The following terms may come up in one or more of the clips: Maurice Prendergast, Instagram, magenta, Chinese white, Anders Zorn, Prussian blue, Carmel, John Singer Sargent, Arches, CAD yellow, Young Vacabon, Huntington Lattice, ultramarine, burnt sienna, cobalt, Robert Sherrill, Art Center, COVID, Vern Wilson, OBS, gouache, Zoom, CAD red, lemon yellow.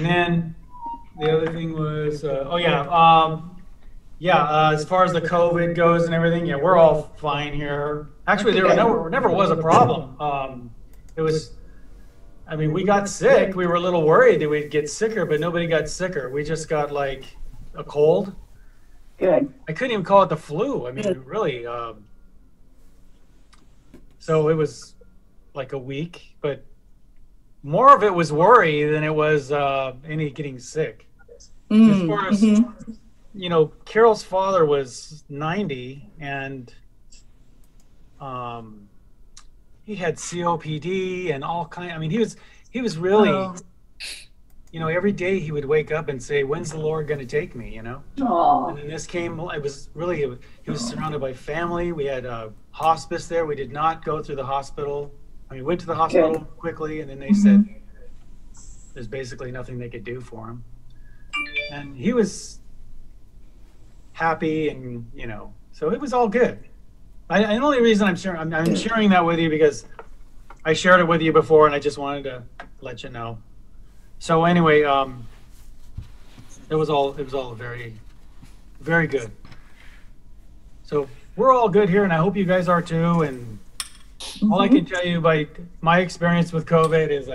And then the other thing was, as far as the COVID goes and everything, yeah, we're all fine here. Actually, there never was a problem. It was, I mean, we got sick. We were a little worried that we'd get sicker, but nobody got sicker. We just got like a cold. Good. I couldn't even call it the flu. I mean, really. So it was like a week, but more of it was worry than it was any getting sick. As far as, you know, Carol's father was 90 and he had COPD and all kinds. I mean, he was really, you know, every day he would wake up and say, when's the Lord going to take me, you know? Aww. And then this came, it was really, he was surrounded by family. We had a hospice there. We did not go through the hospital. I mean, went to the hospital quickly, and then they said there's basically nothing they could do for him. And he was happy, and you know, so it was all good. The only reason I'm sharing that with you because I shared it with you before, and I just wanted to let you know. So anyway, it was all very, very good. So we're all good here, and I hope you guys are too. And all I can tell you by my experience with COVID is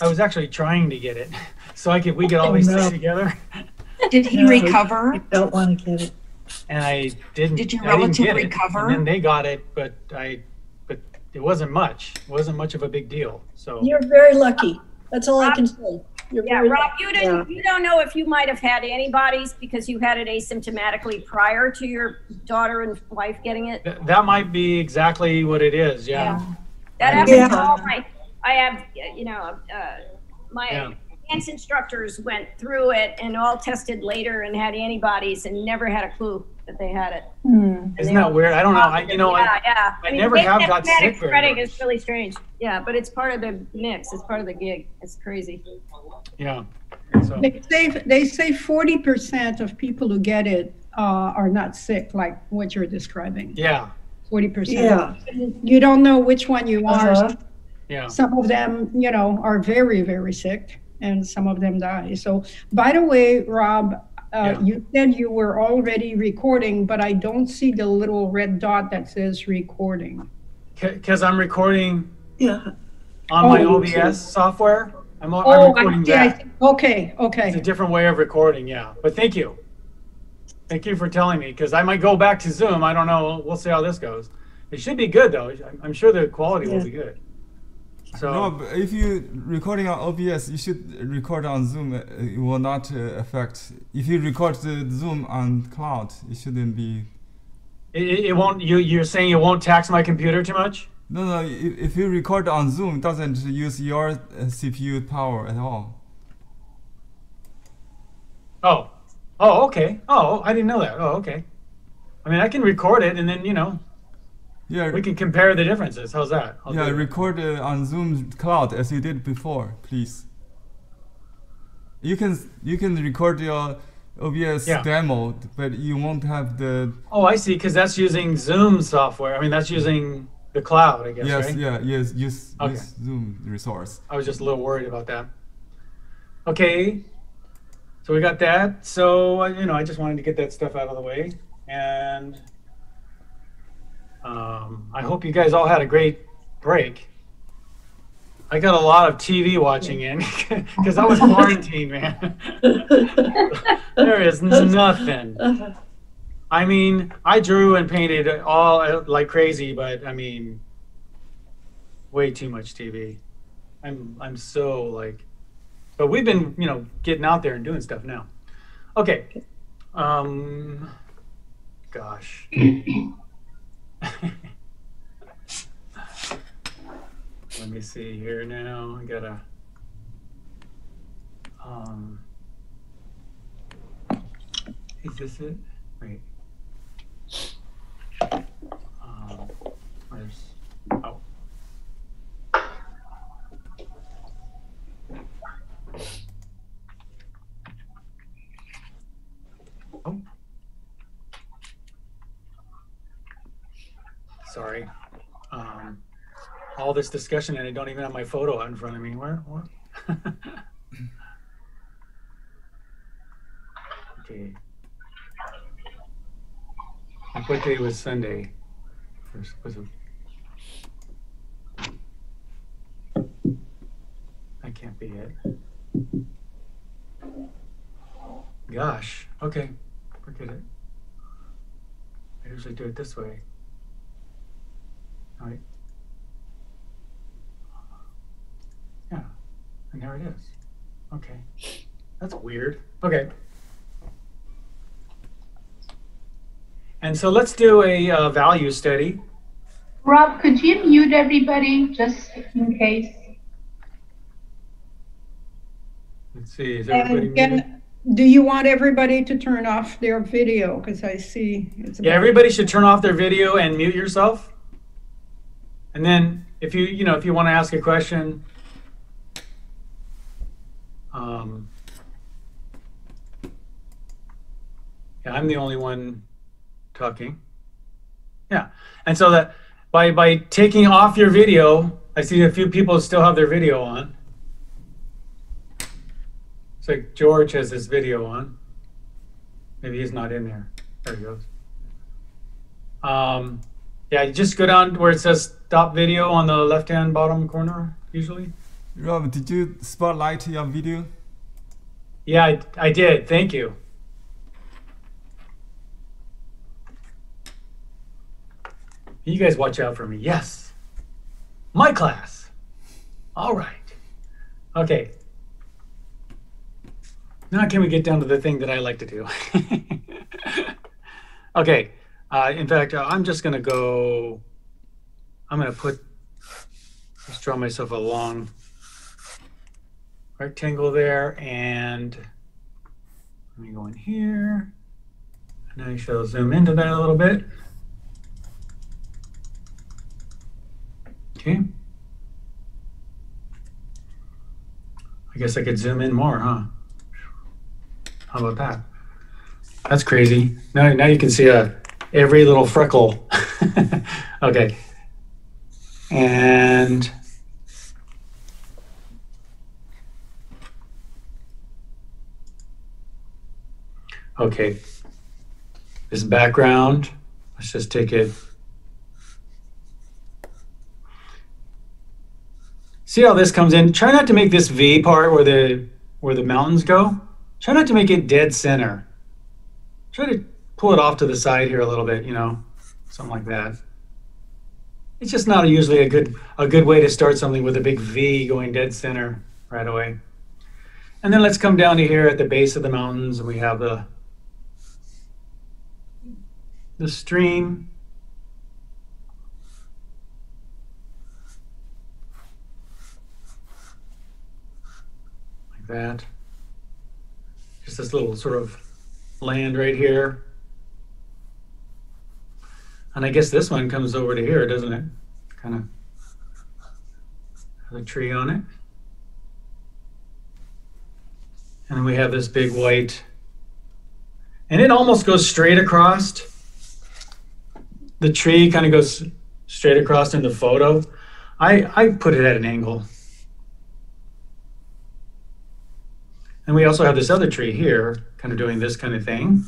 I was actually trying to get it so we could always sit together. Did he recover? I don't want to get it. And I didn't. Did your relative recover? And then they got it, but it wasn't much. It wasn't much of a big deal. So you're very lucky. That's all Rob, I can say. Rob, you don't know if you might have had antibodies because you had it asymptomatically prior to your daughter and wife getting it. That might be exactly what it is. Yeah. That happens to all my. I have, you know, my dance instructors went through it and all tested later and had antibodies and never had a clue that they had it. Isn't that weird? I don't know. I never have got sick. Spreading is really strange. Yeah, but it's part of the mix. It's part of the gig. It's crazy. Yeah. So. They say 40% of people who get it are not sick, like what you're describing. Yeah. 40%. Yeah. You don't know which one you are. Yeah. Some of them, you know, are very, very sick, and some of them die. So, by the way, Rob. You said you were already recording, but I don't see the little red dot that says recording. Because I'm recording on my OBS software. I'm recording that. Okay. It's a different way of recording, yeah. But thank you. Thank you for telling me, because I might go back to Zoom. I don't know. We'll see how this goes. It should be good, though. I'm sure the quality will be good. So, no, but if you're recording on OBS, you should record on Zoom. It will not affect. If you record the Zoom on cloud, it shouldn't be. It won't. You're saying it won't tax my computer too much? No. If you record on Zoom, it doesn't use your CPU power at all. Oh, okay. Oh, I didn't know that. Oh, okay. I mean, I can record it and then, you know. Yeah, we can compare the differences. How's that? Record on Zoom cloud as you did before, please. You can record your OBS demo, but you won't have the. Oh, I see. Because that's using Zoom software. I mean, that's using the cloud, I guess. Yes. Right? Yeah. Yes. Use Zoom resource. I was just a little worried about that. Okay. So we got that. So you know, I just wanted to get that stuff out of the way and. I hope you guys all had a great break. I got a lot of TV watching in because I was quarantined, man. There is nothing. I mean, I drew and painted all like crazy, but I mean, way too much TV. I'm so like, but we've been, you know, getting out there and doing stuff now. Okay. Gosh. Let me see here now. I gotta. Is this it? Wait. Where's? Oh. Sorry, all this discussion and I don't even have my photo out in front of me. Where? birthday. My birthday was Sunday. That can't be it. Gosh, okay, forget it. I usually do it this way. All right. Yeah, and there it is. Okay, that's weird. Okay. And so let's do a value study. Rob, could you mute everybody just in case? Let's see, is everybody muted? Do you want everybody to turn off their video? Because I see it's about... Yeah, everybody should turn off their video and mute yourself. And then if you want to ask a question, yeah, I'm the only one talking. Yeah. And so that by taking off your video, I see a few people still have their video on. It's like George has his video on. Maybe he's not in there. There he goes. Yeah, you just go down where it says stop video on the left-hand bottom corner, usually. Rob, did you spotlight your video? Yeah, I did. Thank you. You guys watch out for me. Yes. My class. All right. Okay. Now can we get down to the thing that I like to do? Okay, in fact, I'm just going to go, let's draw myself a long rectangle there, and let me go in here, and I shall zoom into that a little bit. Okay. I guess I could zoom in more, huh? How about that? That's crazy. Now you can see every little freckle. Okay. And okay. This background, let's just take it. See how this comes in? Try not to make this V part where the mountains go. Try not to make it dead center. Try to pull it off to the side here a little bit, you know, something like that. It's just not usually a good way to start something with a big V going dead center right away. And then let's come down to here at the base of the mountains, and we have the stream. Like that. Just this little sort of land right here. And I guess this one comes over to here, doesn't it? Kind of has a tree on it. And we have this big white. And it almost goes straight across. The tree kind of goes straight across in the photo. I put it at an angle. And we also have this other tree here, kind of doing this kind of thing.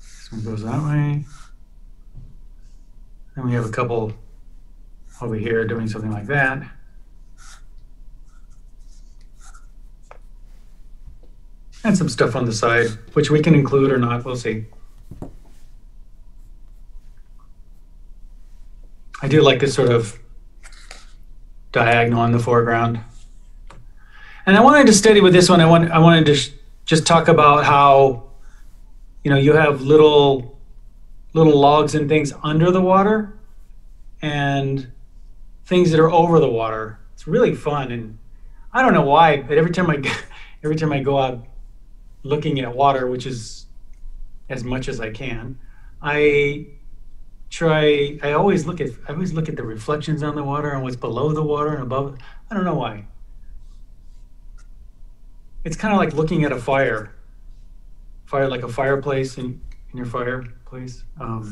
This one goes that way. And we have a couple over here doing something like that. And some stuff on the side, which we can include or not, we'll see. I do like this sort of diagonal in the foreground. And I wanted to study with this one, I wanted to just talk about how, you know, you have little logs and things under the water and things that are over the water. It's really fun, and I don't know why, but every time I go out looking at water, which is as much as I can, I always look at the reflections on the water and what's below the water and above. I don't know why. It's kind of like looking at a fire. Fire, like a fireplace in your fireplace. Something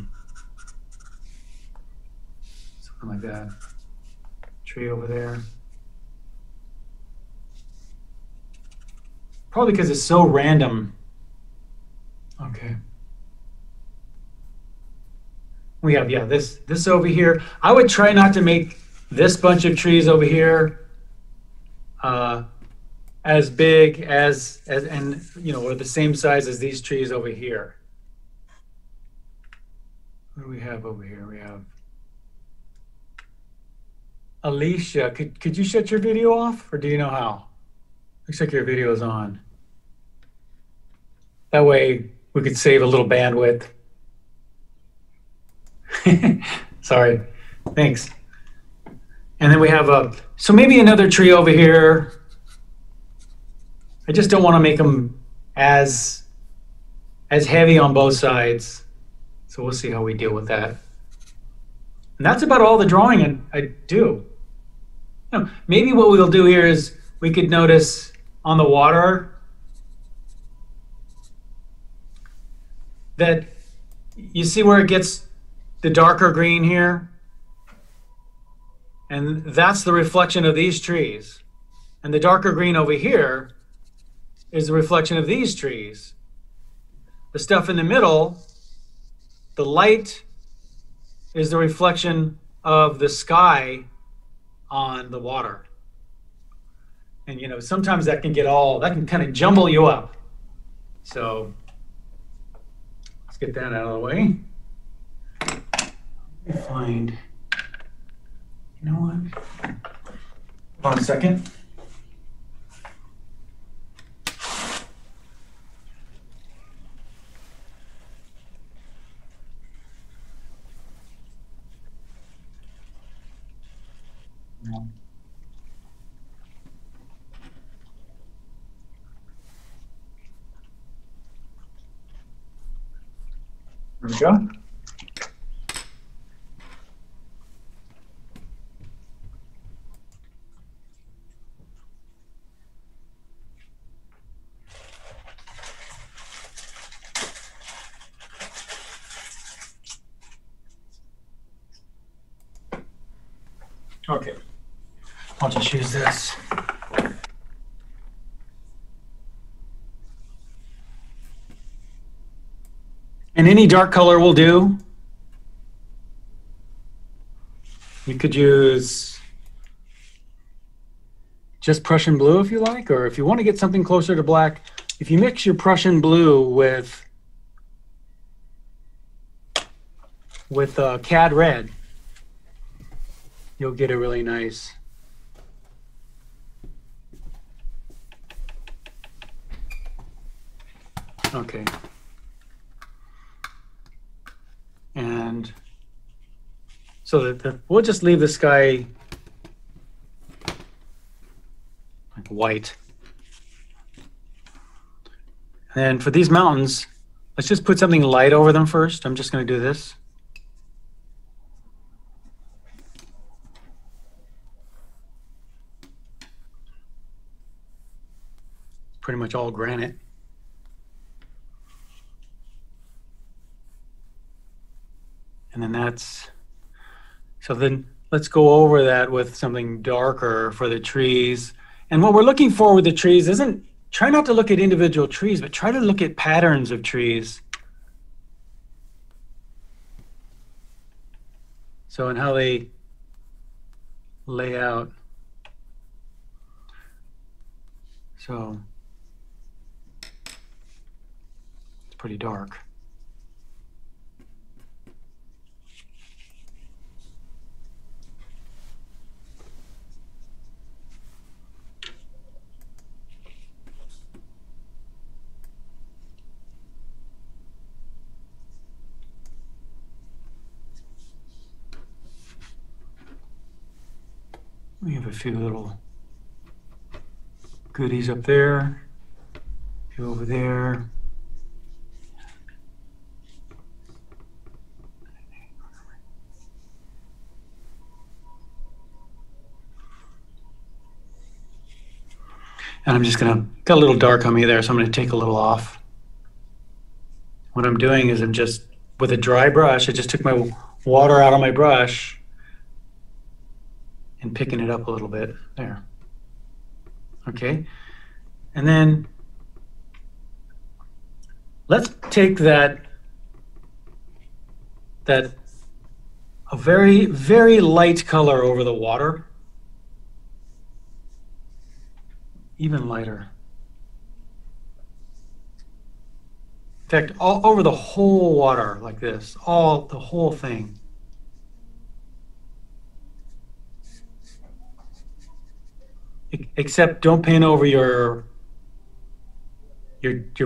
like that. Tree over there. Probably because it's so random. Okay. We have, yeah, this over here. I would try not to make this bunch of trees over here as big as and, you know, or the same size as these trees over here. What do we have over here? We have Alicia. Could you shut your video off, or do you know how? Looks like your video is on. That way we could save a little bandwidth. Sorry. Thanks. And then we have a, so maybe another tree over here. I just don't want to make them as heavy on both sides. So we'll see how we deal with that. And that's about all the drawing I do. No, maybe what we'll do here is we could notice on the water that you see where it gets the darker green here, and that's the reflection of these trees, and the darker green over here is the reflection of these trees. The stuff in the middle, the light, is the reflection of the sky on the water. And you know, sometimes that can get all, that can kind of jumble you up. So let's get that out of the way. Find, you know what? Hold on a second. No. There we go. Okay, I'll just use this. And any dark color will do. You could use just Prussian blue if you like, or if you want to get something closer to black, if you mix your Prussian blue with CAD red, you'll get a really nice okay. And so that we'll just leave the sky like white. And for these mountains, let's just put something light over them first. I'm just going to do this. Pretty much all granite. And then that's, so then let's go over that with something darker for the trees. And what we're looking for with the trees isn't, try not to look at individual trees, but try to look at patterns of trees. So and how they lay out. So pretty dark. We have a few little goodies up there, a few over there. And I'm just gonna, got a little dark on me there, so I'm gonna take a little off. What I'm doing is I'm just, with a dry brush, I just took my water out of my brush and picking it up a little bit there. Okay, and then let's take that a very, very light color over the water, even lighter. In fact, all over the whole water like this, the whole thing. Except don't paint over your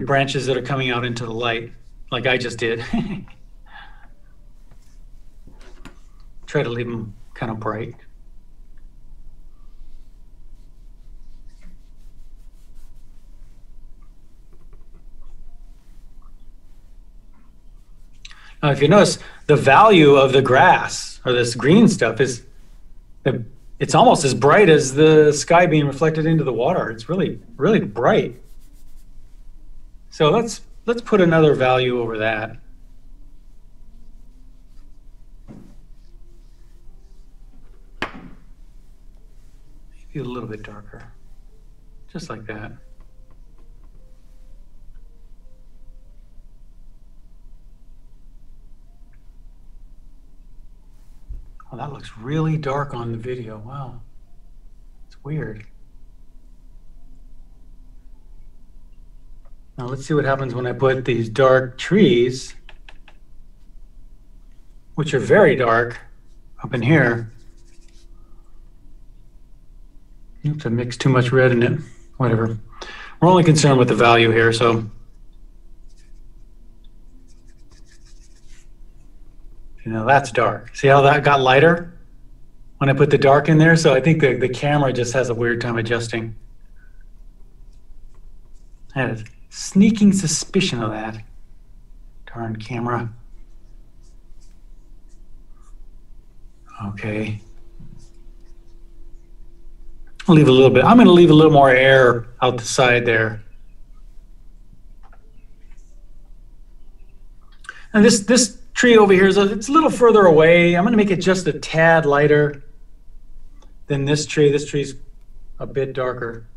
branches that are coming out into the light, like I just did. Try to leave them kind of bright. Now, if you notice, the value of the grass or this green stuff is it's almost as bright as the sky being reflected into the water. It's really, really bright. So let's put another value over that. Maybe a little bit darker, just like that. Oh, that looks really dark on the video. Wow, it's weird. Now let's see what happens when I put these dark trees, which are very dark up in here. Oops, I mixed too much red in it. Whatever. We're only concerned with the value here, so. You know, that's dark. See how that got lighter when I put the dark in there? So I think the camera just has a weird time adjusting. I had a sneaking suspicion of that. Darn camera. Okay. I'll leave a little bit. I'm going to leave a little more air out the side there. And this tree over here, it's a little further away. I'm going to make it just a tad lighter than this tree. This tree's a bit darker.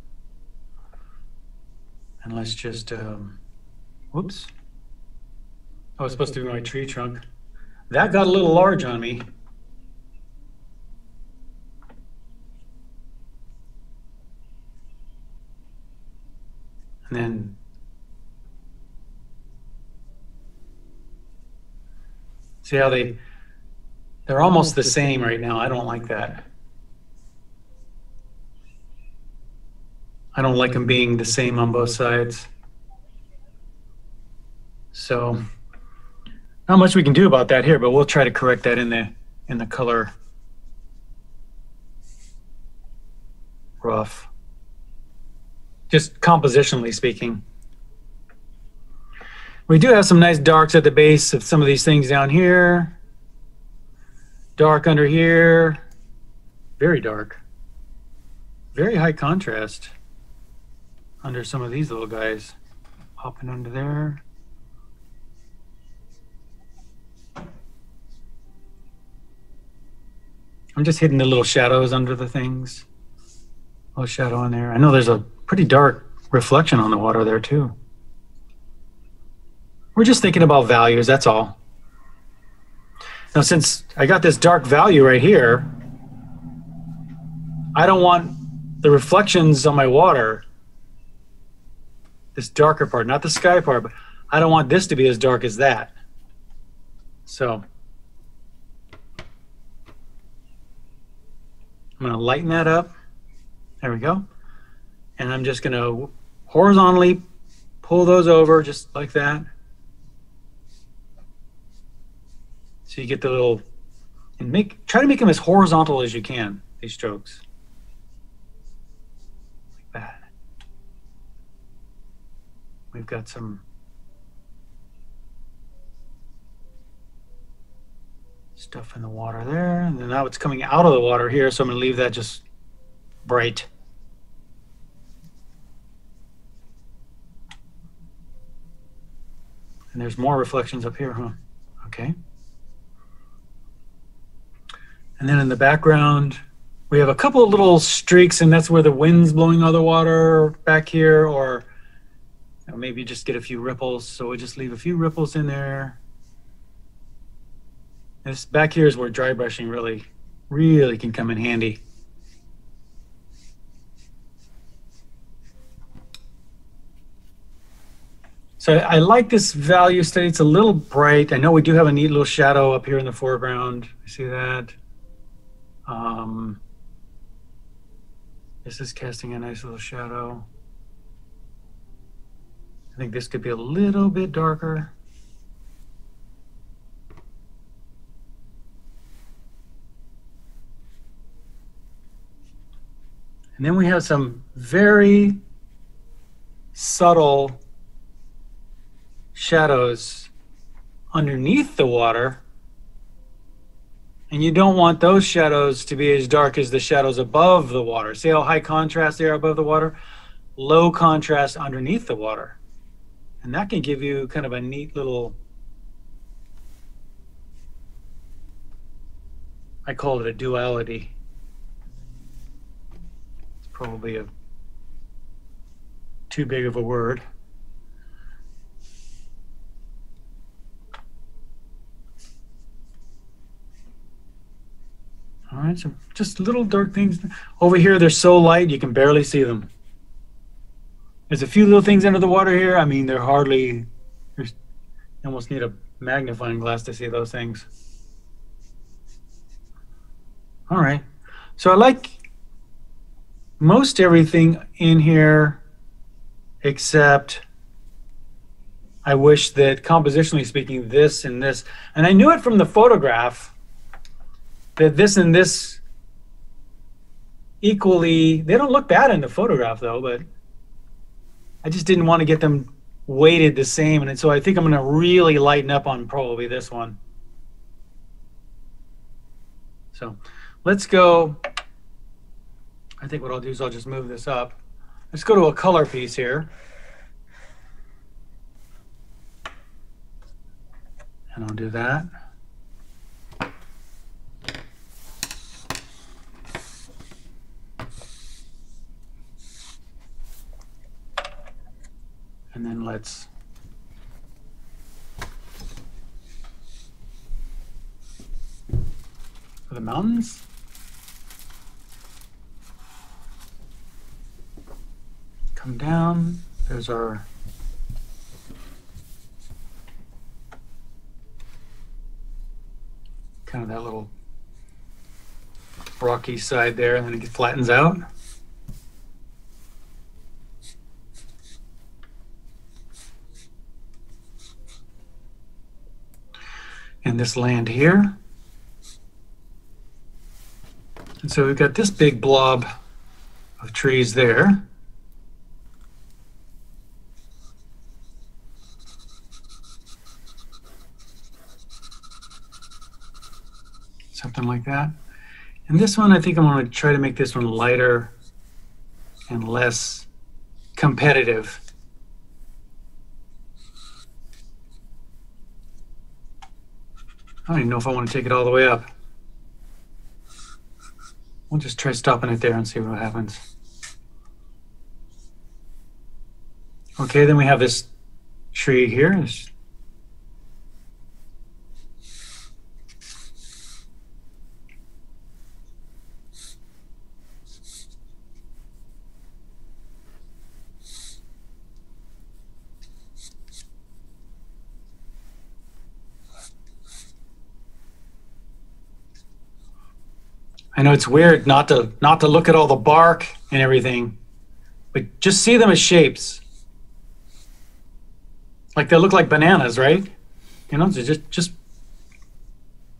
And let's just, whoops. I was supposed to do my tree trunk. That got a little large on me. And then see how they're almost the same right now. I don't like that. I don't like them being the same on both sides. So not much we can do about that here, but we'll try to correct that in the color rough. Just compositionally speaking. We do have some nice darks at the base of some of these things down here. Dark under here. Very dark. Very high contrast under some of these little guys. Popping under there. I'm just hitting the little shadows under the things. A little shadow on there. I know there's a pretty dark reflection on the water there too. We're just thinking about values, that's all. Now, since I got this dark value right here, I don't want the reflections on my water, this darker part, not the sky part, but I don't want this to be as dark as that. So I'm going to lighten that up. There we go. And I'm just going to horizontally pull those over just like that. So you get the little, and try to make them as horizontal as you can, these strokes. Like that. We've got some stuff in the water there, and then now it's coming out of the water here, so I'm going to leave that just bright. And there's more reflections up here, huh? Okay. And then in the background, we have a couple of little streaks, and that's where the wind's blowing all the water back here, or Now maybe just get a few ripples. So we'll just leave a few ripples in there. This back here is where dry brushing really can come in handy. So I like this value study. It's a little bright. I know we do have a neat little shadow up here in the foreground. You see that? This is casting a nice little shadow. I think this could be a little bit darker. And then we have some very subtle shadows underneath the water. And you don't want those shadows to be as dark as the shadows above the water. See how high contrast they are above the water? Low contrast underneath the water. And that can give you kind of a neat little, I call it a duality. Probably too big of a word. All right, so just little dark things. Over here, they're so light, you can barely see them. There's a few little things under the water here. I mean, they're hardly, you almost need a magnifying glass to see those things. All right, so I like most everything in here, except I wish that compositionally speaking, this and this, and I knew it from the photograph that this and this equally, they don't look bad in the photograph though, but I just didn't want to get them weighted the same. And so I think I'm going to really lighten up on probably this one. So let's go. I think what I'll do is I'll just move this up. Let's go to a color piece here. And I'll do that. And then let's for the mountains. Come down, there's our kind of that little rocky side there, and then it flattens out. And this land here. And so we've got this big blob of trees there. Something like that. And this one, I think I'm going to try to make this one lighter and less competitive. I don't even know if I want to take it all the way up. We'll just try stopping it there and see what happens. Okay, then we have this tree here. This I know it's weird not to look at all the bark and everything, but just see them as shapes. Like they look like bananas, right? You know, so just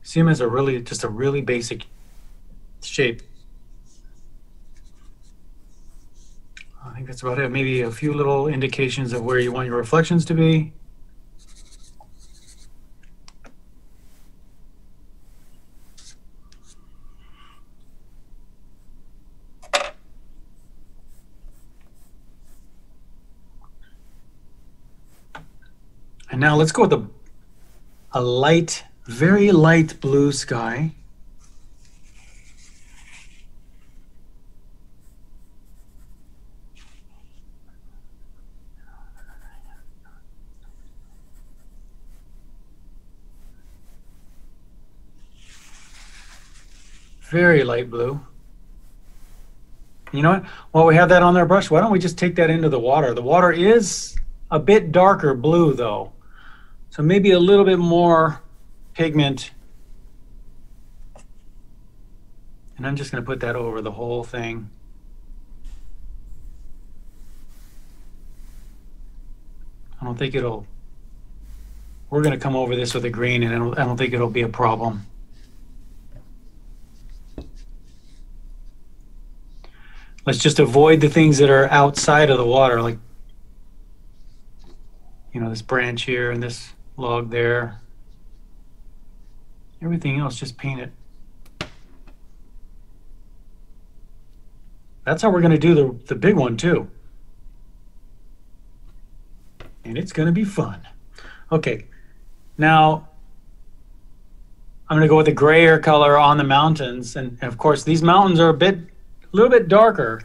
see them as a really basic shape. I think that's about it. Maybe a few little indications of where you want your reflections to be. Now let's go with a light, very light blue sky. very light blue. You know what? While we have that on our brush, why don't we just take that into the water? The water is a bit darker blue, though. So maybe a little bit more pigment. And I'm just going to put that over the whole thing. I don't think it'll... We're going to come over this with a green, and I don't think it'll be a problem. Let's just avoid the things that are outside of the water, like, you know, this branch here and this log there. Everything else, just paint it. That's how we're going to do the big one, too. And it's going to be fun. Okay. Now, I'm going to go with a grayer color on the mountains. And, of course, these mountains are a little bit darker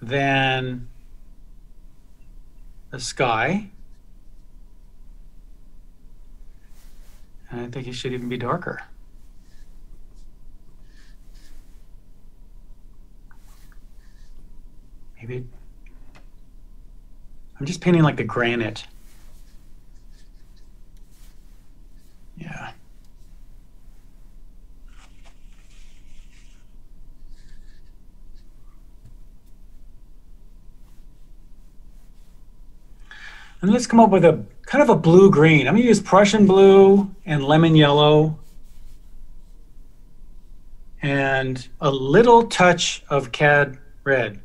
than the sky. And I think it should even be darker. Maybe I'm just painting like the granite. Yeah. And let's come up with a kind of a blue-green. I'm going to use Prussian blue and lemon yellow and a little touch of CAD red.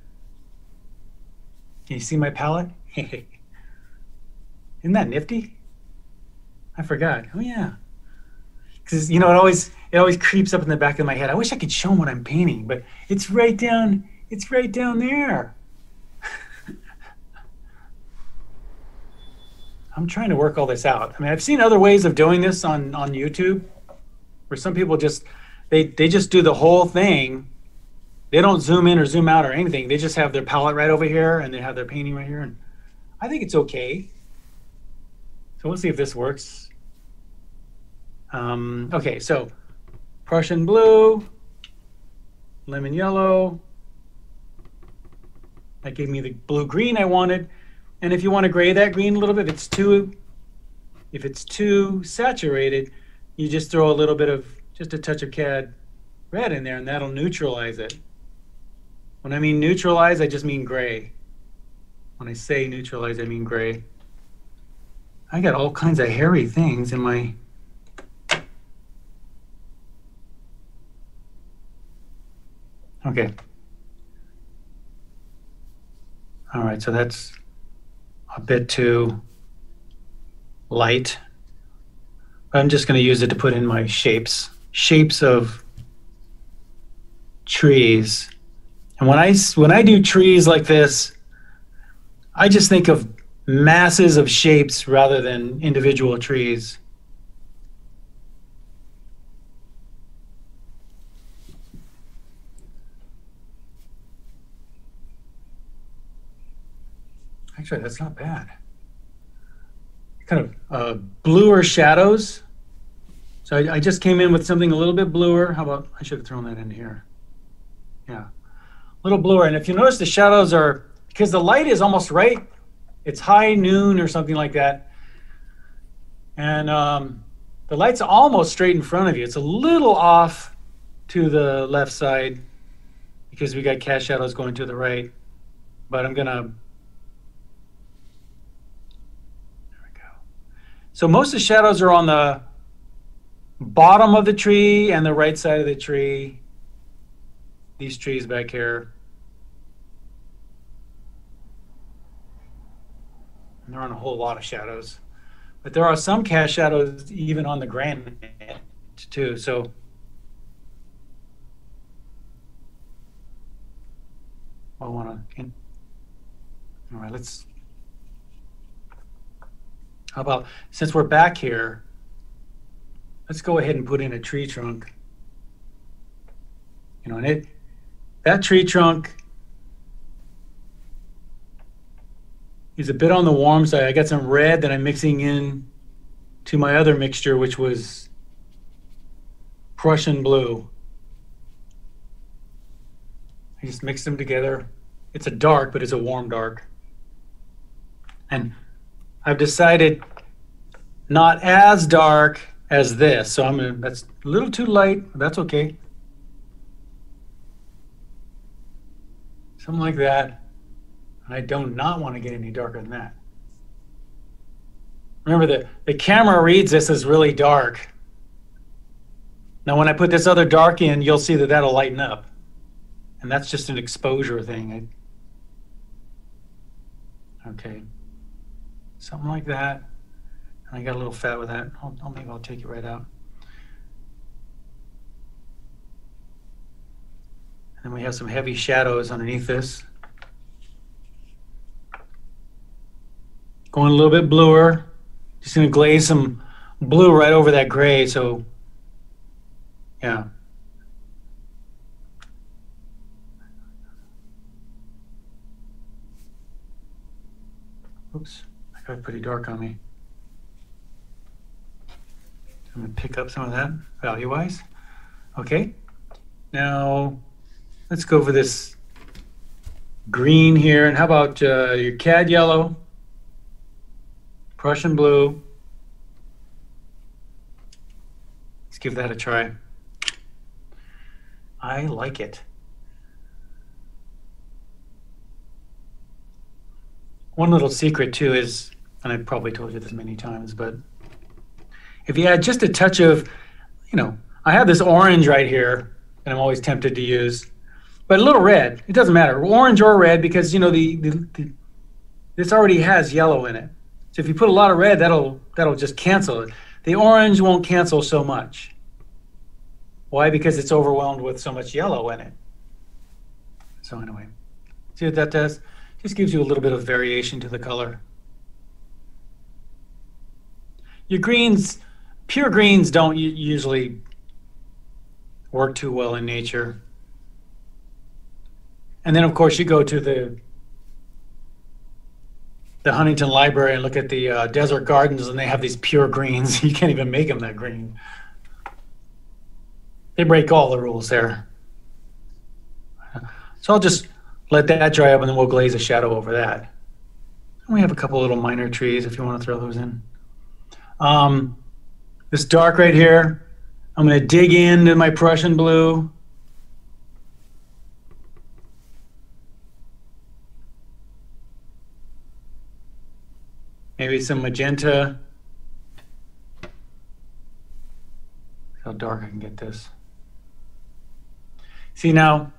Can you see my palette? Isn't that nifty? I forgot. Oh, yeah. Because, you know, it always creeps up in the back of my head. I wish I could show them what I'm painting, but it's right down there. I'm trying to work all this out. I mean, I've seen other ways of doing this on YouTube, where some people just they just do the whole thing. They don't zoom in or zoom out or anything. They just have their palette right over here and they have their painting right here. And I think it's okay. So we'll see if this works. Okay, so Prussian blue, lemon yellow. That gave me the blue-green I wanted. And if you want to gray that green a little bit, if it's too saturated, you just throw a little bit of, just a touch of CAD red in there, and that'll neutralize it. When I mean neutralize, I just mean gray. When I say neutralize, I mean gray. I got all kinds of hairy things in my... Okay. All right, so that's a bit too light. I'm just going to use it to put in my shapes. Shapes of trees. And when I do trees like this, I just think of masses of shapes rather than individual trees. Actually, that's not bad. Kind of bluer shadows. So I just came in with something a little bit bluer. How about, I should have thrown that in here. Yeah, a little bluer. And if you notice, the shadows are, because the light is almost right. It's high noon or something like that. And the light's almost straight in front of you. It's a little off to the left side because we got cast shadows going to the right. But I'm gonna, so most of the shadows are on the bottom of the tree and the right side of the tree. These trees back here. And there aren't a whole lot of shadows. But there are some cast shadows even on the granite too. So I wanna, all right, let's, how about, since we're back here, let's go ahead and put in a tree trunk. You know, and that tree trunk is a bit on the warm side. I got some red that I'm mixing in to my other mixture, which was Prussian blue. I just mix them together. It's a dark, but it's a warm dark. And I've decided not as dark as this. So I'm gonna, that's a little too light, but that's okay. Something like that. And I do not want to get any darker than that. Remember, the camera reads this as really dark. Now when I put this other dark in, you'll see that that'll lighten up. And that's just an exposure thing. Okay, something like that. And I got a little fat with that. Maybe I'll take it right out. And then we have some heavy shadows underneath this. Going a little bit bluer. Just gonna glaze some blue right over that gray, so yeah. Oops, I got it pretty dark on me. I'm gonna pick up some of that value-wise. Okay, now let's go for this green here. And how about your CAD yellow, Prussian blue. Let's give that a try. I like it. One little secret too is, and I've probably told you this many times, but if you add just a touch of, you know, I have this orange right here that I'm always tempted to use, but a little red, it doesn't matter, orange or red, because you know this already has yellow in it. So if you put a lot of red, that'll just cancel it. The orange won't cancel so much. Why? Because it's overwhelmed with so much yellow in it. So anyway, see what that does? This gives you a little bit of variation to the color. Your greens, pure greens don't usually work too well in nature. And then of course you go to the Huntington Library and look at the desert gardens, and they have these pure greens. You can't even make them that green. They break all the rules there. So I'll just let that dry up, and then we'll glaze a shadow over that. And we have a couple little minor trees if you want to throw those in. This dark right here, I'm going to dig into my Prussian blue. Maybe some magenta. How dark I can get this. See now,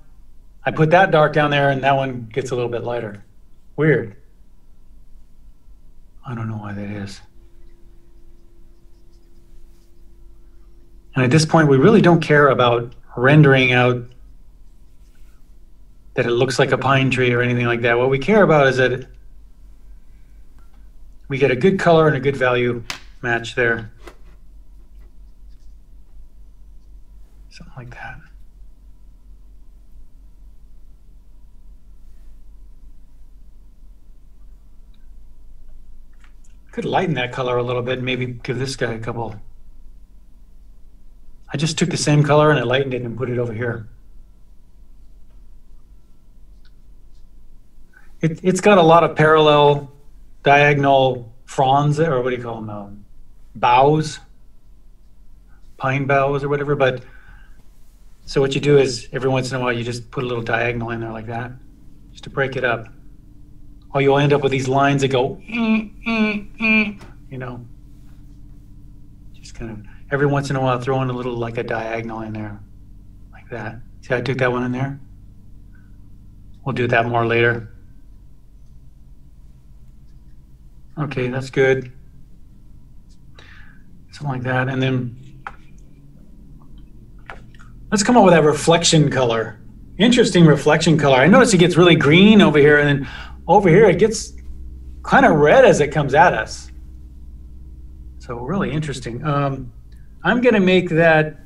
I put that dark down there, and that one gets a little bit lighter. Weird. I don't know why that is. And at this point, we really don't care about rendering out that it looks like a pine tree or anything like that. What we care about is that we get a good color and a good value match there. Something like that. Could lighten that color a little bit, maybe give this guy a couple. I just took the same color and I lightened it and put it over here. It's got a lot of parallel diagonal fronds, or what do you call them, boughs, pine boughs or whatever. But so what you do is every once in a while you just put a little diagonal in there like that, just to break it up. Or you'll end up with these lines that go, you know, just kind of every once in a while throw in a little, like a diagonal in there, like that. See how I took that one in there? We'll do that more later. Okay, that's good. Something like that. And then let's come up with that reflection color. Interesting reflection color. I notice it gets really green over here, and then over here, it gets kind of red as it comes at us. So really interesting. I'm going to make that,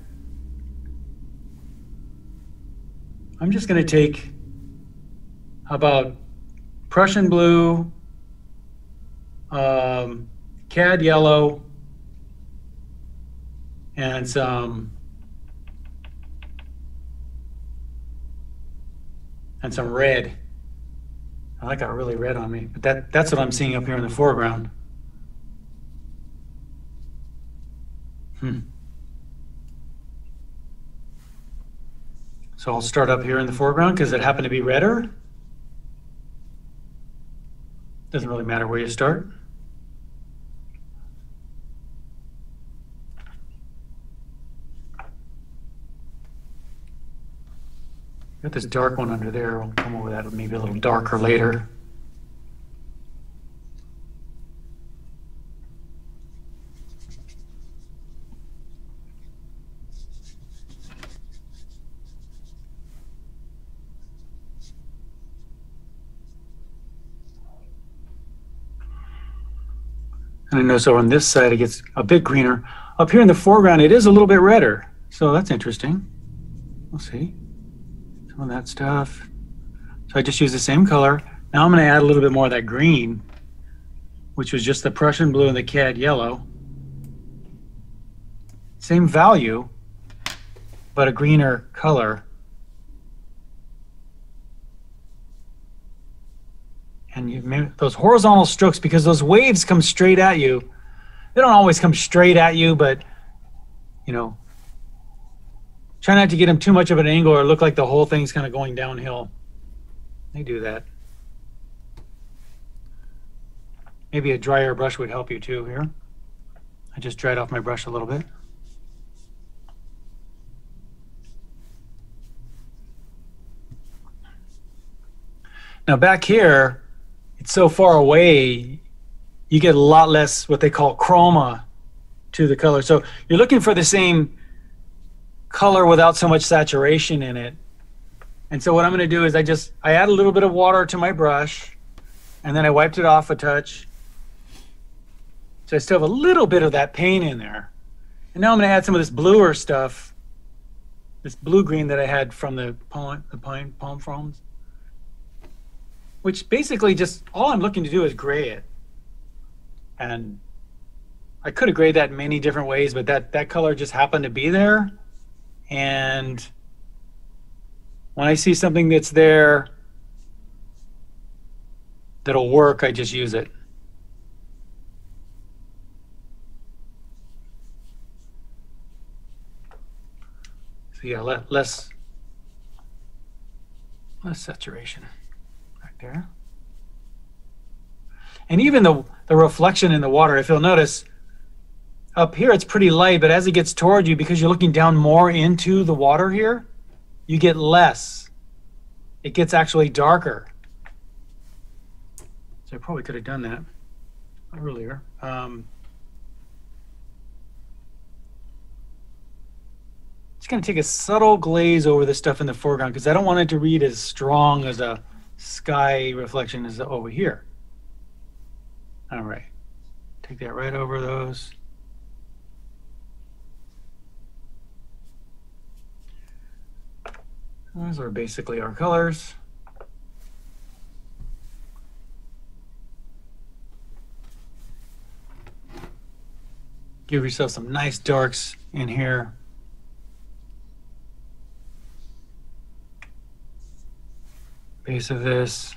I'm just going to take about Prussian blue, CAD yellow, and some and some red. I got really red on me, but that's what I'm seeing up here in the foreground. So I'll start up here in the foreground because it happened to be redder. Doesn't really matter where you start. Got this dark one under there. We'll come over that maybe a little darker later. And I notice over on this side it gets a bit greener. Up here in the foreground it is a little bit redder. So that's interesting. We'll see. All that stuff. So I just use the same color. Now I'm going to add a little bit more of that green, which was just the Prussian blue and the CAD yellow. Same value, but a greener color. And you made those horizontal strokes, because those waves come straight at you. They don't always come straight at you, but you know, try not to get them too much of an angle or look like the whole thing's kind of going downhill. They do that. Maybe a drier brush would help you too here. I just dried off my brush a little bit. Now back here, it's so far away, you get a lot less what they call chroma to the color. So you're looking for the same color without so much saturation in it. And so what I'm going to do is I add a little bit of water to my brush, and then I wiped it off a touch. So I still have a little bit of that paint in there. And now I'm going to add some of this bluer stuff, this blue-green that I had from the palm fronds, which basically just all I'm looking to do is gray it. And I could have grayed that in many different ways, but that color just happened to be there. And when I see something that's there that'll work, I just use it. So yeah, less saturation right there. And even the reflection in the water, if you'll notice, up here it's pretty light, but as it gets toward you, because you're looking down more into the water here, you get less. It gets actually darker. So I probably could have done that earlier. Just going to take a subtle glaze over the stuff in the foreground, because I don't want it to read as strong as a sky reflection as over here. All right. Take that right over those. Those are basically our colors. Give yourself some nice darks in here. Base of this.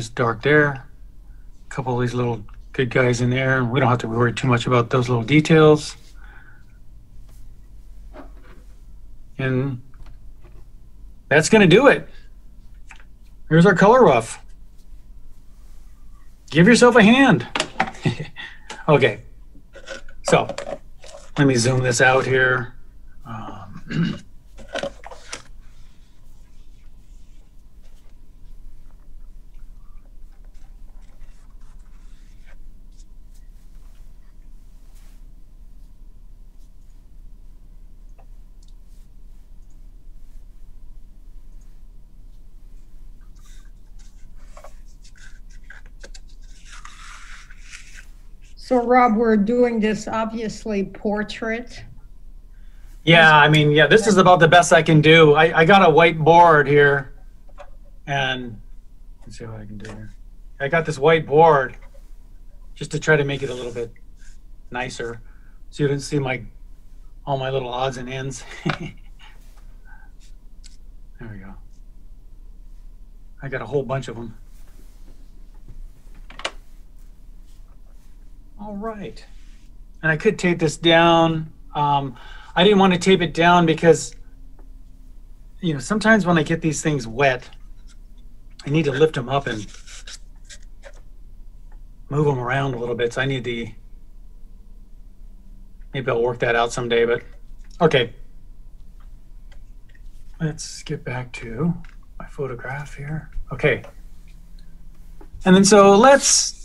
Nice dark there. A couple of these little good guys in there. We don't have to worry too much about those little details. And that's going to do it. Here's our color rough. Give yourself a hand. Okay. So let me zoom this out here. So Rob, we're doing this obviously portrait. Yeah, I mean, yeah, this is about the best I can do. I got a white board here, and let's see what I can do here. I got this white board just to try to make it a little bit nicer, so you didn't see my all my little odds and ends. There we go. I got a whole bunch of them. All right, and I could tape this down. I didn't want to tape it down because, you know, sometimes when I get these things wet, I need to lift them up and move them around a little bit. So I need the, maybe I'll work that out someday, but okay. Let's get back to my photograph here. Okay. And then so let's,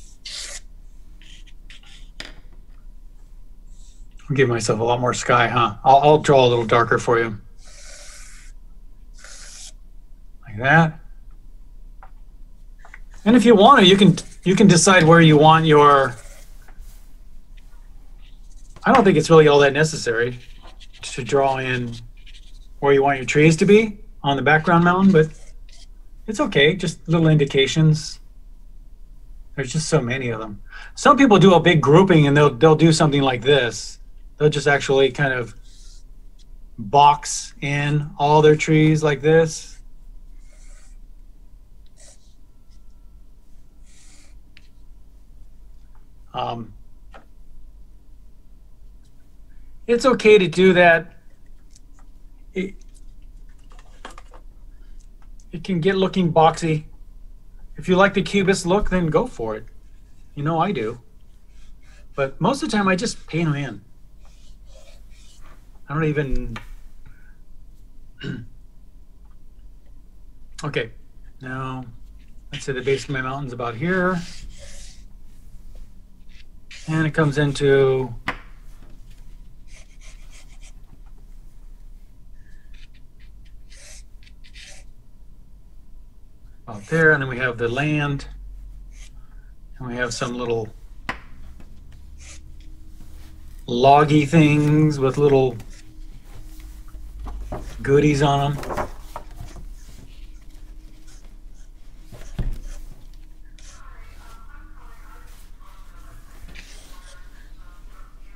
I'll give myself a lot more sky, huh? I'll draw a little darker for you. Like that. And if you want to, you can decide where you want your. I don't think it's really all that necessary to draw in where you want your trees to be on the background mountain, but it's okay. Just little indications. There's just so many of them. Some people do a big grouping and they'll do something like this. They'll just actually kind of box in all their trees like this. It's okay to do that. It can get looking boxy. If you like the cubist look, then go for it. You know I do. But most of the time I just paint them in. I don't even. Okay, now let's say the base of my mountain's about here. And it comes into out there, and then we have the land, and we have some little loggy things with little goodies on them.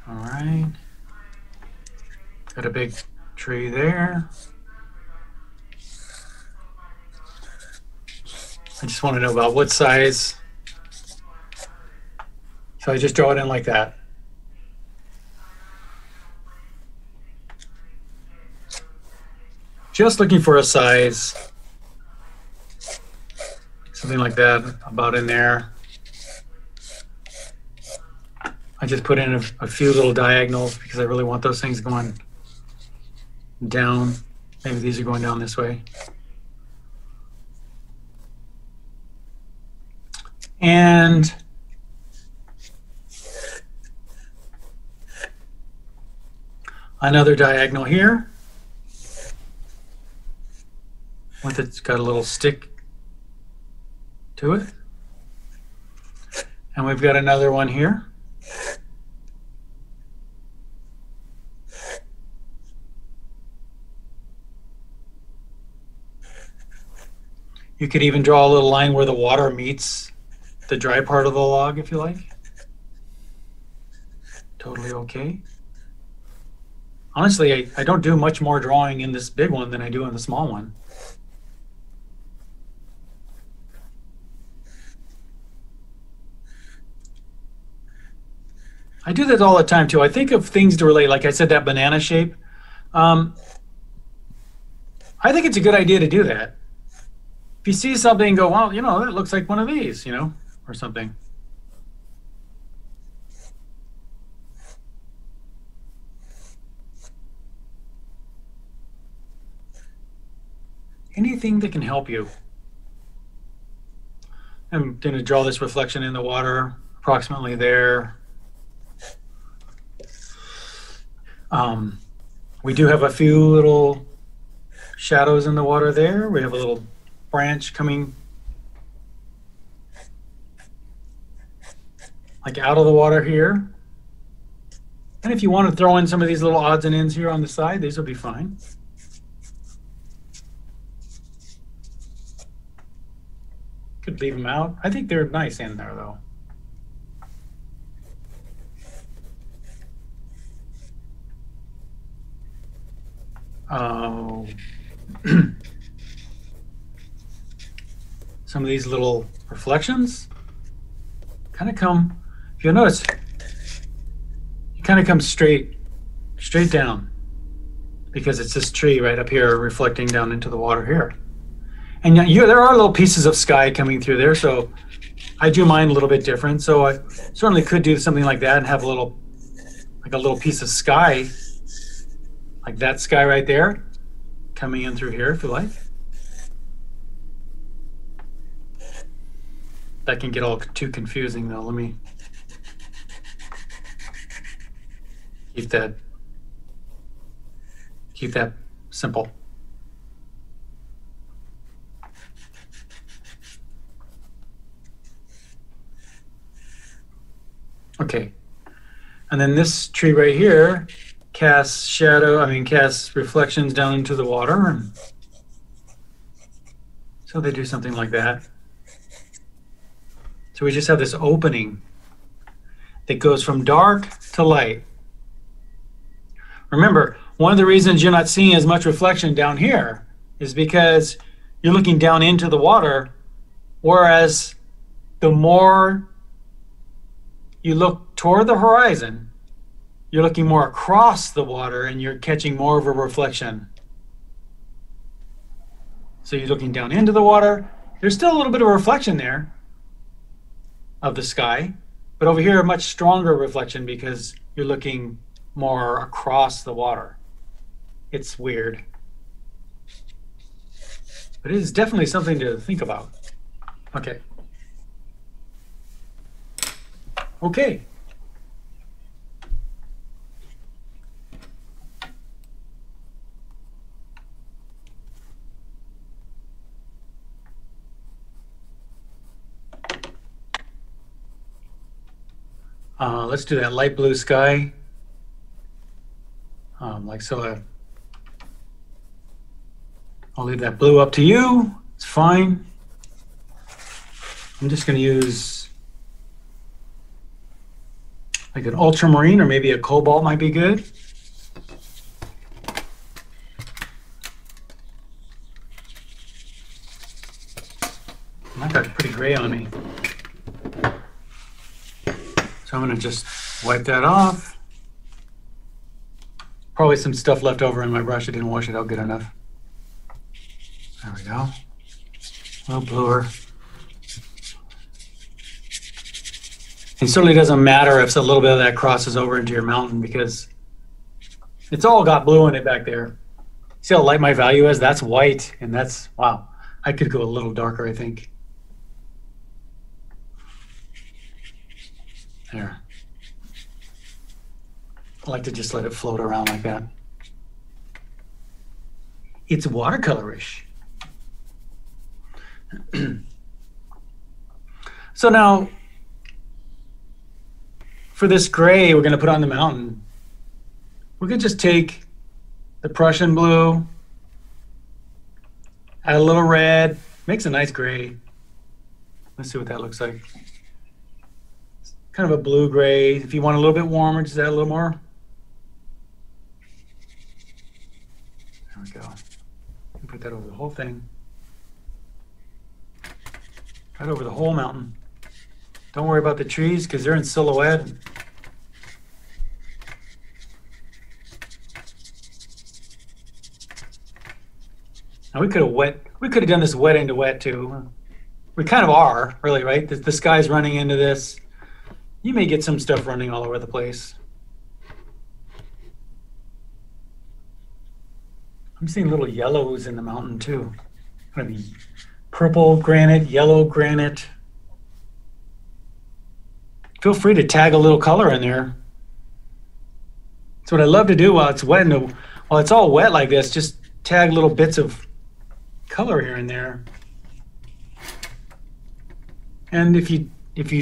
Alright, got a big tree there. I just want to know about what size. So I just draw it in like that. Just looking for a size. Something like that, about in there. I just put in a few little diagonals because I really want those things going down. Maybe these are going down this way. And another diagonal here. Once it's got a little stick to it. And we've got another one here. You could even draw a little line where the water meets the dry part of the log, if you like. Totally okay. Honestly, I don't do much more drawing in this big one than I do in the small one. I do that all the time, too. I think of things to relate, like I said, that banana shape. I think it's a good idea to do that. If you see something and go, well, you know, that looks like one of these, you know, or something. Anything that can help you. I'm going to draw this reflection in the water approximately there. We do have a few little shadows in the water there. We have a little branch coming like out of the water here. And if you want to throw in some of these little odds and ends here on the side, these will be fine. Could leave them out. I think they're nice in there, though. Some of these little reflections kind of come, if you'll notice, it kind of comes straight down because it's this tree right up here reflecting down into the water here. And there are little pieces of sky coming through there, so I do mine a little bit different. So I certainly could do something like that and have a little piece of sky, like that sky right there, coming in through here if you like. That can get all too confusing, though. Let me keep that simple. Okay, and then this tree right here casts casts reflections down into the water, and so they do something like that. So we just have this opening that goes from dark to light. Remember, one of the reasons you're not seeing as much reflection down here is because you're looking down into the water, whereas the more you look toward the horizon, you're looking more across the water and you're catching more of a reflection. So you're looking down into the water. There's still a little bit of a reflection there of the sky, but over here a much stronger reflection because you're looking more across the water. It's weird, but it is definitely something to think about. Okay. Okay. Let's do that light blue sky, like so. I'll leave that blue up to you. It's fine. I'm just going to use like an ultramarine, or maybe a cobalt might be good. I've got pretty gray on me. So I'm going to just wipe that off. Probably some stuff left over in my brush. I didn't wash it out good enough. There we go. A little bluer. It certainly doesn't matter if a little bit of that crosses over into your mountain because it's all got blue in it back there. See how light my value is? That's white, and that's, wow. I could go a little darker, I think. There. I like to just let it float around like that. It's watercolorish. So now, for this gray we're going to put on the mountain, we could just take the Prussian blue, add a little red, makes a nice gray. Let's see what that looks like. Kind of a blue gray. If you want a little bit warmer, just add a little more. There we go. Put that over the whole thing. Right over the whole mountain. Don't worry about the trees because they're in silhouette. Now we could have done this wet into wet too. We kind of are, really, right? The sky's running into this. You may get some stuff running all over the place. I'm seeing little yellows in the mountain too. Kind of purple granite, yellow granite. Feel free to tag a little color in there. So what I love to do while it's wet, and while it's all wet like this, just tag little bits of color here and there. And if you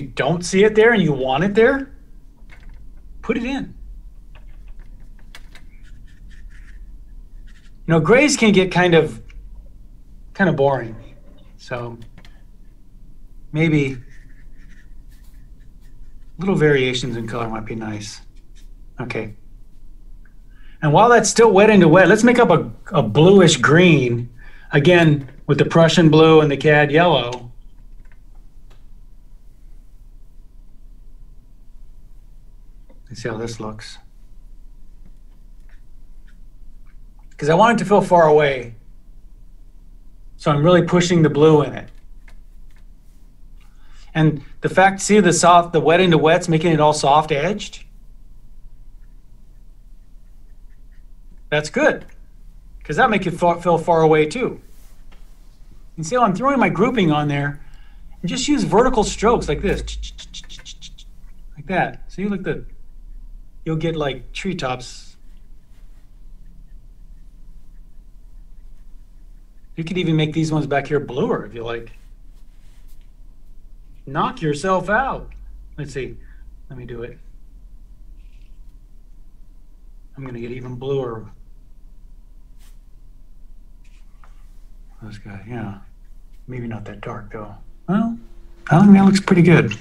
don't see it there and you want it there, put it in. you know, grays can get kind of boring. So maybe little variations in color might be nice. Okay. And while that's still wet into wet, let's make up a bluish green, again, with the Prussian blue and the CAD yellow. Let's see how this looks. Because I want it to feel far away. So I'm really pushing the blue in it. And the fact, see the soft, the wet into wet's making it all soft edged. That's good, because that makes it feel far away too. And see how I'm throwing my grouping on there, and just use vertical strokes like this, like that. So you look the, you'll get like treetops. You could even make these ones back here bluer if you like. Knock yourself out. Let's see. Let me do it. I'm going to get even bluer. This guy, yeah. Maybe not that dark, though. Well, I think that looks pretty good.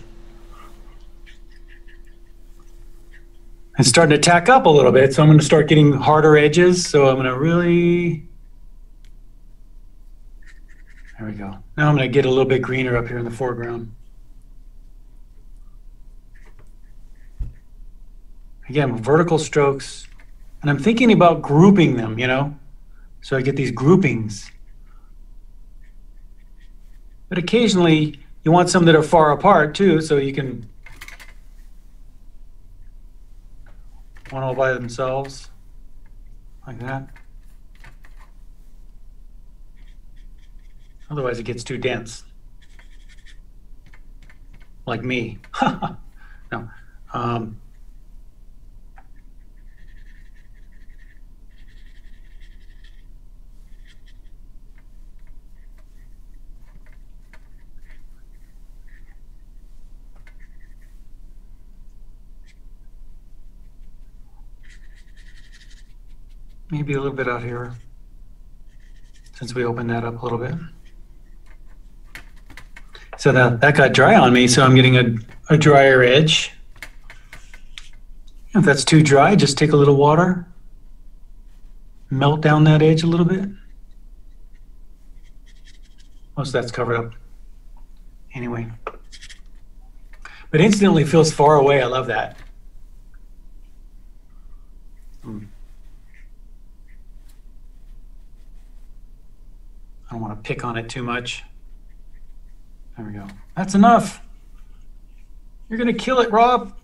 It's starting to tack up a little bit, so I'm going to start getting harder edges. So I'm going to really... There we go. Now I'm going to get a little bit greener up here in the foreground. Again, vertical strokes. And I'm thinking about grouping them, you know? So I get these groupings. But occasionally, you want some that are far apart, too, so you can one all by themselves, like that. Otherwise, it gets too dense. Like me. No. Maybe a little bit out here, since we opened that up a little bit. So that got dry on me, so I'm getting a drier edge. If that's too dry, just take a little water, melt down that edge a little bit. Most of that's covered up anyway. But instantly feels far away, I love that. I don't want to pick on it too much. There we go. That's enough. You're going to kill it, Rob.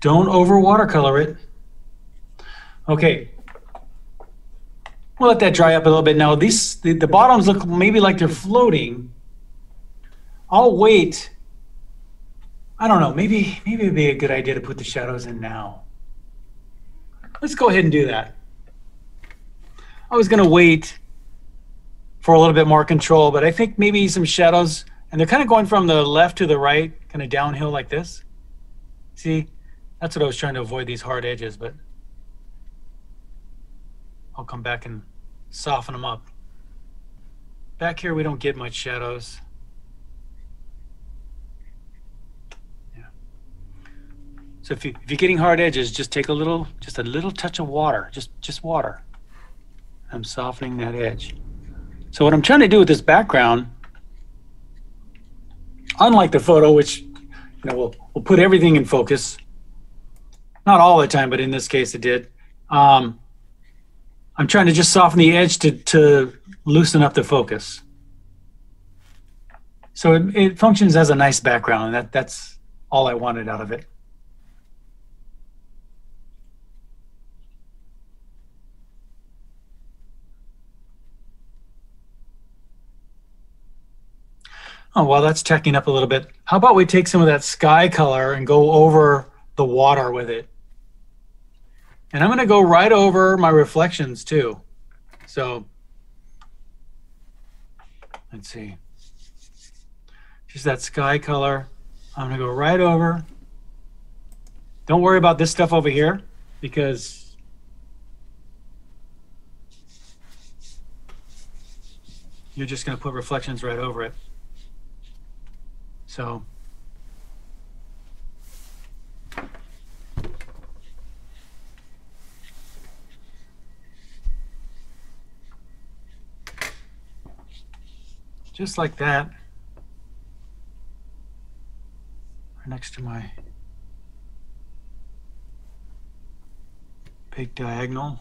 Don't over watercolor it. Okay. We'll let that dry up a little bit. Now, the bottoms look maybe like they're floating. I'll wait. I don't know. Maybe it'd be a good idea to put the shadows in now. Let's go ahead and do that. I was going to wait for a little bit more control, but I think maybe some shadows, and they're kind of going from the left to the right, kind of downhill like this. See, that's what I was trying to avoid, these hard edges, but I'll come back and soften them up. Back here, we don't get much shadows. Yeah. So if you're getting hard edges, just take a little touch of water, just water. I'm softening that edge. So what I'm trying to do with this background, unlike the photo, which we'll put everything in focus, not all the time, but in this case it did. I'm trying to just soften the edge to loosen up the focus. So it functions as a nice background, and that's all I wanted out of it. Oh, well, that's checking up a little bit. How about we take some of that sky color and go over the water with it? And I'm going to go right over my reflections, too. So, let's see. Just that sky color. I'm going to go right over. Don't worry about this stuff over here, because you're just going to put reflections right over it. So just like that, right next to my big diagonal.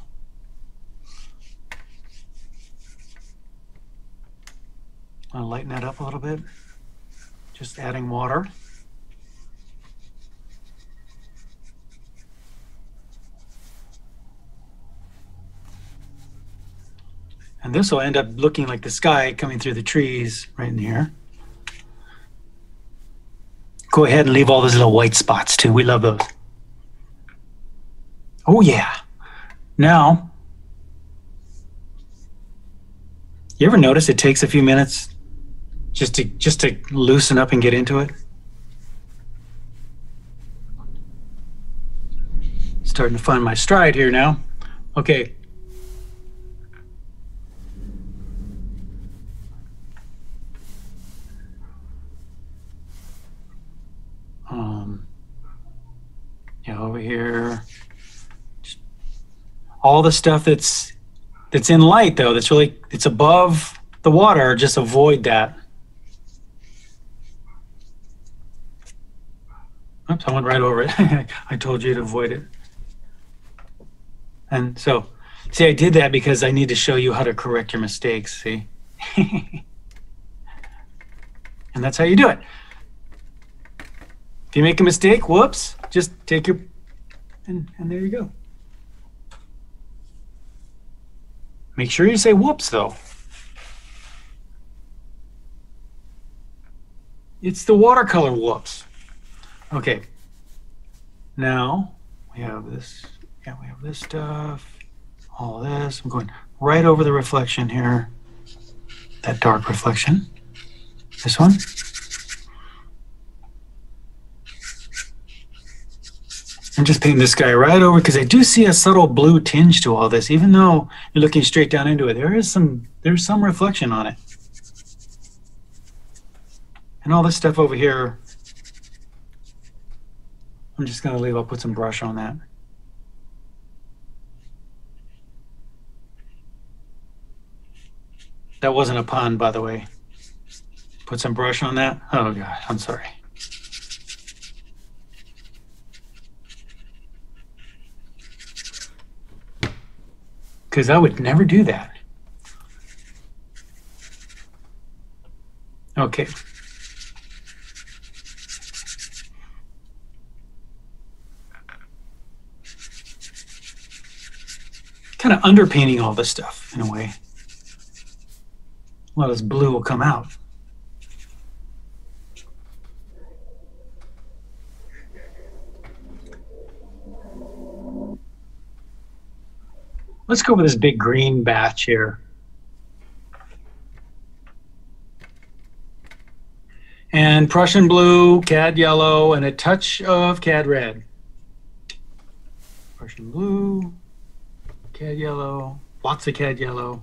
I'll lighten that up a little bit, just adding water. And this will end up looking like the sky coming through the trees right in here. Go ahead and leave all those little white spots too. We love those. Oh yeah. Now, you ever notice it takes a few minutes just to loosen up and get into it? Starting to find my stride here now. Okay. Yeah, over here. Just all the stuff that's in light though, that's really, it's above the water, just avoid that. Oops, I went right over it. I told you to avoid it. And so, see, I did that because I need to show you how to correct your mistakes, see? And that's how you do it. If you make a mistake, whoops, just take your, and there you go. Make sure you say whoops though. It's the watercolor whoops. Okay, now we have this, yeah, we have this stuff, all of this. I'm going right over the reflection here, that dark reflection, this one. I'm just painting this guy right over because I do see a subtle blue tinge to all this. Even though you're looking straight down into it, there's some reflection on it. And all this stuff over here, I'm just going to leave. I'll put some brush on that. That wasn't a pun, by the way. Put some brush on that. Oh, God, I'm sorry. Because I would never do that. Okay. Kind of underpainting all this stuff in a way. A lot of this blue will come out. Let's go with this big green batch here. And Prussian blue, CAD yellow, and a touch of CAD red. Prussian blue, CAD yellow, lots of CAD yellow,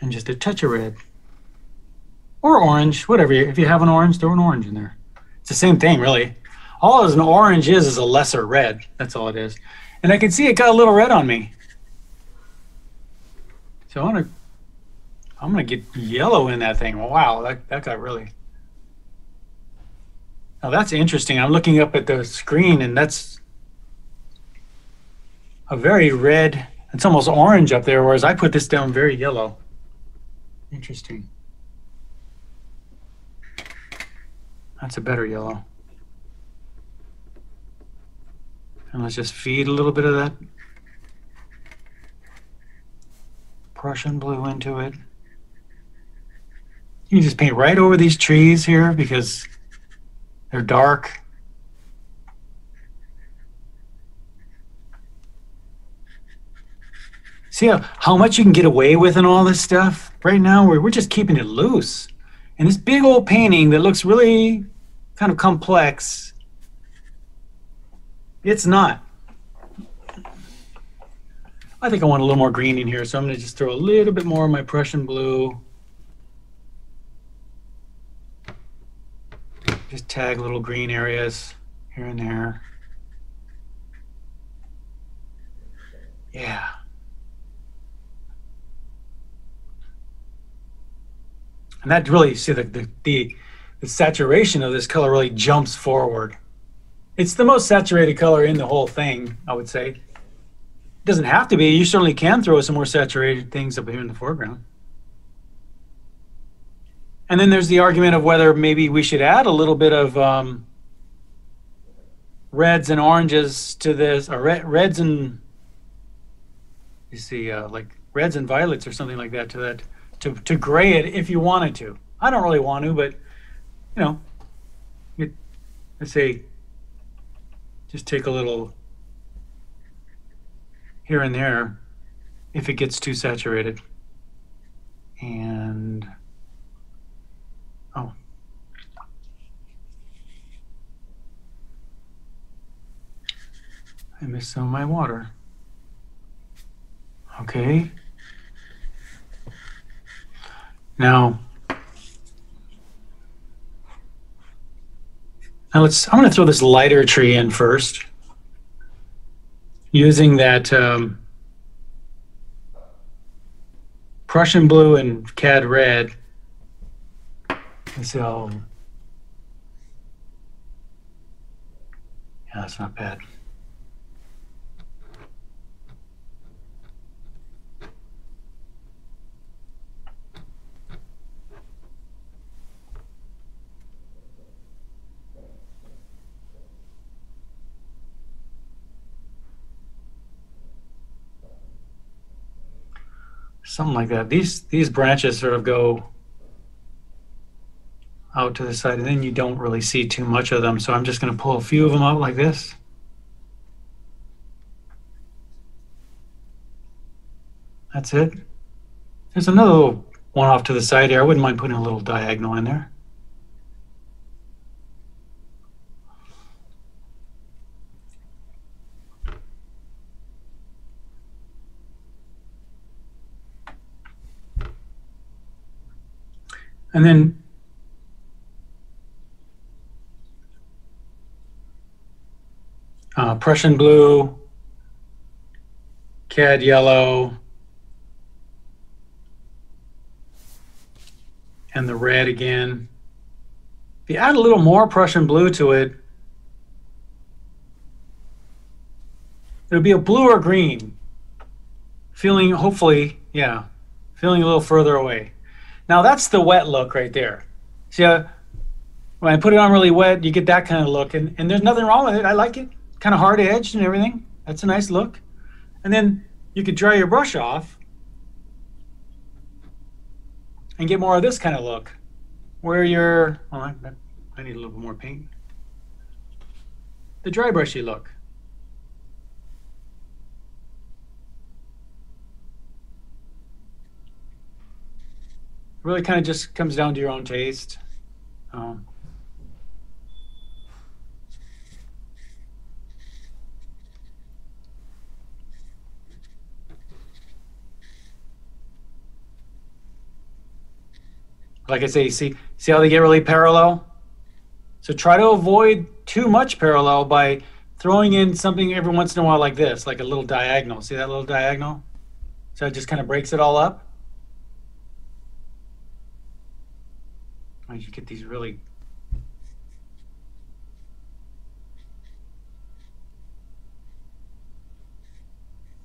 and just a touch of red. Or orange, whatever. If you have an orange, throw an orange in there. It's the same thing, really. All an orange is a lesser red. That's all it is. And I can see it got a little red on me. So I'm gonna get yellow in that thing. Wow, that got really. Now that's interesting. I'm looking up at the screen and that's a very red, it's almost orange up there, whereas I put this down very yellow. Interesting. That's a better yellow. And let's just feed a little bit of that Prussian blue into it. You can just paint right over these trees here because they're dark. See how much you can get away with in all this stuff? Right now we're just keeping it loose. And this big old painting that looks really kind of complex, it's not. I think I want a little more green in here, so I'm going to just throw a little bit more of my Prussian blue. Just tag little green areas here and there. Yeah. And that really, see the saturation of this color really jumps forward. It's the most saturated color in the whole thing, I would say. It doesn't have to be. You certainly can throw some more saturated things up here in the foreground. And then there's the argument of whether maybe we should add a little bit of reds and oranges to this, or reds and, you see, like reds and violets or something like that to gray it if you wanted to. I don't really want to, but you know, let's say just take a little here and there if it gets too saturated. And I missed some of my water. Okay. Now let's, I'm going to throw this lighter tree in first, using that Prussian blue and CAD red. And so, yeah, that's not bad. Something like that. These branches sort of go out to the side, and then you don't really see too much of them. So I'm just going to pull a few of them out like this. That's it. There's another little one off to the side here. I wouldn't mind putting a little diagonal in there. And then Prussian blue, CAD yellow, and the red again. If you add a little more Prussian blue to it, it'll be a blue or green, feeling, hopefully, yeah, feeling a little further away. Now that's the wet look right there. See, when I put it on really wet, you get that kind of look, and there's nothing wrong with it. I like it. Kind of hard edged and everything. That's a nice look. And then you could dry your brush off and get more of this kind of look, where you're, well, I need a little bit more paint. The dry brushy look. Really kind of just comes down to your own taste. Like I say, see how they get really parallel? So try to avoid too much parallel by throwing in something every once in a while like this, like a little diagonal. See that little diagonal? So it just kind of breaks it all up. You get these really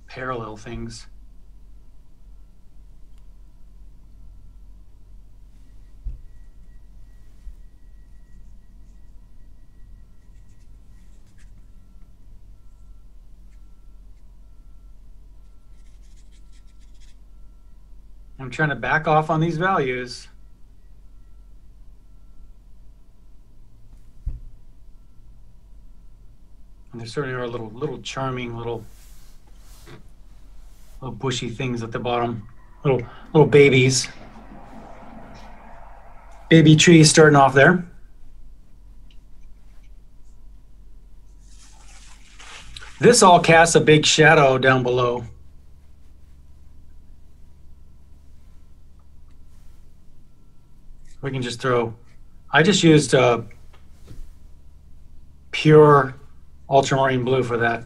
parallel things. I'm trying to back off on these values. And there certainly are little charming little bushy things at the bottom, little babies, baby trees starting off there. This all casts a big shadow down below. we can just throw. I just used pure ultramarine blue for that.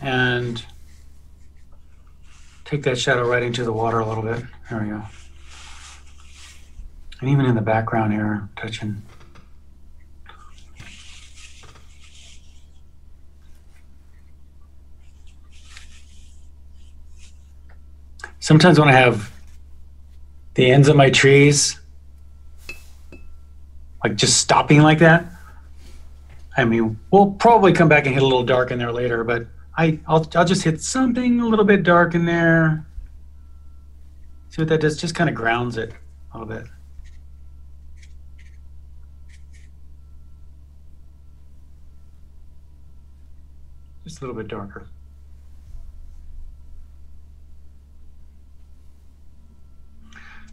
And take that shadow right into the water a little bit. There we go. And even in the background here, touching. Sometimes when I have the ends of my trees, like just stopping like that, I mean, we'll probably come back and hit a little dark in there later, but I'll just hit something a little bit dark in there. See what that does? Just kind of grounds it a little bit. Just a little bit darker.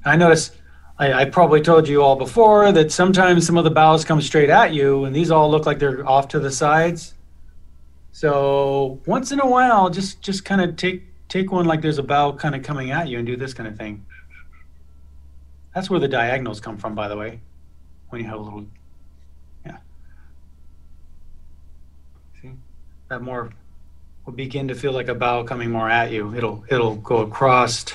I noticed, I probably told you all before that sometimes some of the boughs come straight at you, and these all look like they're off to the sides. So once in a while, just kind of take one like there's a bow kind of coming at you and do this kind of thing. That's where the diagonals come from, by the way, when you have a little, yeah. See, that more will begin to feel like a bow coming more at you. It'll go across,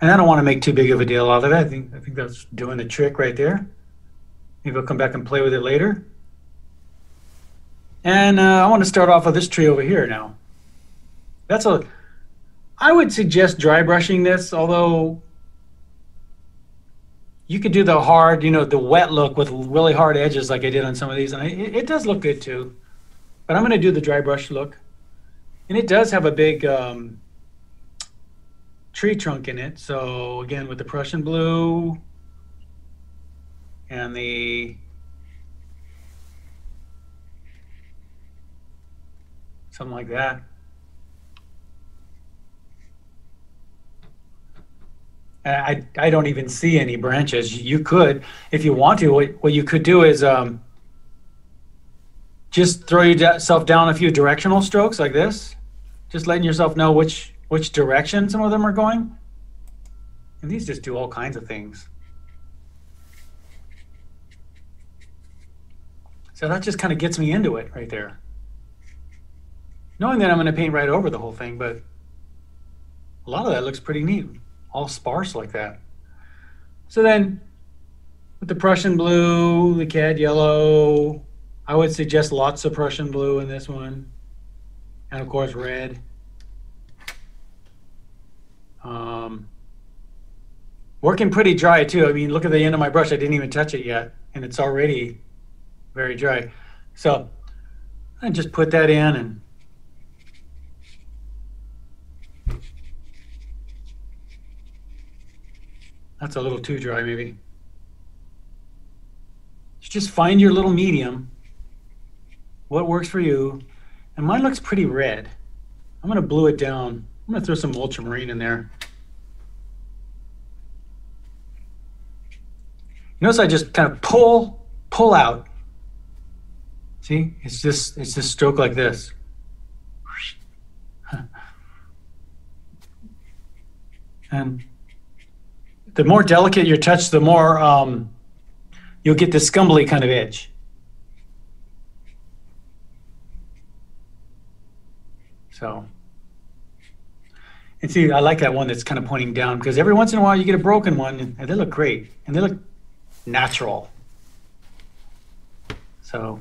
and I don't want to make too big of a deal out of it. I think that's doing the trick right there. Maybe I'll come back and play with it later. And I want to start off with this tree over here now. That's a, I would suggest dry brushing this, although you could do the hard, you know, the wet look with really hard edges like I did on some of these, and it does look good too. But I'm going to do the dry brush look. And it does have a big tree trunk in it. So again, with the Prussian blue and the something like that. I don't even see any branches. You could, if you want to, what you could do is just throw yourself down a few directional strokes like this, just letting yourself know which direction some of them are going. And these just do all kinds of things. So that just kind of gets me into it right there. Knowing that I'm going to paint right over the whole thing, but a lot of that looks pretty neat, all sparse like that. So then with the Prussian blue, the CAD yellow, I would suggest lots of Prussian blue in this one, and of course red. Working pretty dry too. I mean, look at the end of my brush. I didn't even touch it yet, and it's already very dry. So I just put that in and that's a little too dry, maybe. Just find your little medium, what works for you. And mine looks pretty red. I'm going to blue it down. I'm going to throw some ultramarine in there. Notice I just kind of pull out. See, it's just stroke like this. And the more delicate your touch, the more you'll get this scumbly kind of edge. So, and see, I like that one that's kind of pointing down, because every once in a while you get a broken one, and they look great, and they look natural. So,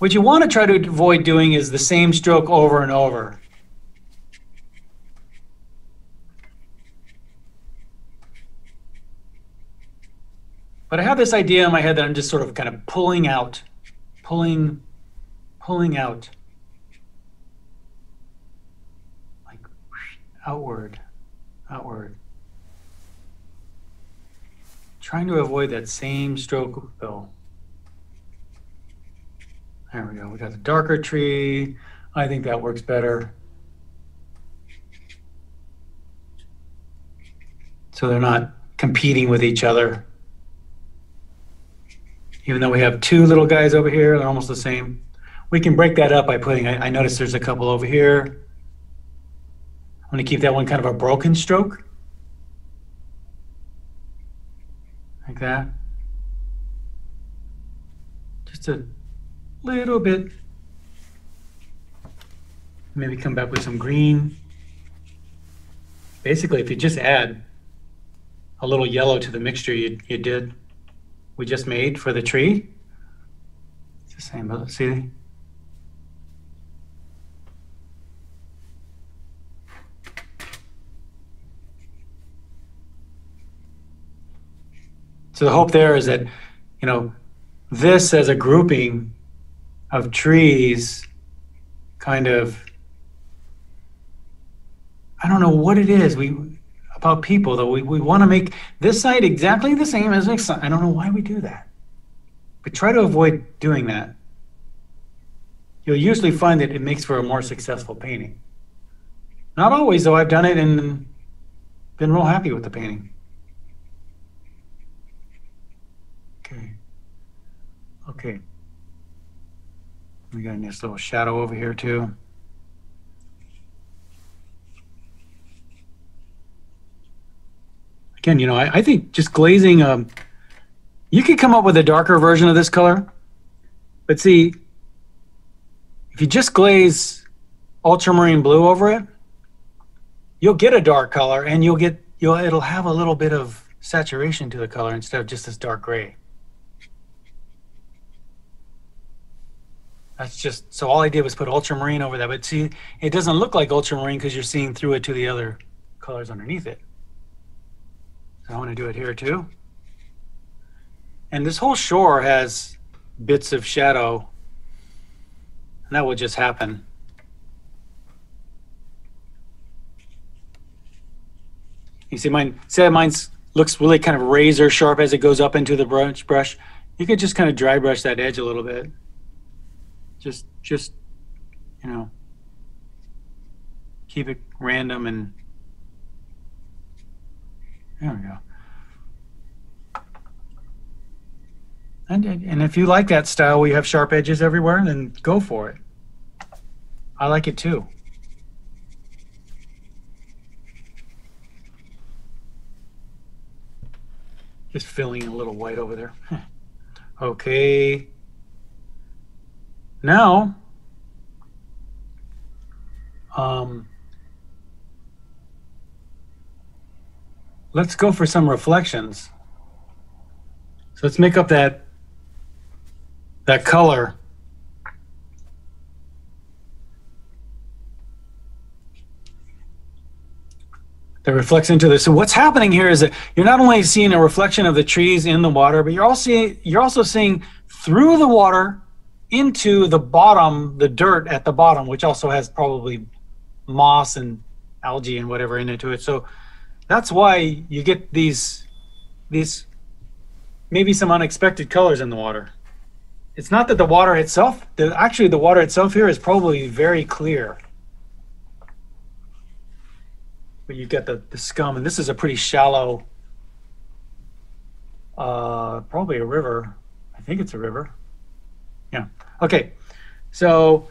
what you want to try to avoid doing is the same stroke over and over. But I have this idea in my head that I'm just sort of kind of pulling out, like outward. Trying to avoid that same stroke though. There we go, we got the darker tree. I think that works better. So they're not competing with each other. Even though we have two little guys over here, they're almost the same. We can break that up by putting, I noticed there's a couple over here, I'm going to keep that one kind of a broken stroke. Like that. Just a little bit. Maybe come back with some green. Basically, if you just add a little yellow to the mixture we just made for the tree. It's the same, see? So the hope there is that, you know, this as a grouping of trees kind of, I don't know what it is about people, though. We want to make this side exactly the same as next side. I don't know why we do that. But try to avoid doing that. You'll usually find that it makes for a more successful painting. Not always, though. I've done it and been real happy with the painting. Okay. Okay. We got a nice little shadow over here, too. Again, you know, I think just glazing, you could come up with a darker version of this color. But see, if you just glaze ultramarine blue over it, you'll get a dark color and it'll have a little bit of saturation to the color instead of just this dark gray. That's just, so all I did was put ultramarine over that. But see, it doesn't look like ultramarine because you're seeing through it to the other colors underneath it. I want to do it here too. And this whole shore has bits of shadow, and that will just happen. You see mine, say mine's looks really kind of razor sharp as it goes up into the brush. You could just kind of dry brush that edge a little bit. Just, you know, keep it random and there we go. And if you like that style where you have sharp edges everywhere, then go for it. I like it too. Just filling in a little white over there. Okay. Now, let's go for some reflections. So let's make up that color. That reflects into this. So what's happening here is that you're not only seeing a reflection of the trees in the water, but you're also seeing through the water into the bottom, the dirt at the bottom, which also has probably moss and algae and whatever into it. So that's why you get these maybe some unexpected colors in the water. It's not that the water itself, actually the water itself here is probably very clear. But you get the scum, and this is a pretty shallow, probably a river. I think it's a river. Yeah, okay. So,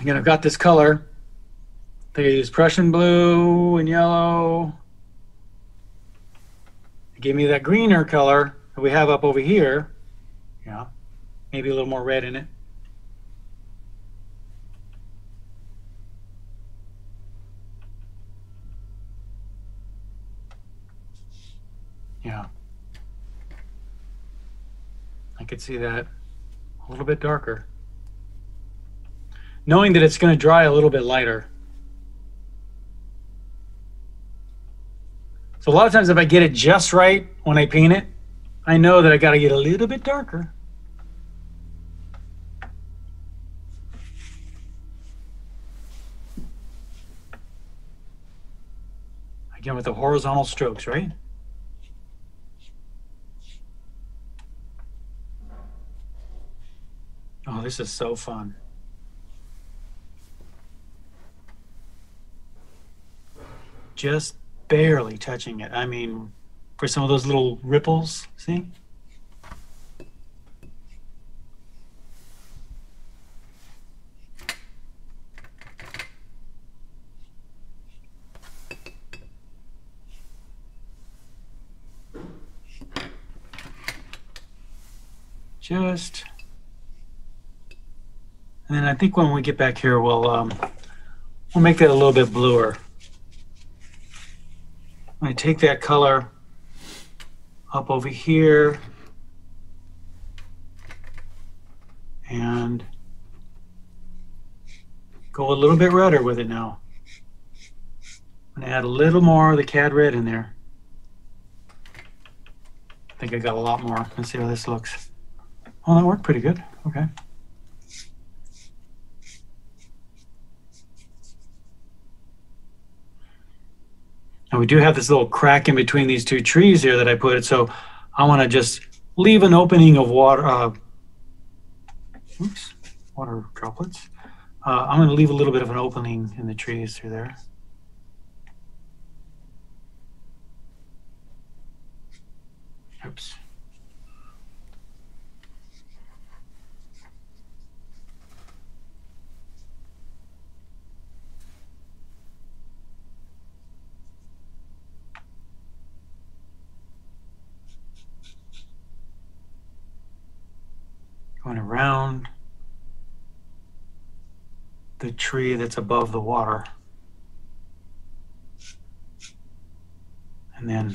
again, I've got this color. They use Prussian blue and yellow. They gave me that greener color that we have up over here. Yeah, maybe a little more red in it. Yeah, I could see that a little bit darker. Knowing that it's going to dry a little bit lighter. So a lot of times if I get it just right when I paint it, I know that I got to get a little bit darker. Again, with the horizontal strokes, right? Oh, this is so fun. Just barely touching it. I mean, for some of those little ripples, see? just. And then I think when we get back here, we'll make that a little bit bluer. I take that color up over here and go a little bit redder with it now. I'm gonna add a little more of the CAD red in there. I think I got a lot more. Let's see how this looks. Oh, that worked pretty good. Okay. Now we do have this little crack in between these two trees here that I put it, so I want to just leave an opening of water, oops, water droplets. I'm going to leave a little bit of an opening in the trees through there. Oops. Going around the tree that's above the water. And then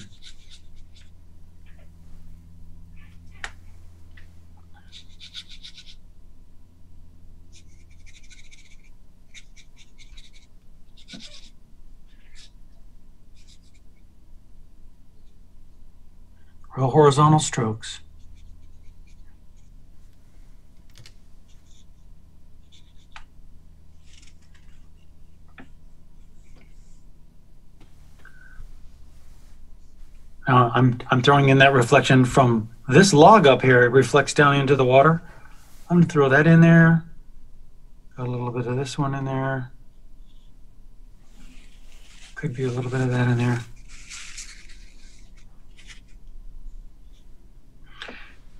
real horizontal strokes. I'm throwing in that reflection from this log up here. It reflects down into the water. I'm going to throw that in there. Got a little bit of this one in there. Could be a little bit of that in there.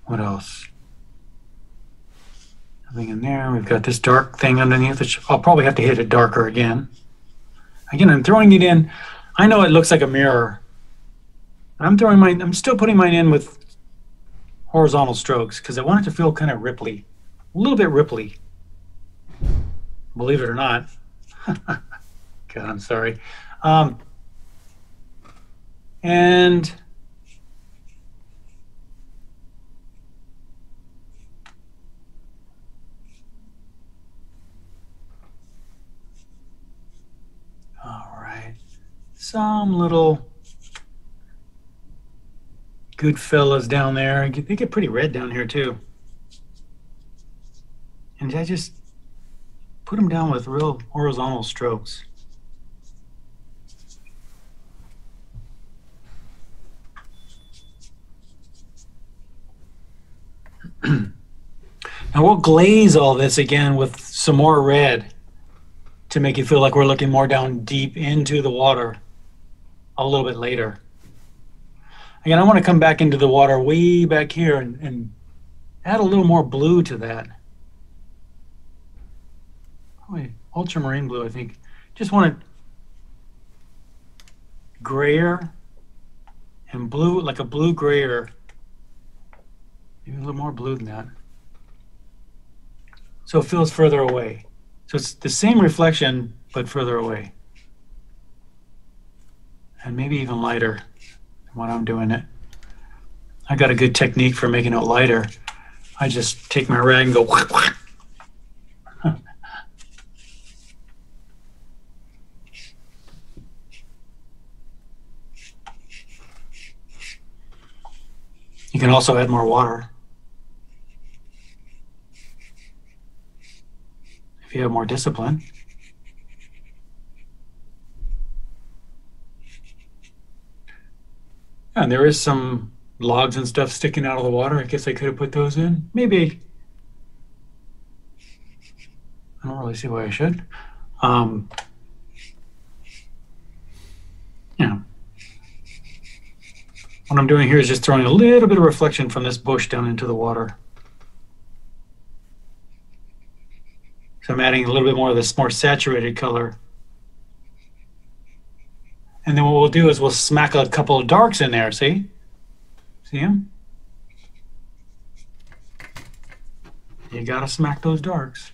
What else? Nothing in there. We've got this dark thing underneath, which I'll probably have to hit it darker again. Again, I'm throwing it in. I know it looks like a mirror. I'm still putting mine in with horizontal strokes because I want it to feel kind of ripply, a little bit ripply. Believe it or not. God, I'm sorry. And all right, some little. Good fellas down there. They get pretty red down here too. And I just put them down with real horizontal strokes. Now we'll glaze all this again with some more red to make you feel like we're looking more down deep into the water a little bit later. Again, I want to come back into the water way back here and add a little more blue to that. Probably ultramarine blue, I think. Just want it grayer and blue, like a blue grayer. Maybe a little more blue than that. So it feels further away. So it's the same reflection, but further away. And maybe even lighter. When I'm doing it, I got a good technique for making it lighter. I just take my rag and go whack, whack. You can also add more water if you have more discipline. And there is some logs and stuff sticking out of the water. I guess I could have put those in. Maybe. I don't really see why I should. Yeah. What I'm doing here is just throwing a little bit of reflection from this bush down into the water. So I'm adding a little bit more of this more saturated color. And then what we'll do is we'll smack a couple of darks in there, see? See them? You gotta smack those darks.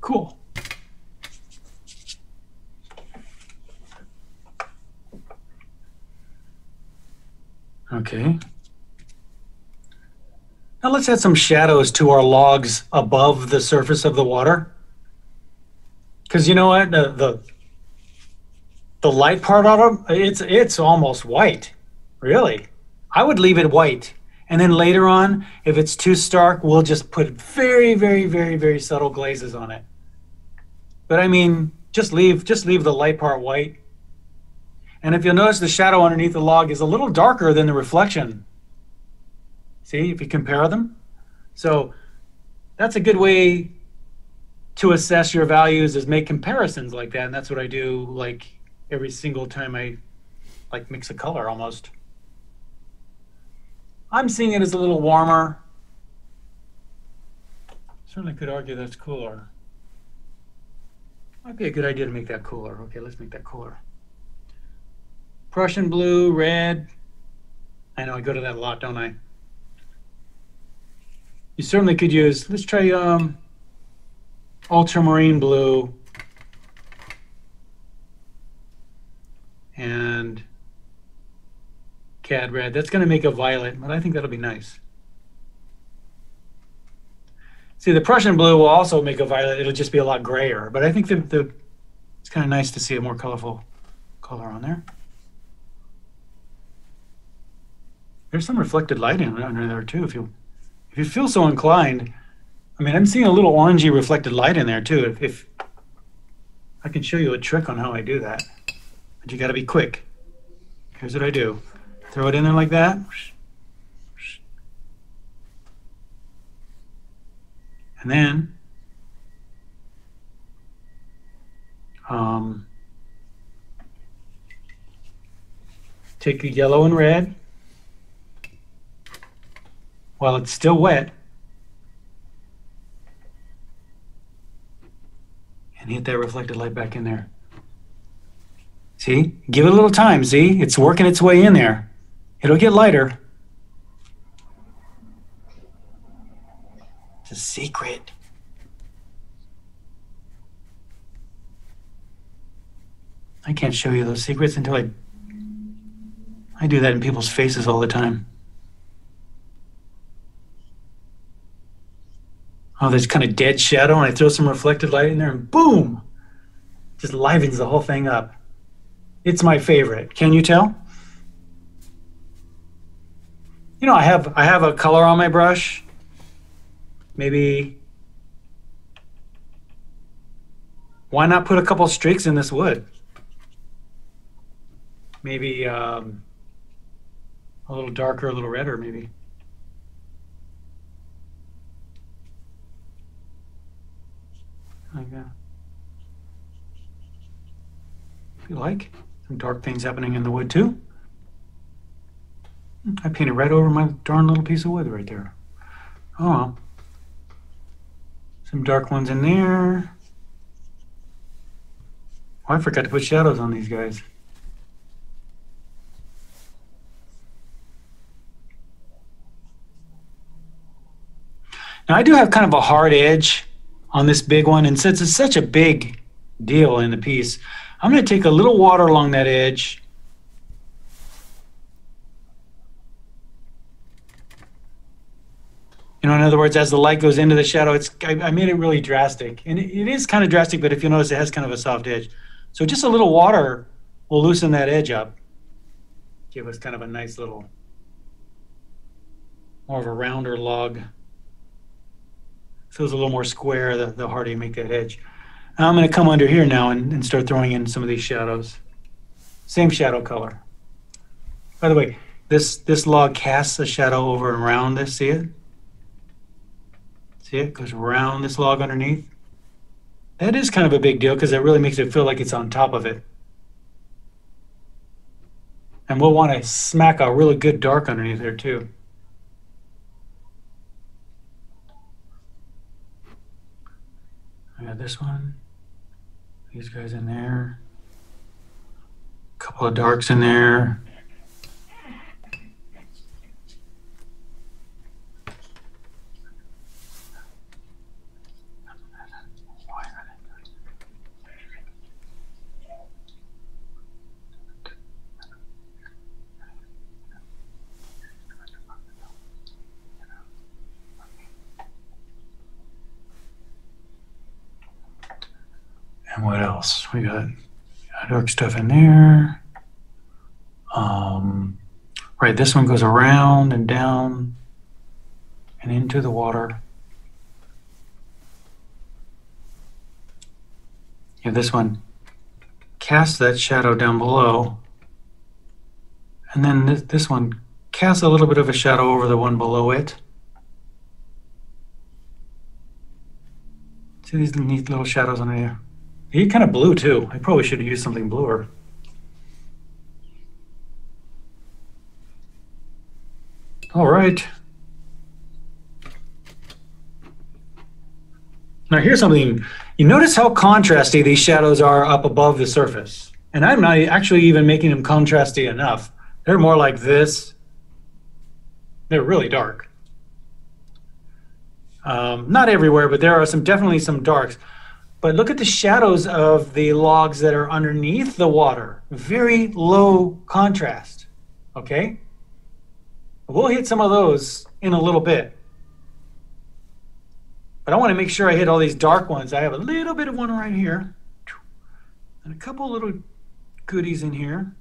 Cool. Okay. Now let's add some shadows to our logs above the surface of the water. Because you know what, the light part of them, it's almost white, really. I would leave it white. And then later on, if it's too stark, we'll just put very, very, very, very subtle glazes on it. But I mean, just leave the light part white. And if you'll notice, the shadow underneath the log is a little darker than the reflection. See, if you compare them. So that's a good way to assess your values, is make comparisons like that. And that's what I do like every single time I like mix a color almost. I'm seeing it as a little warmer. Certainly could argue that's cooler. Might be a good idea to make that cooler. Okay, let's make that cooler. Prussian blue, red. I know I go to that a lot, don't I? You certainly could use, let's try ultramarine blue and CAD red. That's going to make a violet, but I think that'll be nice. See, the Prussian blue will also make a violet. It'll just be a lot grayer, but I think it's kind of nice to see a more colorful color on there. There's some reflected light under there too, if you feel so inclined. I mean, I'm seeing a little orangey reflected light in there too. If I can show you a trick on how I do that, but you got to be quick. Here's what I do: throw it in there like that, and then take a yellow and red. While it's still wet, and hit that reflected light back in there. See? Give it a little time, see? It's working its way in there. It'll get lighter. It's a secret. I can't show you those secrets until I do that in people's faces all the time. Oh, there's kind of dead shadow, and I throw some reflected light in there, and boom! Just livens the whole thing up. It's my favorite. Can you tell? You know, I have a color on my brush. Maybe why not put a couple streaks in this wood? Maybe a little darker, a little redder, maybe. Like that. If you like, some dark things happening in the wood too. I painted right over my darn little piece of wood right there. Oh well. Some dark ones in there. Oh, I forgot to put shadows on these guys. Now I do have kind of a hard edge on this big one, and since it's such a big deal in the piece, I'm going to take a little water along that edge. You know, in other words, as the light goes into the shadow, I made it really drastic, and it is kind of drastic, but if you notice, it has kind of a soft edge. So just a little water will loosen that edge up, give us kind of a nice little, more of a rounder log. Feels a little more square the harder you make that edge. And I'm going to come under here now and start throwing in some of these shadows. Same shadow color. By the way, this log casts a shadow over and around this. See it? See it? It goes around this log underneath. That is kind of a big deal because it really makes it feel like it's on top of it. And we'll want to smack a really good dark underneath there too. add this one. These guys in there. A couple of darks in there. What else? We got dark stuff in there. Right, this one goes around and down and into the water. Yeah, this one casts that shadow down below. And then this one casts a little bit of a shadow over the one below it. See these neat little shadows on there? He kind of blue too. I probably should have used something bluer. All right. Now here's something. You notice how contrasty these shadows are up above the surface. And I'm not actually even making them contrasty enough. They're more like this. They're really dark. Not everywhere, but there are some definitely some darks. But look at the shadows of the logs that are underneath the water. Very low contrast, okay? We'll hit some of those in a little bit. But I want to make sure I hit all these dark ones. I have a little bit of one right here. And a couple little goodies in here.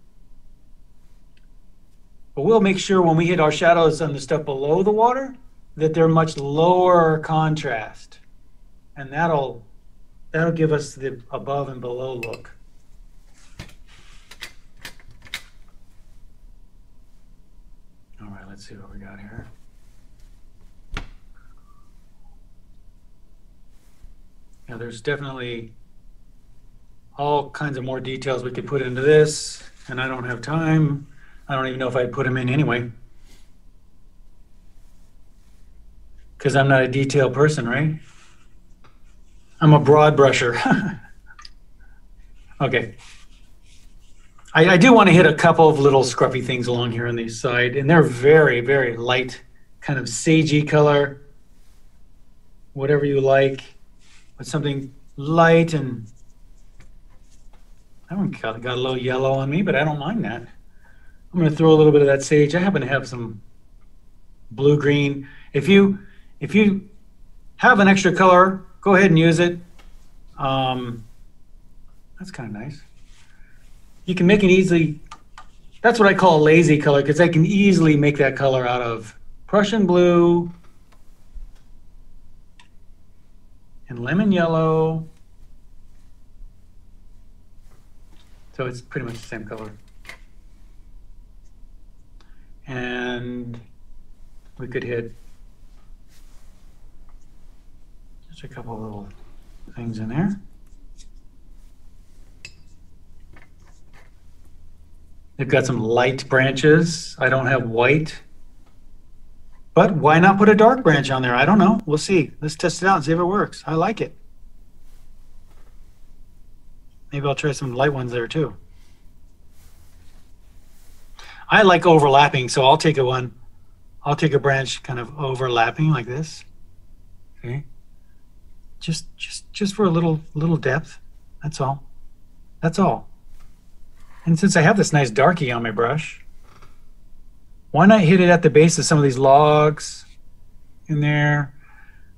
But we'll make sure when we hit our shadows on the stuff below the water that they're much lower contrast. And that'll give us the above and below look. All right, let's see what we got here. Now there's definitely all kinds of more details we could put into this, and I don't have time. I don't even know if I'd put them in anyway. Because I'm not a detail person, right? I'm a broad brusher. Okay. I do want to hit a couple of little scruffy things along here on the side, and they're very, very light, kind of sagey color, whatever you like, but something light and that one got a little yellow on me, but I don't mind that. I'm going to throw a little bit of that sage. I happen to have some blue-green. If you have an extra color, go ahead and use it. That's kind of nice. You can make it easily. That's what I call a lazy color, because I can easily make that color out of Prussian blue and lemon yellow. So it's pretty much the same color. And we could hit a couple of little things in there. They've got some light branches. I don't have white. But why not put a dark branch on there? I don't know. We'll see. Let's test it out and see if it works. I like it. Maybe I'll try some light ones there too. I like overlapping, so I'll take a one. I'll take a branch kind of overlapping like this. Okay. Just for a little depth. That's all. That's all. And since I have this nice darkie on my brush, why not hit it at the base of some of these logs in there?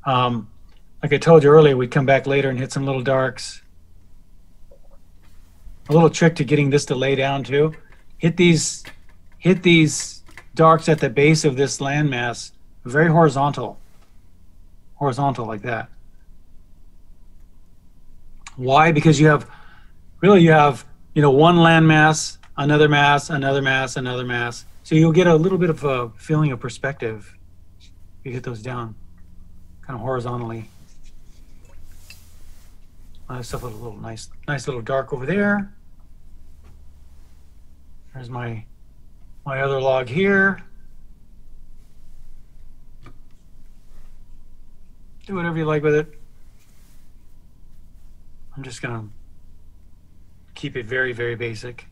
Like I told you earlier, we'd come back later and hit some little darks. A little trick to getting this to lay down too. Hit these darks at the base of this landmass, very horizontal. Horizontal like that. Why? Because you have one landmass, another mass, another mass, another mass. So you'll get a little bit of a feeling of perspective if you hit those down kind of horizontally. Stuff a little nice little dark over there. There's my other log here. Do whatever you like with it. I'm just gonna keep it very, very basic.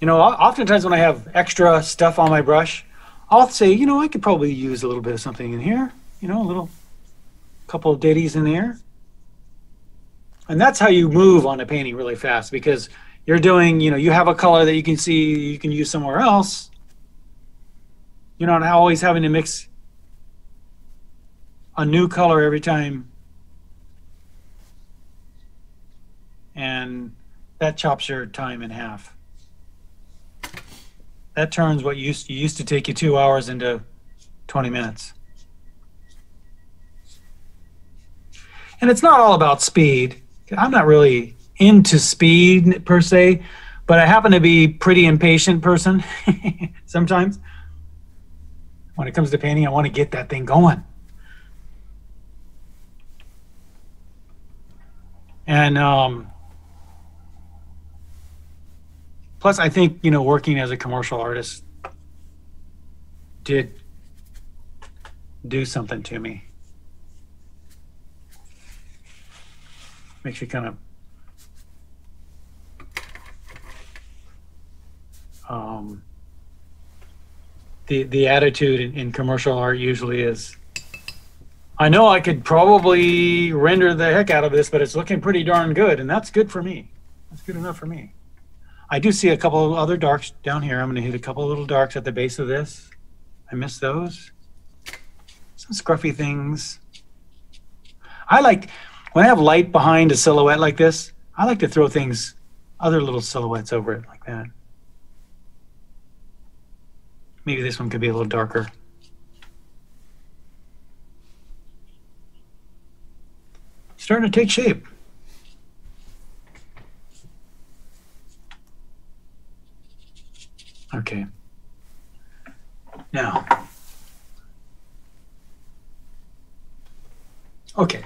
You know, oftentimes when I have extra stuff on my brush, I'll say, you know, I could probably use a little bit of something in here, you know, a little couple of ditties in there. And that's how you move on a painting really fast, because you're doing, you know, you have a color that you can see you can use somewhere else. You're not always having to mix a new color every time. And that chops your time in half. That turns what used to take you 2 hours into 20 minutes. And it's not all about speed. I'm not really into speed per se, but I happen to be a pretty impatient person sometimes. When it comes to painting, I want to get that thing going. And plus, I think, you know, working as a commercial artist did do something to me. Makes you kind of the attitude in commercial art usually is, I know I could probably render the heck out of this, but it's looking pretty darn good, and that's good for me. That's good enough for me. I do see a couple of other darks down here. I'm going to hit a couple of little darks at the base of this. I missed those. Some scruffy things. I like, when I have light behind a silhouette like this, I like to throw things, other little silhouettes over it like that. Maybe this one could be a little darker. It's starting to take shape. Okay. Now. Okay.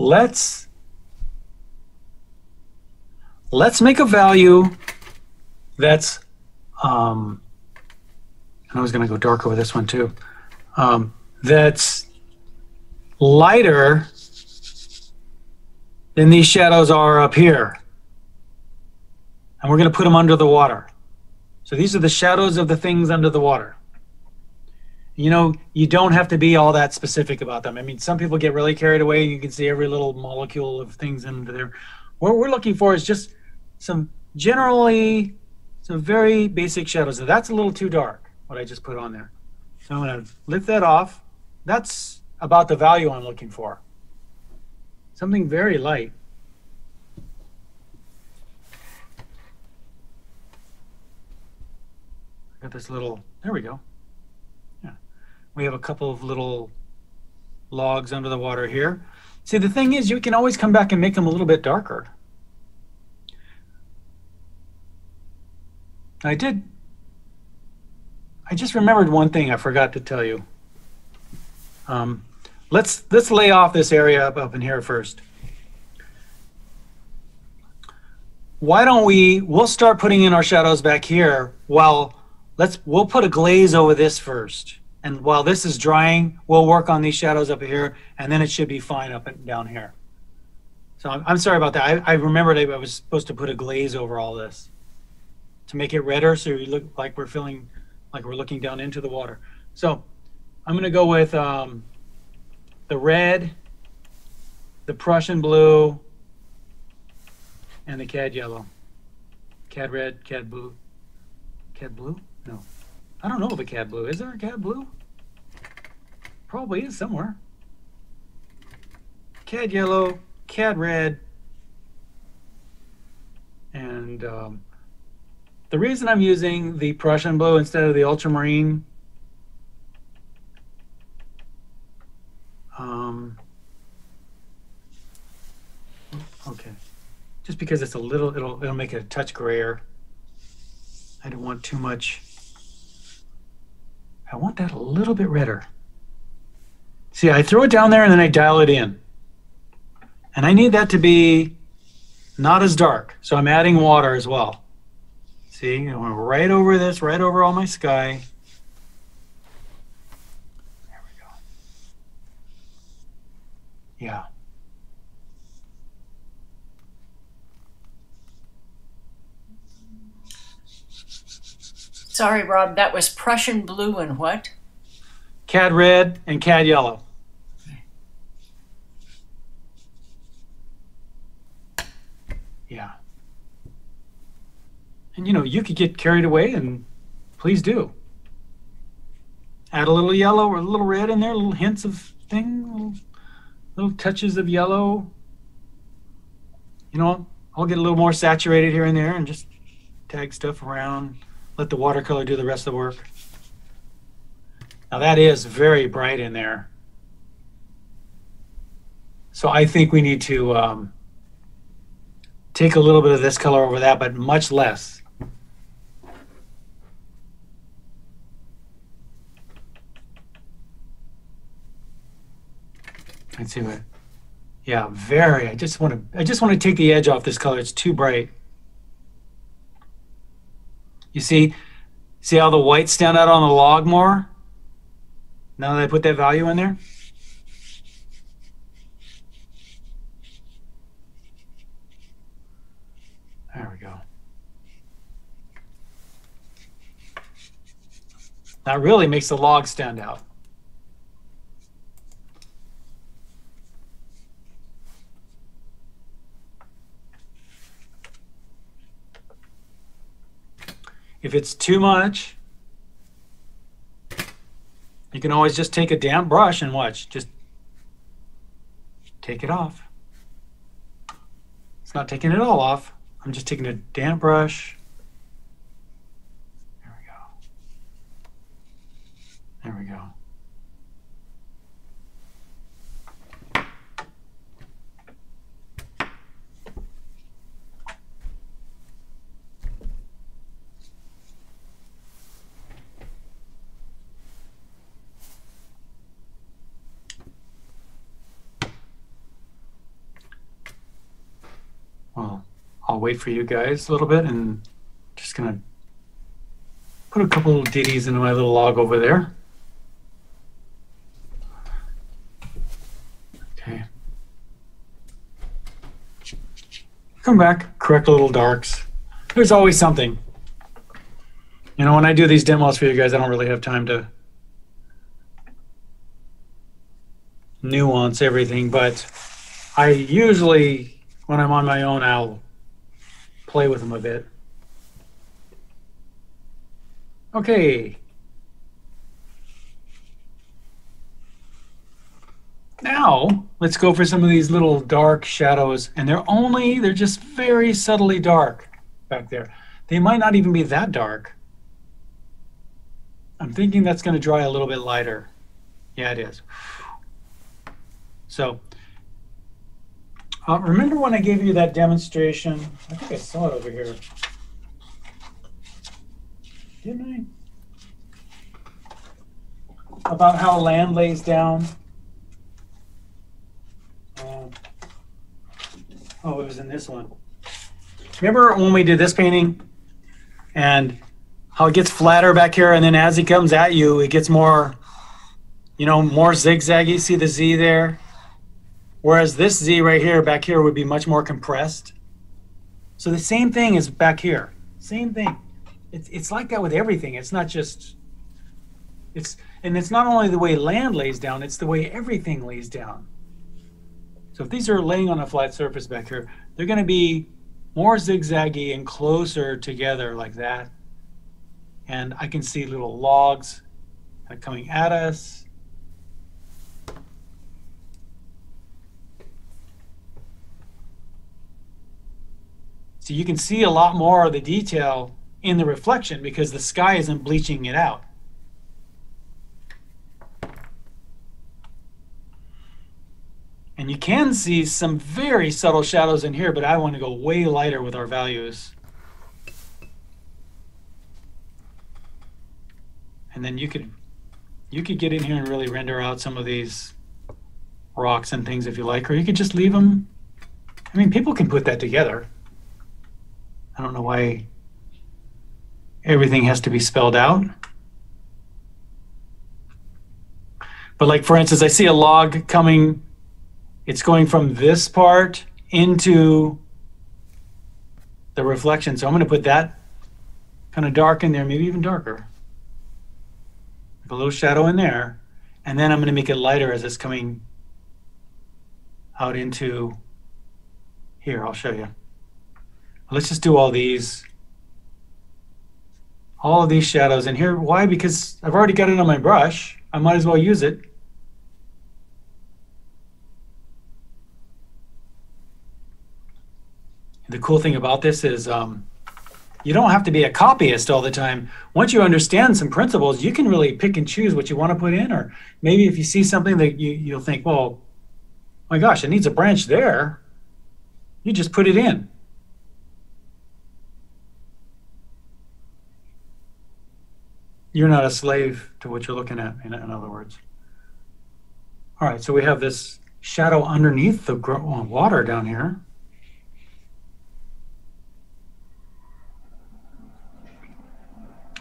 Let's make a value that's and I was going to go darker with this one too. That's lighter than these shadows are up here. And we're going to put them under the water. So these are the shadows of the things under the water. You know, you don't have to be all that specific about them. I mean, some people get really carried away. You can see every little molecule of things under there. What we're looking for is just some generally, some very basic shadows. So that's a little too dark, what I just put on there. So I'm going to lift that off. That's about the value I'm looking for. Something very light. Got this little, there we go. Yeah. We have a couple of little logs under the water here. See, the thing is, you can always come back and make them a little bit darker. I just remembered one thing I forgot to tell you. Let's lay off this area up in here first. Why don't we'll start putting in our shadows back here while we'll put a glaze over this first. And while this is drying, we'll work on these shadows up here, and then it should be fine up and down here. So I'm sorry about that. I remembered I was supposed to put a glaze over all this to make it redder, so we look like we're feeling like we're looking down into the water. So I'm going to go with the red, the Prussian blue, and the CAD yellow. CAD red, CAD blue. CAD blue? No. I don't know of a CAD blue. Is there a CAD blue? Probably is somewhere. CAD yellow, CAD red. And the reason I'm using the Prussian blue instead of the ultramarine okay, just because it's a little, it'll make it a touch grayer. I don't want too much. I want that a little bit redder. See, I throw it down there and then I dial it in. And I need that to be not as dark. So I'm adding water as well. See, I went right over this, right over all my sky. There we go. Yeah. Sorry, Rob, that was Prussian blue and what? CAD red and CAD yellow. Yeah. And you know, you could get carried away, and please do. Add a little yellow or a little red in there, little hints of thing, little touches of yellow. You know, I'll get a little more saturated here and there and just tag stuff around, let the watercolor do the rest of the work. Now that is very bright in there. So I think we need to take a little bit of this color over that, but much less. Let's see what. Yeah, very. I just want to take the edge off this color. It's too bright. You see how the whites stand out on the log more? Now that I put that value in there. There we go. That really makes the log stand out. If it's too much, you can always just take a damp brush and watch, just take it off. It's not taking it all off. I'm just taking a damp brush. There we go. There we go. Well, I'll wait for you guys a little bit, and just gonna put a couple little ditties into my little log over there. Okay. Come back, correct a little darks. There's always something. You know, when I do these demos for you guys, I don't really have time to nuance everything, but I usually, when I'm on my own, I'll play with them a bit. Okay. Now, let's go for some of these little dark shadows, and they're just very subtly dark back there. They might not even be that dark. I'm thinking that's going to dry a little bit lighter. Yeah, it is. So, remember when I gave you that demonstration? I think I saw it over here. Didn't I? About how land lays down. Oh, it was in this one. Remember when we did this painting and how it gets flatter back here, and then as it comes at you, it gets more, you know, more zigzaggy. See the Z there? Whereas this Z right here, back here, would be much more compressed. So the same thing is back here. Same thing. It's like that with everything. It's not just, it's not only the way land lays down, it's the way everything lays down. So if these are laying on a flat surface back here, they're going to be more zigzaggy and closer together like that. And I can see little logs coming at us. So you can see a lot more of the detail in the reflection because the sky isn't bleaching it out. And you can see some very subtle shadows in here, but I want to go way lighter with our values. And then you could get in here and really render out some of these rocks and things if you like, or you could just leave them. I mean, people can put that together. I don't know why everything has to be spelled out. But like, for instance, I see a log coming It's going from this part into the reflection. So I'm going to put that kind of dark in there, maybe even darker. Like a little shadow in there. And then I'm going to make it lighter as it's coming out into here. I'll show you. Let's just do all these. All of these shadows in here. Why? Because I've already got it on my brush. I might as well use it. The cool thing about this is you don't have to be a copyist all the time. Once you understand some principles, you can really pick and choose what you want to put in. Or maybe if you see something that you'll think, well, my gosh, it needs a branch there. You just put it in. You're not a slave to what you're looking at, in other words. All right, so we have this shadow underneath the water down here.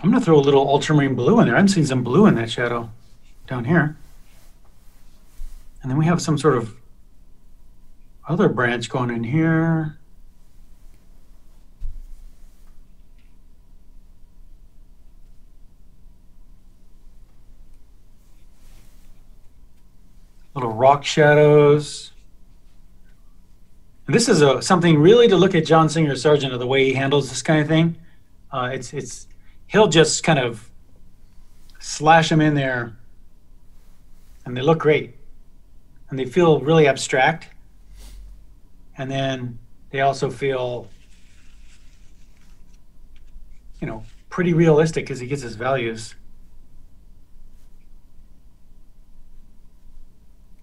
I'm going to throw a little ultramarine blue in there. I haven't seen some blue in that shadow down here. And then we have some sort of other branch going in here. Little rock shadows. And this is something really to look at John Singer Sargent of the way he handles this kind of thing. He'll just kind of slash them in there, and they look great, and they feel really abstract, and then they also feel, you know, pretty realistic because he gets his values.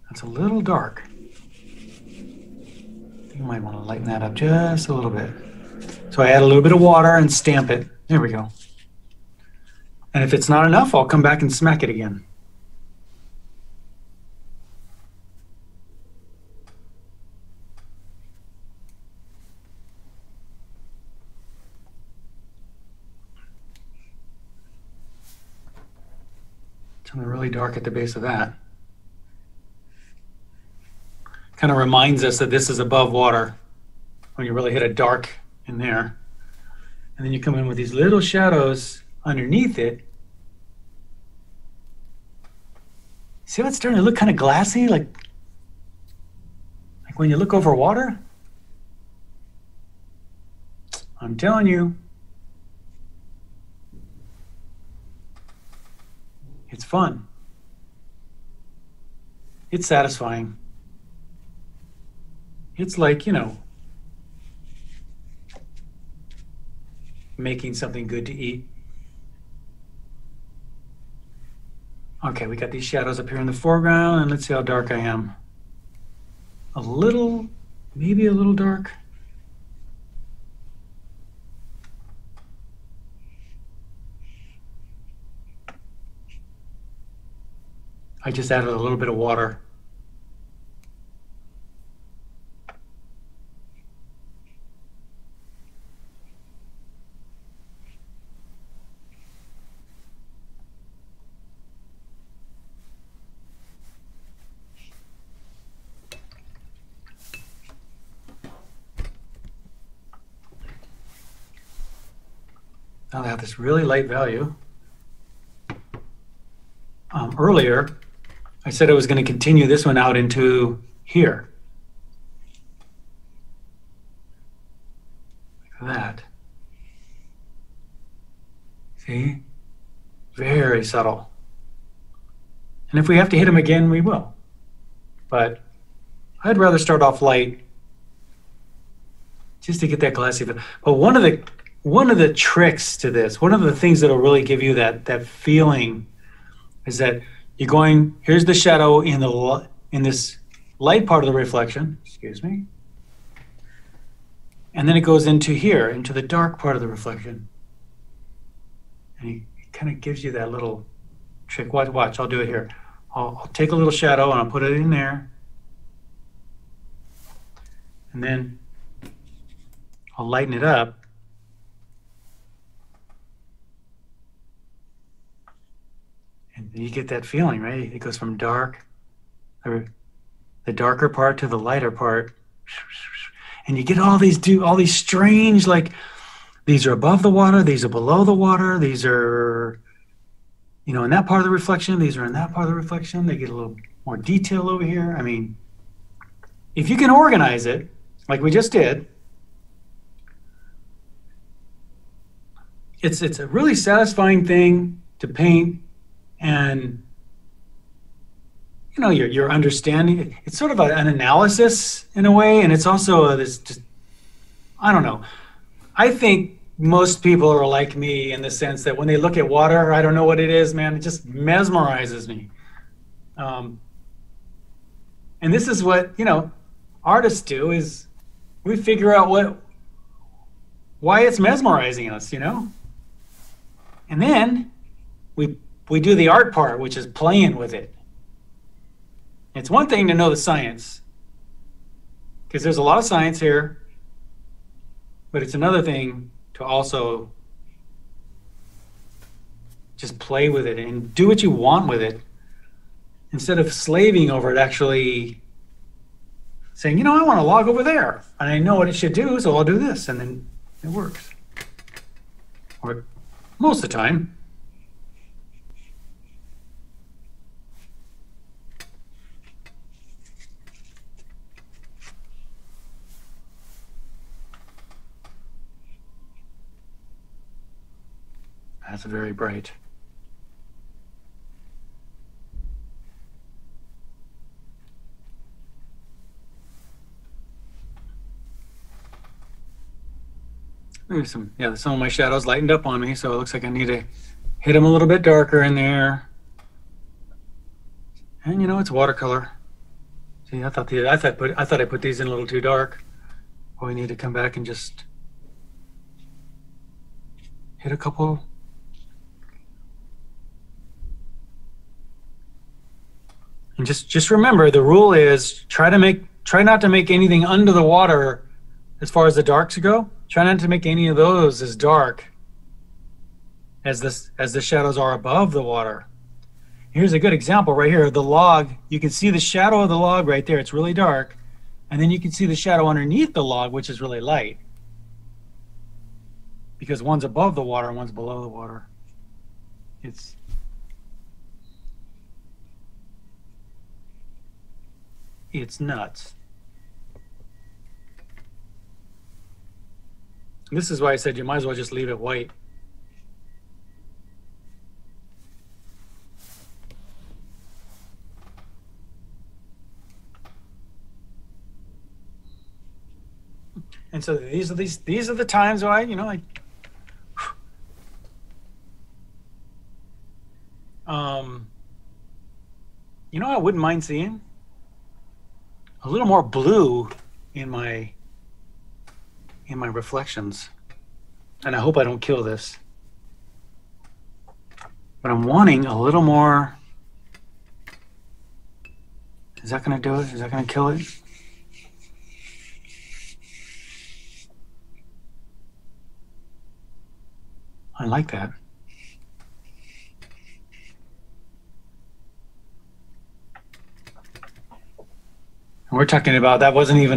That's a little dark. I think I might want to lighten that up just a little bit. So I add a little bit of water and stamp it. There we go. And if it's not enough, I'll come back and smack it again. Something really dark at the base of that. Kind of reminds us that this is above water when you really hit a dark in there. And then you come in with these little shadows underneath it. See how it's starting to look kind of glassy, like when you look over water? I'm telling you, it's fun. It's satisfying. It's like, you know, making something good to eat. Okay, we got these shadows up here in the foreground, and let's see how dark I am. A little, maybe a little dark. I just added a little bit of water. Now they have this really light value. Earlier, I said I was going to continue this one out into here. Like that. See? Very subtle. And if we have to hit them again, we will. But I'd rather start off light just to get that glassy feel. But one of the tricks to this, one of the things that'll really give you that feeling is that you're going, here's the shadow in this light part of the reflection, excuse me, and then it goes into here, into the dark part of the reflection. And it kind of gives you that little trick. Watch, I'll do it here. I'll take a little shadow and I'll put it in there. And then I'll lighten it up. And you get that feeling, right? It goes from dark, the darker part to the lighter part. And you get all these strange, like, these are above the water, these are below the water, these are, you know, in that part of the reflection, these are in that part of the reflection. They get a little more detail over here. I mean, if you can organize it, like we just did, it's a really satisfying thing to paint. And, you know, you're understanding. It's sort of an analysis in a way, and it's also this, just, I don't know. I think most people are like me in the sense that when they look at water, I don't know what it is, man, it just mesmerizes me. And this is what, you know, artists do, is we figure out why it's mesmerizing us, you know? And then we do the art part, which is playing with it. It's one thing to know the science, because there's a lot of science here, but it's another thing to also just play with it and do what you want with it, instead of slaving over it, actually saying, you know, I want to log over there, and I know what it should do, so I'll do this, and then it works. Or most of the time. That's very bright. There's some of my shadows lightened up on me, so it looks like I need to hit them a little bit darker in there. And you know, it's watercolor. See, I thought I put these in a little too dark. Well, we need to come back and just hit a couple. And just remember, the rule is try not to make anything under the water as far as the darks go. Try not to make any of those as dark as the shadows are above the water. Here's a good example right here. The log, you can see the shadow of the log right there. It's really dark. And then you can see the shadow underneath the log, which is really light. Because one's above the water and one's below the water. It's nuts. This is why I said you might as well just leave it white. And so these are the times where I wouldn't mind seeing a little more blue in my reflections. And I hope I don't kill this. But I'm wanting a little more. Is that gonna do it? Is that gonna kill it? I like that. We're talking about that wasn't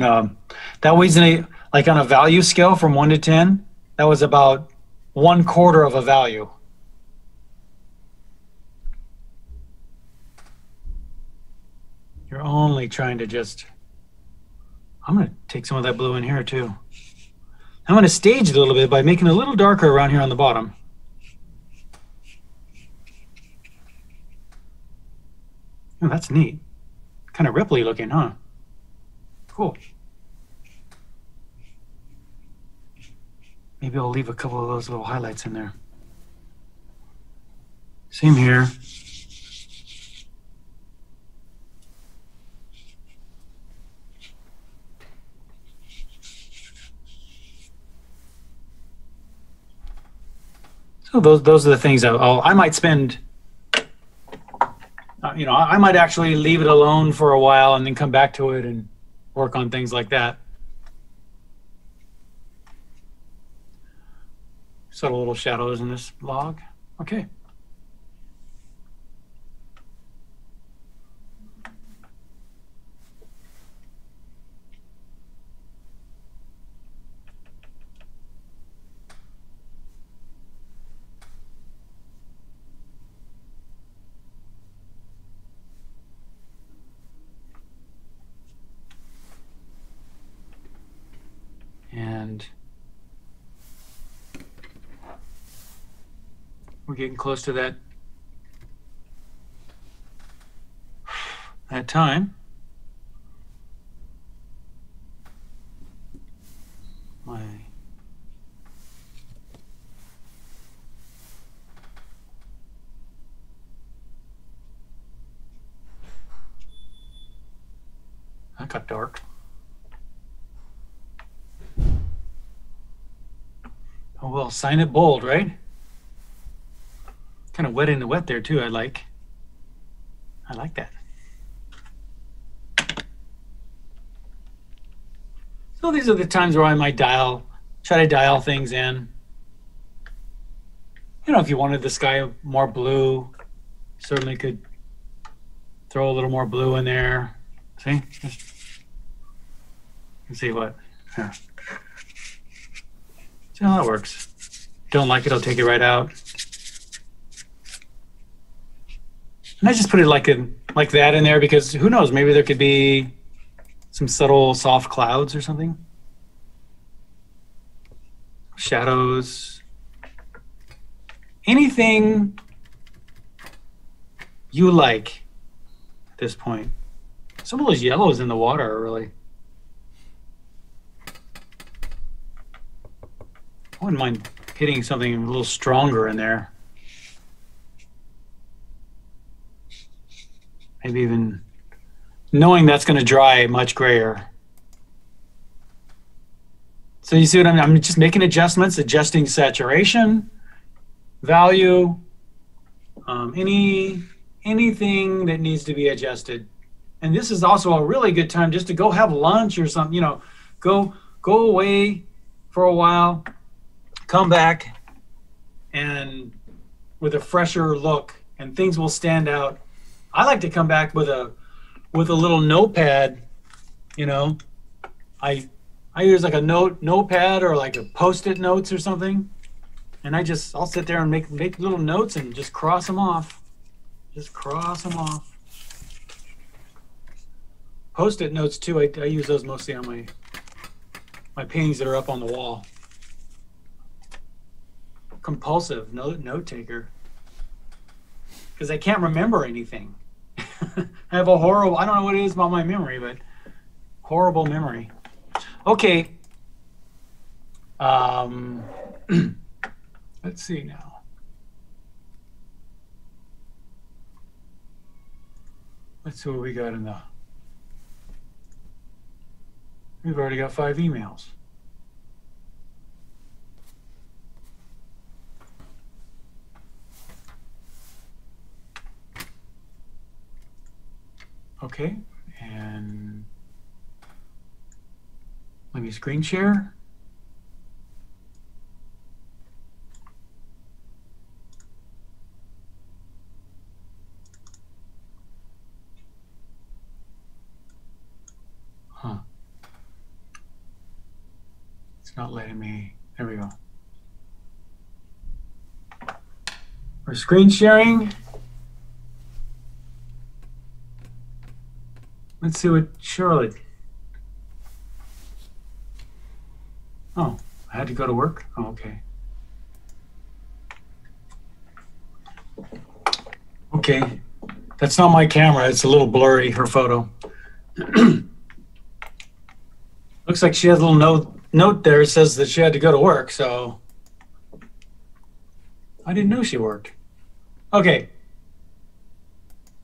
like on a value scale from 1 to 10. That was about 1/4 of a value. You're only trying to just. I'm gonna take some of that blue in here too. I'm gonna stage it a little bit by making it a little darker around here on the bottom. Oh, that's neat. Kind of ripply looking, huh? Cool. Maybe I'll leave a couple of those little highlights in there. Same here. So those are the things I might spend. You know, I might actually leave it alone for a while and then come back to it and work on things like that. Subtle little shadows in this log. Okay. We're getting close to that time. That got dark. Oh well, sign it bold, right? Kind of wet in the wet there too. I like that. So these are the times where I might try to dial things in. You know, if you wanted the sky more blue, certainly could throw a little more blue in there. See? Let's see what? Yeah. See how that works. Don't like it, I'll take it right out. And I just put it like that in there because who knows, maybe there could be some subtle soft clouds or something. Shadows. Anything you like at this point. Some of those yellows in the water are really. I wouldn't mind hitting something a little stronger in there. Maybe even knowing that's going to dry much grayer. So you see what I mean? I'm just making adjustments, adjusting saturation, value, anything that needs to be adjusted. And this is also a really good time just to go have lunch or something, you know, go away for a while, come back and with a fresher look and things will stand out. I like to come back with a little notepad, you know. I use like a notepad or like a Post-it notes or something. And I'll sit there and make little notes and just cross them off. Just cross them off. Post-it notes too, I use those mostly on my paintings that are up on the wall. Compulsive note taker. Because I can't remember anything. I have a horrible, I don't know what it is about my memory, but horrible memory. Okay. Let's see now. Let's see what we got in the... We've already got 5 emails. Okay, and let me screen share. Not letting me, there we go. We're screen sharing. Let's see what Charlotte. Oh, I had to go to work? Oh, okay. Okay, that's not my camera, it's a little blurry, her photo. Looks like she has a little note there says that she had to go to work, so I didn't know she worked. Okay.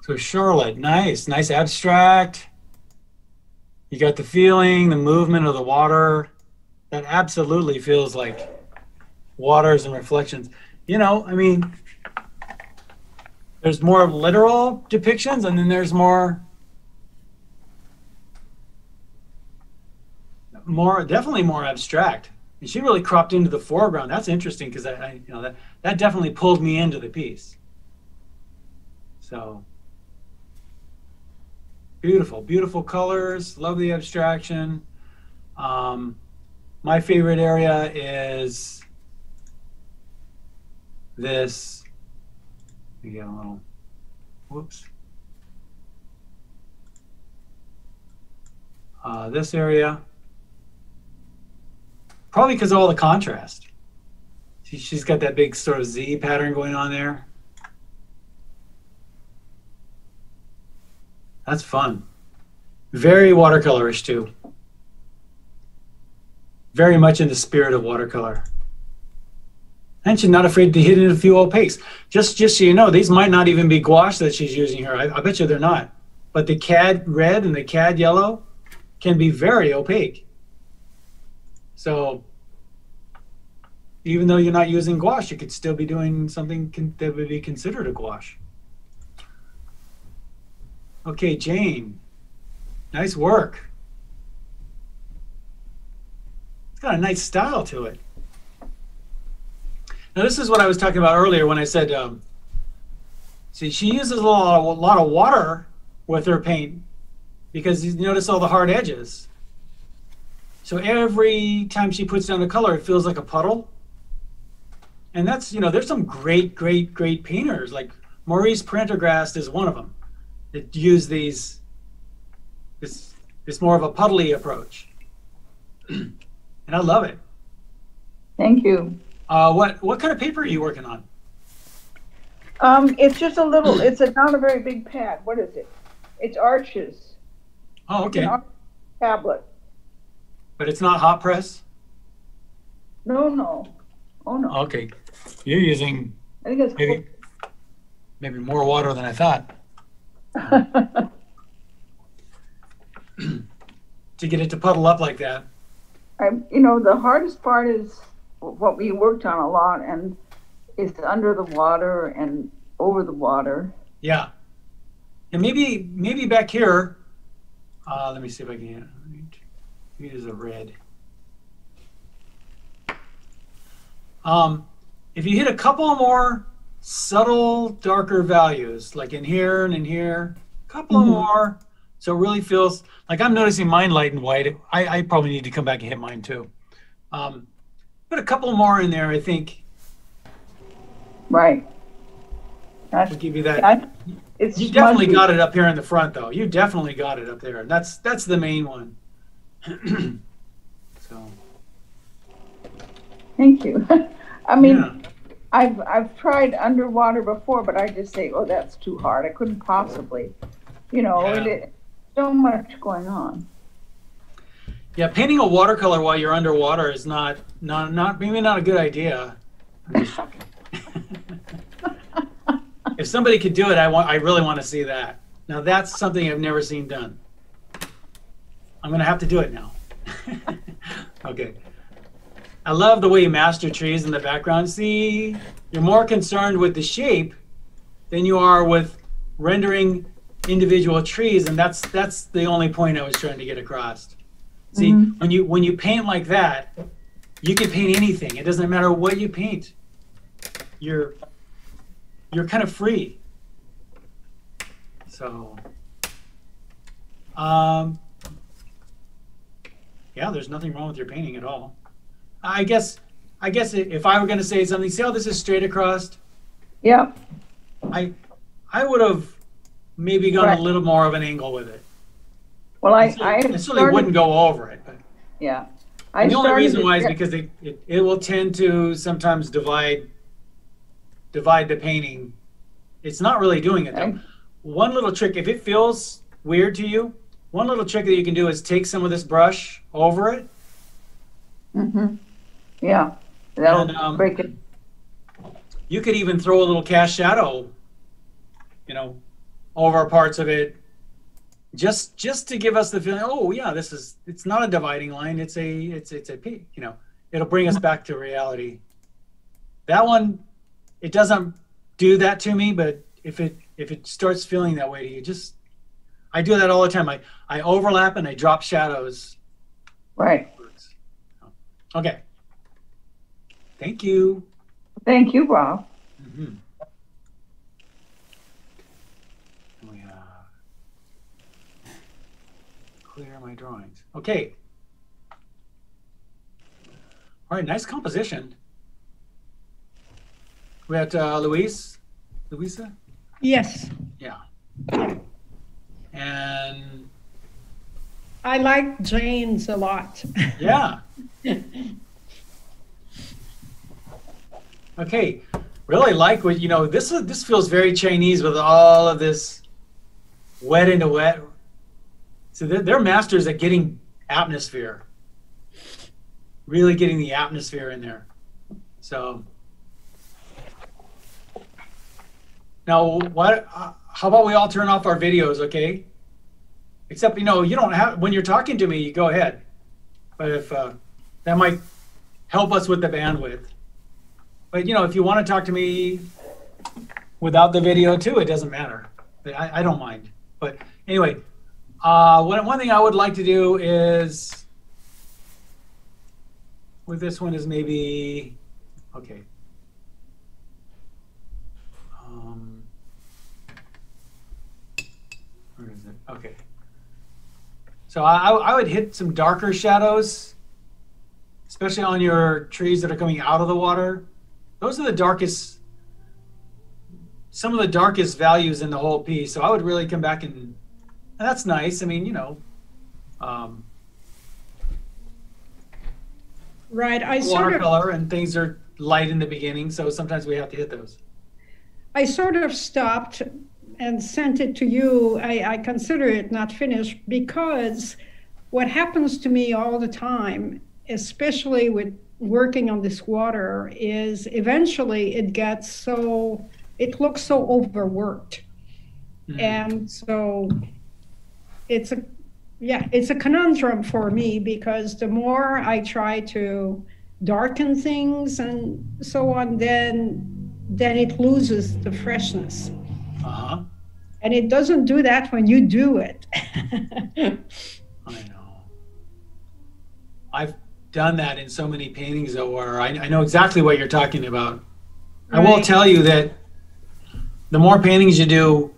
So Charlotte, nice abstract. You got the feeling, the movement of the water. That absolutely feels like waters and reflections. You know, I mean, there's more literal depictions and then there's more definitely more abstract, and she really cropped into the foreground. That's interesting because I you know that definitely pulled me into the piece. So beautiful colors, love the abstraction. My favorite area is this. You get a little whoops. This area. Probably because of all the contrast. she's got that big sort of Z pattern going on there. That's fun. Very watercolorish too. Very much in the spirit of watercolor. And she's not afraid to hit in a few opaques. Just so you know, these might not even be gouache that she's using here. I bet you they're not. But the CAD red and the CAD yellow can be very opaque. So even though you're not using gouache, you could still be doing something that would be considered a gouache. Okay, Jane, nice work. It's got a nice style to it. Now this is what I was talking about earlier when I said, see, she uses a lot of water with her paint because you notice all the hard edges. So every time she puts down the color, it feels like a puddle. And that's, you know, there's some great painters, like Maurice Prendergast is one of them. That use these, it's more of a puddly approach. And I love it. Thank you. What kind of paper are you working on? It's just a little, not a very big pad. What is it? It's Arches. Oh, okay. It's an Arches tablet. But it's not hot press? No, no. Oh, no. Okay. You're using, I think it's maybe more water than I thought. To get it to puddle up like that. You know, the hardest part is what we worked on a lot, and it's under the water and over the water. Yeah, and maybe back here. Let me see if I can. Maybe there's a red. If you hit a couple more subtle darker values, like in here and in here, a couple more, so it really feels like I'm noticing mine light and white. I probably need to come back and hit mine too, but a couple more in there, I think, right? That would give you that. You definitely got it up here in the front though. You definitely got it up there, and that's the main one. So thank you. I mean, yeah. I've tried underwater before, but I just say, oh, that's too hard. I couldn't possibly, you know, yeah. So much going on. Yeah, painting a watercolor while you're underwater is not maybe not a good idea. If somebody could do it, I really want to see that. Now that's something I've never seen done. I'm gonna have to do it now. Okay. I love the way you master trees in the background. See, you're more concerned with the shape than you are with rendering individual trees, and that's the only point I was trying to get across. See, when you paint like that, you can paint anything. It doesn't matter what you paint. You're kind of free. So, yeah, there's nothing wrong with your painting at all. I guess if I were going to say something, see how this is straight across? Yeah. I would have maybe gone a little more of an angle with it. Well, I certainly wouldn't go over it. But yeah. The only reason why is because it will tend to sometimes divide the painting. It's not really doing it, though. One little trick, if it feels weird to you, one little trick that you can do is take some of this brush over it. Yeah, that'll break it. You could even throw a little cast shadow, you know, over parts of it, just to give us the feeling. Oh yeah, this is, it's not a dividing line. It's a peak. You know, it'll bring us back to reality. That one, it doesn't do that to me. But if it starts feeling that way to you, I do that all the time. I overlap and I drop shadows. Right. Okay. Thank you. Thank you, Rob. Let me clear my drawings. Okay. All right, nice composition. We had Luisa? Yes. Yeah. And I like Jane's a lot. Yeah. Okay, really like what, you know, this feels very Chinese with all of this wet into wet. So they're masters at getting atmosphere, really getting the atmosphere in there. So now what, how about we all turn off our videos, okay? Except, you know, you don't have, when you're talking to me, you go ahead. But if that might help us with the bandwidth. But, you know, if you want to talk to me without the video, too, it doesn't matter. I don't mind. But anyway, one thing I would like to do is, with this one is maybe, okay. Where is it? Okay. So I would hit some darker shadows, especially on your trees that are coming out of the water. Those are the darkest, some of the darkest values in the whole piece. So I would really come back and that's nice. I mean, you know. Right. I watercolor and things are light in the beginning, so sometimes we have to hit those. I sort of stopped and sent it to you. I consider it not finished because what happens to me all the time, especially with working on this water, is eventually it gets so, it looks so overworked. Mm-hmm. And so it's a, yeah, it's a conundrum for me because the more I try to darken things and so on, then it loses the freshness. Uh-huh. And it doesn't do that when you do it. I know. I've done that in so many paintings though, where I know exactly what you're talking about. Right. I will tell you that the more paintings you do,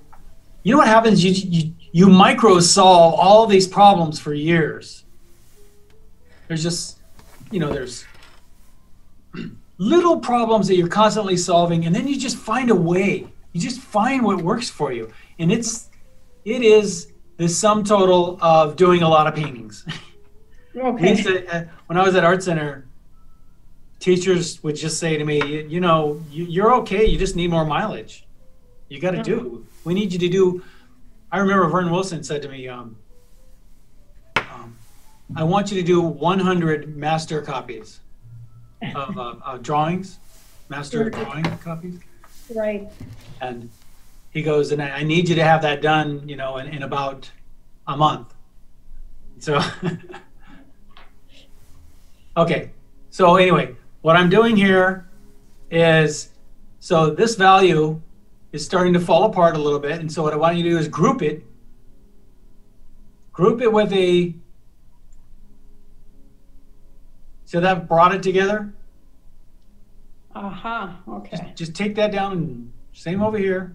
you know what happens? You micro-solve all these problems for years. There's just, you know, there's little problems that you're constantly solving, and then you just find a way. You just find what works for you. And it is the sum total of doing a lot of paintings. Okay. When I was at Art Center, teachers would just say to me, you know, you're okay, you just need more mileage. You got to do. We need you to do. I remember Vern Wilson said to me, I want you to do 100 master copies of drawings, master drawing copies. Right. And he goes, and I need you to have that done, you know, in about a month. So, okay. So anyway, what I'm doing here is, so this value is starting to fall apart a little bit. And so what I want you to do is group it with a, so that brought it together. Aha, uh-huh. Okay. Just take that down and same over here.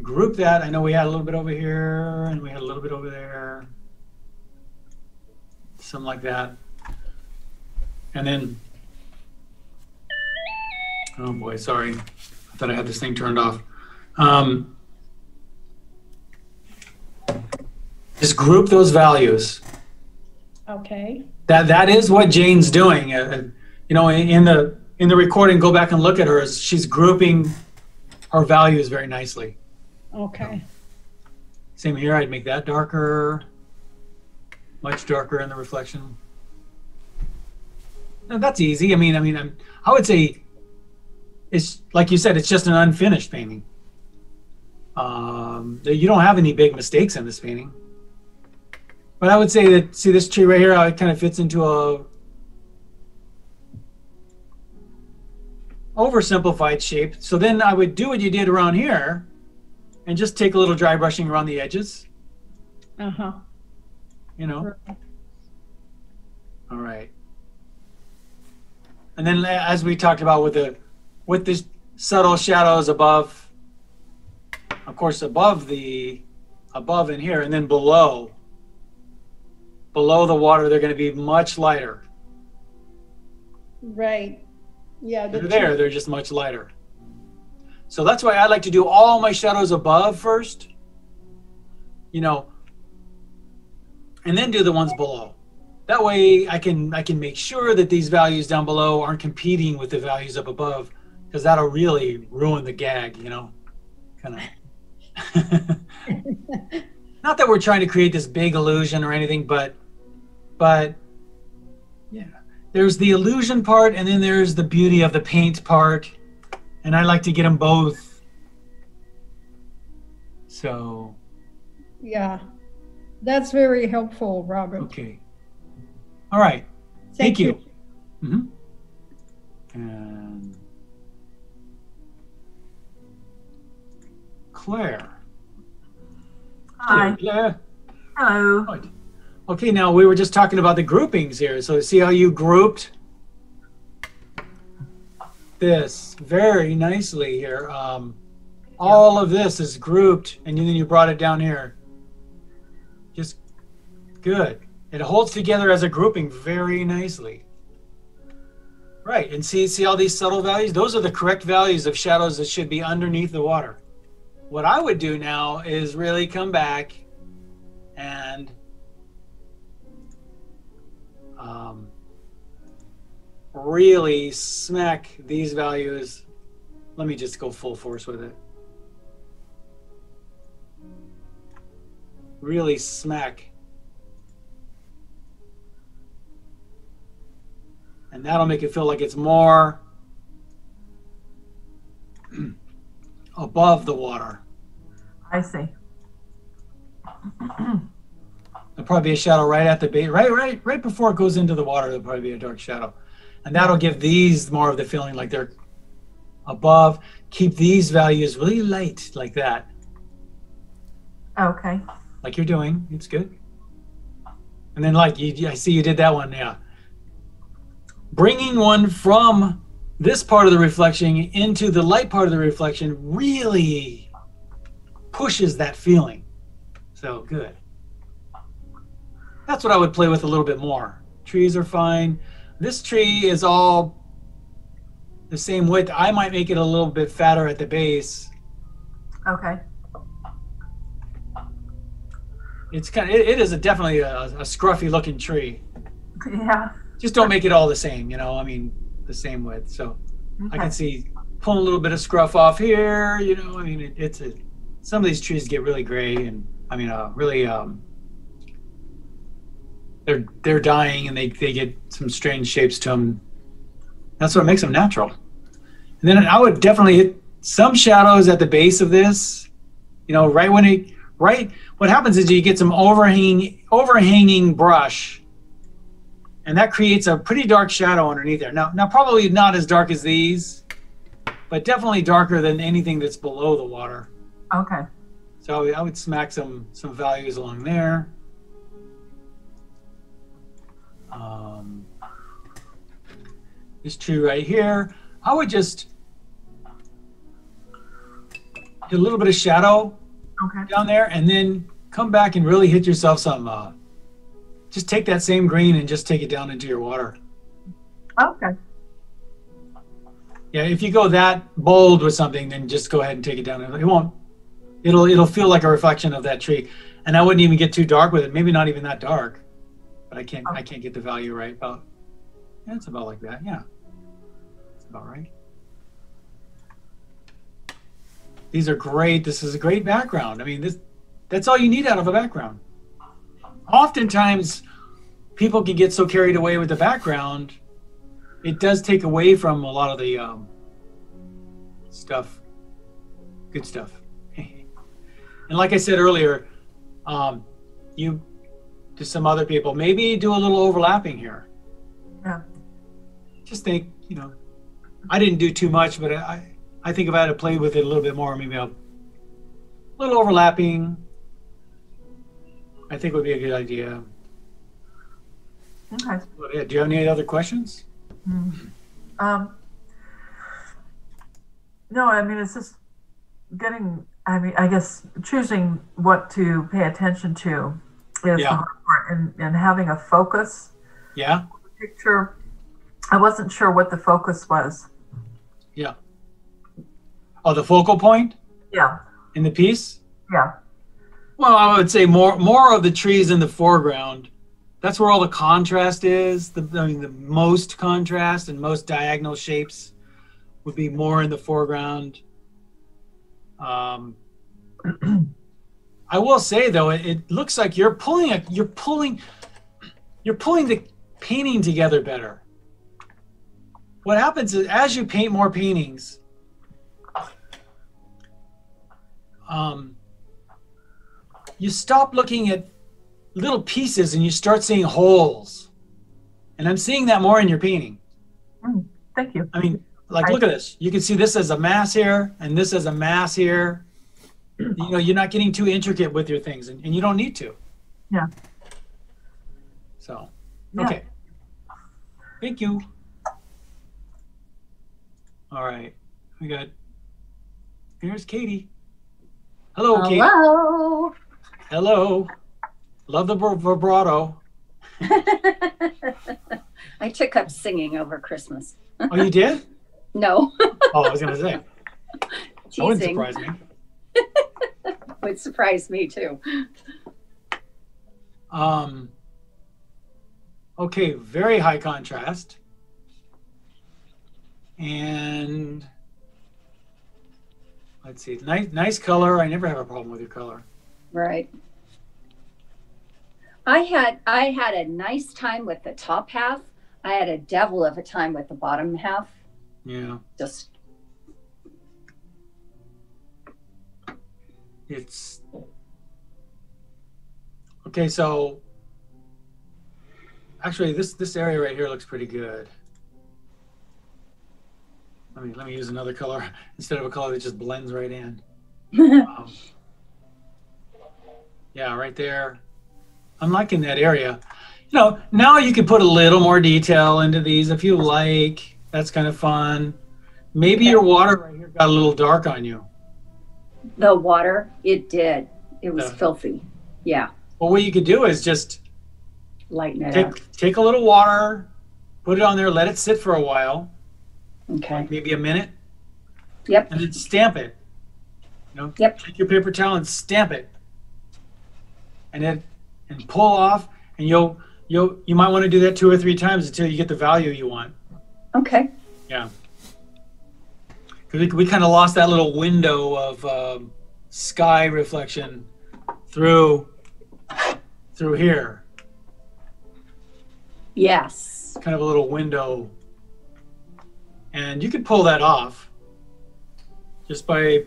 Group that. I know we had a little bit over here and we had a little bit over there. Something like that. And then, oh boy, sorry. I thought I had this thing turned off. Just group those values. Okay. That is what Jane's doing. You know, in the recording, go back and look at her. As she's grouping her values very nicely. Okay. Same here. I'd make that darker, much darker in the reflection. Now, that's easy. I would say it's like you said. It's just an unfinished painting. You don't have any big mistakes in this painting. But I would say that, see this tree right here, how it kind of fits into a oversimplified shape. So then I would do what you did around here and just take a little dry brushing around the edges. Uh-huh. You know. All right. And then as we talked about with the subtle shadows above, of course above in here and then below the water, they're going to be much lighter. Right. Yeah, they're just much lighter. So that's why I like to do all my shadows above first, you know, and then do the ones below. That way I can make sure that these values down below aren't competing with the values up above. because that'll really ruin the gag, you know, kind of. Not that we're trying to create this big illusion or anything, but yeah, there's the illusion part, and then there's the beauty of the paint part, and I like to get them both. So. Yeah, that's very helpful, Robert. Okay. All right. Thank you. Mm-hmm. And Claire. Hi. Claire. Hello. Right. Okay, now we were just talking about the groupings here. So see how you grouped this very nicely here. All of this is grouped, and then you brought it down here. Just good. It holds together as a grouping very nicely. Right, and see all these subtle values? Those are the correct values of shadows that should be underneath the water. What I would do now is really come back and really smack these values. Let me just go full force with it. Really smack. And that'll make it feel like it's more above the water. I see. There'll probably be a shadow right at the base, right before it goes into the water. There'll probably be a dark shadow, and that'll give these more of the feeling like they're above. Keep these values really light like that. Okay. Like you're doing, it's good. And then like you, I see you did that one, yeah. Bringing one from this part of the reflection into the light part of the reflection really pushes that feeling. So good. That's what I would play with a little bit more. Trees are fine. This tree is all the same width. I might make it a little bit fatter at the base. Okay. It's kind of, it is definitely a scruffy looking tree. Yeah. Just don't make it all the same, you know, I mean, the same width. So okay. I can see pulling a little bit of scruff off here, you know, I mean, some of these trees get really gray and I mean, really, they're dying and they get some strange shapes to them. That's what makes them natural. And then I would definitely hit some shadows at the base of this, you know, right when it, right. What happens is you get some overhanging brush. And that creates a pretty dark shadow underneath there. Now probably not as dark as these, but definitely darker than anything that's below the water. Okay. So I would smack some values along there. This tree right here, I would just do a little bit of shadow down there, and then come back and really hit yourself some. Just take that same green and just take it down into your water. Okay. Yeah, if you go that bold with something, then just go ahead and take it down. It won't. It'll feel like a reflection of that tree, and I wouldn't even get too dark with it. Maybe not even that dark, but I can't get the value right. About it's about like that. Yeah, it's about right. These are great. This is a great background. I mean, that's all you need out of a background. Oftentimes, people can get so carried away with the background, it does take away from a lot of the stuff, good stuff. And like I said earlier, you to some other people, maybe do a little overlapping here. Yeah. Just think, you know, I didn't do too much, but I think if I had to play with it a little bit more, maybe a little overlapping. I think it would be a good idea. Okay. Do you have any other questions? Mm-hmm. No, I mean, it's just getting, I mean, I guess choosing what to pay attention to is the hard part, and having a focus. Yeah. Picture. I wasn't sure what the focus was. Yeah. Oh, the focal point? Yeah. In the piece? Yeah. Well, I would say more of the trees in the foreground. That's where all the contrast is. I mean, the most contrast and most diagonal shapes would be more in the foreground. I will say though, it looks like you're pulling a, you're pulling the painting together better. What happens is as you paint more paintings, you stop looking at little pieces and you start seeing holes. And I'm seeing that more in your painting. Mm, thank you. I mean, like, look at this. You can see this as a mass here and this as a mass here. You know, you're not getting too intricate with your things, and you don't need to. Yeah. So, okay. Yeah. Thank you. All right. We got, here's Katie. Hello, Katie. Hello. Hello. Love the vibrato. I took up singing over Christmas. Oh, you did? No. Oh, I was going to say. Teasing. That wouldn't surprise me. Would surprise me too. Okay, very high contrast. And let's see, nice color. I never have a problem with your color. Right. I had a nice time with the top half. I had a devil of a time with the bottom half. Yeah. Just it's okay. So actually, this area right here looks pretty good. Let me use another color instead of a color that just blends right in. Yeah, right there. I'm liking that area. You know, now you can put a little more detail into these if you like. That's kind of fun. Maybe your water right here got a little dark on you. The water, it did. It was filthy. Yeah. Well, what you could do is just lighten it up. Take a little water, put it on there, let it sit for a while. Okay. Like maybe a minute. Yep. And then stamp it. You know, yep. Take your paper towel and stamp it. And then pull off, and you might want to do that 2 or 3 times until you get the value you want. Okay. Yeah. We kind of lost that little window of sky reflection through here. Yes. Kind of a little window, and you could pull that off just by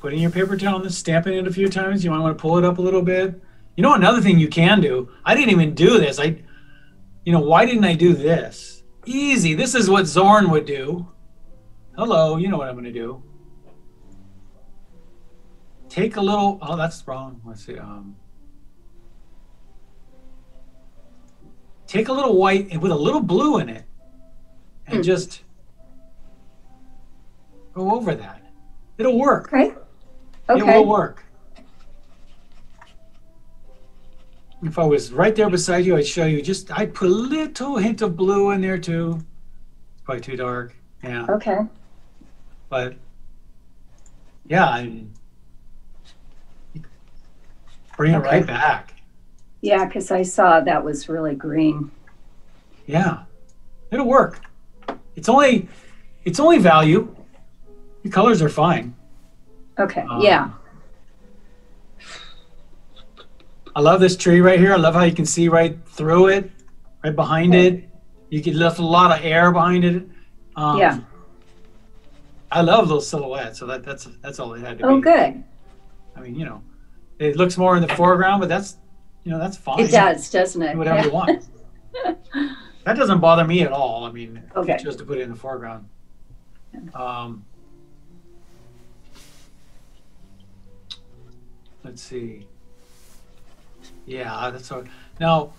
putting your paper towel on this, stamping it a few times. You might want to pull it up a little bit. You know, another thing you can do. I didn't even do this. You know, why didn't I do this? Easy. This is what Zorn would do. Hello, you know what I'm going to do. Take a little, oh, that's wrong. Let's see. Take a little white and with a little blue in it and just go over that. It'll work. Okay. It will work. If I was right there beside you, I'd show you just, I'd put a little hint of blue in there too. It's probably too dark. Yeah. Okay. But yeah, bring it right back. Yeah, because I saw that was really green. Yeah, it'll work. It's only value. The colors are fine. Okay. Yeah. I love this tree right here. I love how you can see right through it, right behind it. You can lift a lot of air behind it. Yeah, I love those silhouettes. So that's all it had to be. Oh, good. I mean, you know, it looks more in the foreground, but that's, you know, that's fine. It does, doesn't it? Do whatever you want. That doesn't bother me at all. I mean, if you chose to put it in the foreground. Let's see. Yeah, that's all. Now,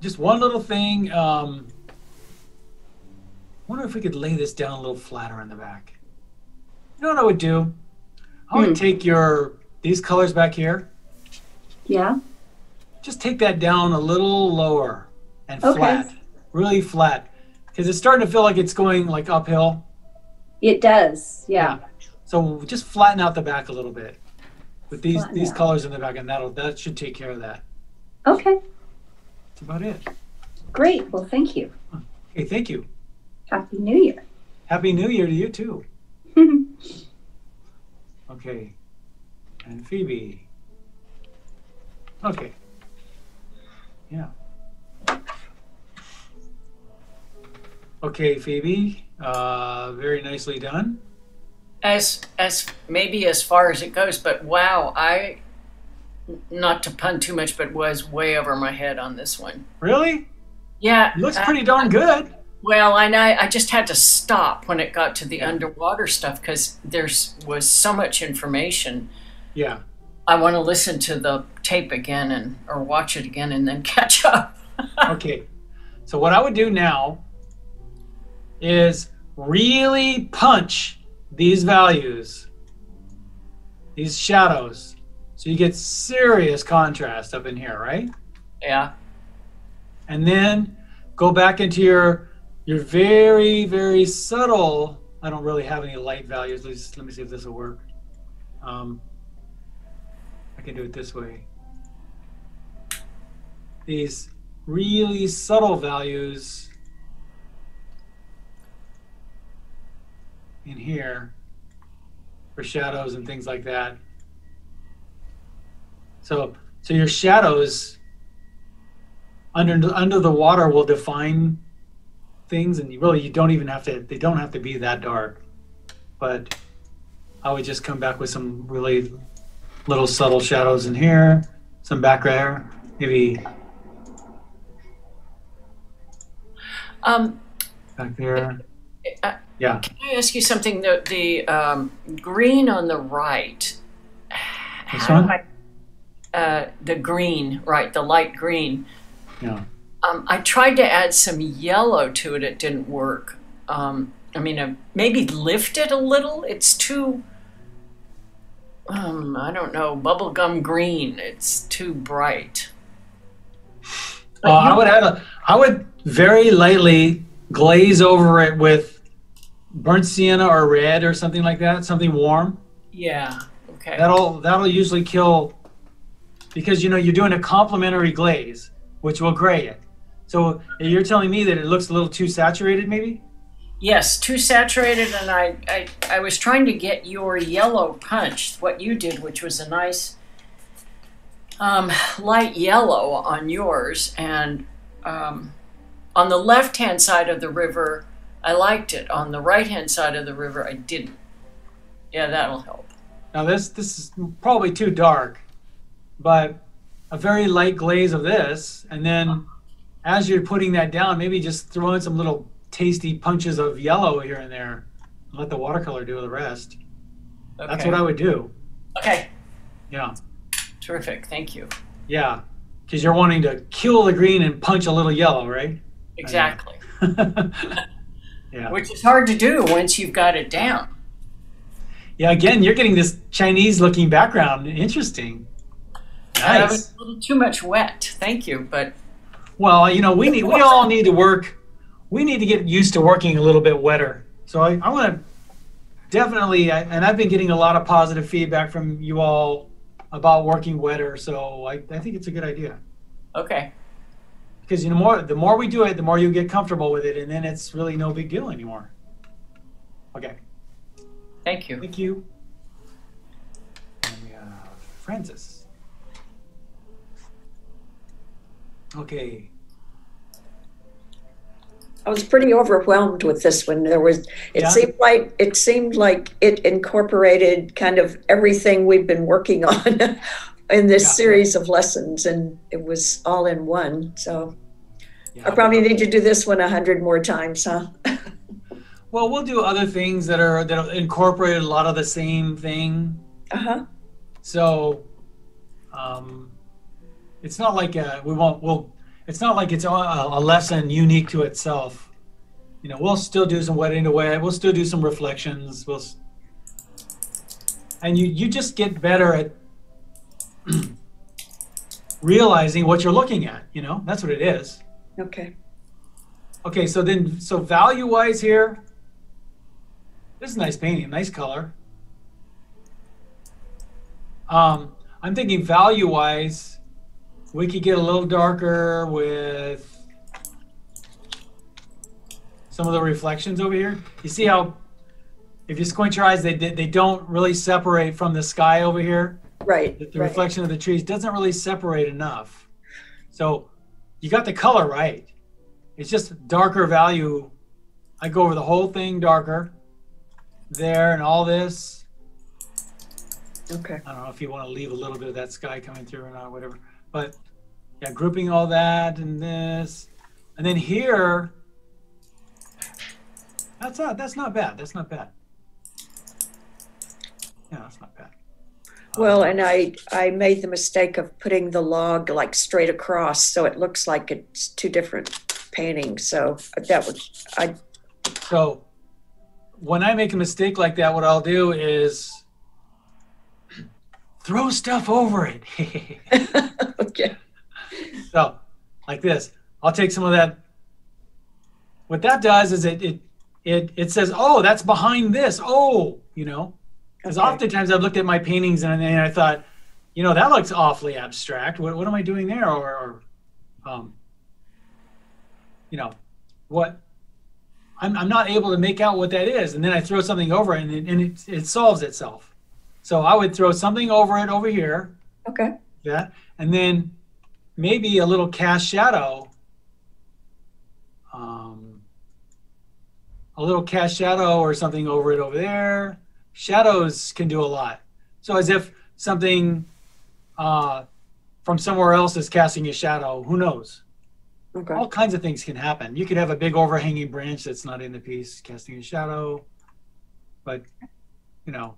just one little thing. I wonder if we could lay this down a little flatter in the back. You know what I would do? I would take these colors back here. Yeah. Just take that down a little lower and flat, really flat, because it's starting to feel like it's going like uphill. It does, yeah. So just flatten out the back a little bit with these colors in the back, and that should take care of that. Okay. That's about it. Great. Well, thank you. Okay, thank you. Happy New Year. Happy New Year to you too. Okay. And Phoebe. Okay. Yeah. Okay, Phoebe. Very nicely done. As maybe as far as it goes, but wow, I, not to pun too much, but was way over my head on this one. Really? Yeah. It looks pretty darn good. Well, and I just had to stop when it got to the underwater stuff because there was so much information. Yeah. I want to listen to the tape again or watch it again and then catch up. Okay. So what I would do now is really punch these values, these shadows. So you get serious contrast up in here, right? Yeah. And then go back into your very, very subtle. I don't really have any light values. Let me see if this will work. I can do it this way. These really subtle values in here for shadows and things like that. So your shadows under the water will define things, and you don't even have to, they don't have to be that dark. But I would just come back with some really little subtle shadows in here, some back there, maybe back there. Yeah. Can I ask you something? The green on the right. This one? The green, right? The light green. Yeah. I tried to add some yellow to it. It didn't work. I mean, maybe lift it a little. It's too, I don't know, bubblegum green. It's too bright. I would very lightly glaze over it with burnt sienna or red or something like that, something warm. Yeah, okay. That'll usually kill, because, you know, you're doing a complementary glaze, which will gray it. So you're telling me that it looks a little too saturated, maybe? Yes, too saturated, and I was trying to get your yellow punch, what you did, which was a nice light yellow on yours, and on the left-hand side of the river, I liked it. On the right-hand side of the river, I didn't. Yeah, that'll help. Now this is probably too dark, but a very light glaze of this, and then as you're putting that down, maybe just throw in some little tasty punches of yellow here and there. And let the watercolor do the rest. Okay. That's what I would do. Okay. Yeah. Terrific. Thank you. Yeah, because you're wanting to kill the green and punch a little yellow, right? Exactly. Yeah. Which is hard to do once you've got it down. Yeah, again, you're getting this Chinese-looking background. Interesting. Nice. That was a little too much wet. Thank you, but. Well, you know, we all need to work. We need to get used to working a little bit wetter. So I want to definitely, and I've been getting a lot of positive feedback from you all about working wetter. So I think it's a good idea. Okay. Because, you know, the more we do it, the more you get comfortable with it, and then it's really no big deal anymore. Okay. Thank you. Thank you. And we have Francis. Okay. I was pretty overwhelmed with this one. It seemed like it incorporated kind of everything we've been working on in this series of lessons, and it was all in one. So I probably need to do this one 100 more times, huh? Well, we'll do other things that incorporate a lot of the same thing. Uh-huh. So it's not like it's not like it's a lesson unique to itself. You know, we'll still do some wetting away. We'll still do some reflections. And you just get better at realizing what you're looking at. You know, that's what it is. Okay. Okay. So then, value-wise here, this is a nice painting, nice color. I'm thinking value-wise, we could get a little darker with some of the reflections over here. You see how, if you squint your eyes, they don't really separate from the sky over here. Right. The reflection of the trees doesn't really separate enough. So you got the color right. It's just darker value. I go over the whole thing darker there and all this. Okay. I don't know if you want to leave a little bit of that sky coming through or not, whatever. But yeah, grouping all that and this. And then here, that's not bad. That's not bad. Yeah, that's not bad. Well, and I made the mistake of putting the log like straight across, so it looks like it's two different paintings. So that would, So when I make a mistake like that, what I'll do is throw stuff over it. Okay. So like this, I'll take some of that. What that does is it says, oh, that's behind this. Oh, you know. Because oftentimes I've looked at my paintings and I thought, you know, that looks awfully abstract. What am I doing there? Or you know, what? I'm not able to make out what that is. And then I throw something over it, and it solves itself. So I would throw something over it over here. Okay. Yeah. And then maybe a little cast shadow. A little cast shadow or something over it over there. Shadows can do a lot. So as if something from somewhere else is casting a shadow, who knows? Okay. All kinds of things can happen. You could have a big overhanging branch that's not in the piece casting a shadow. But, you know,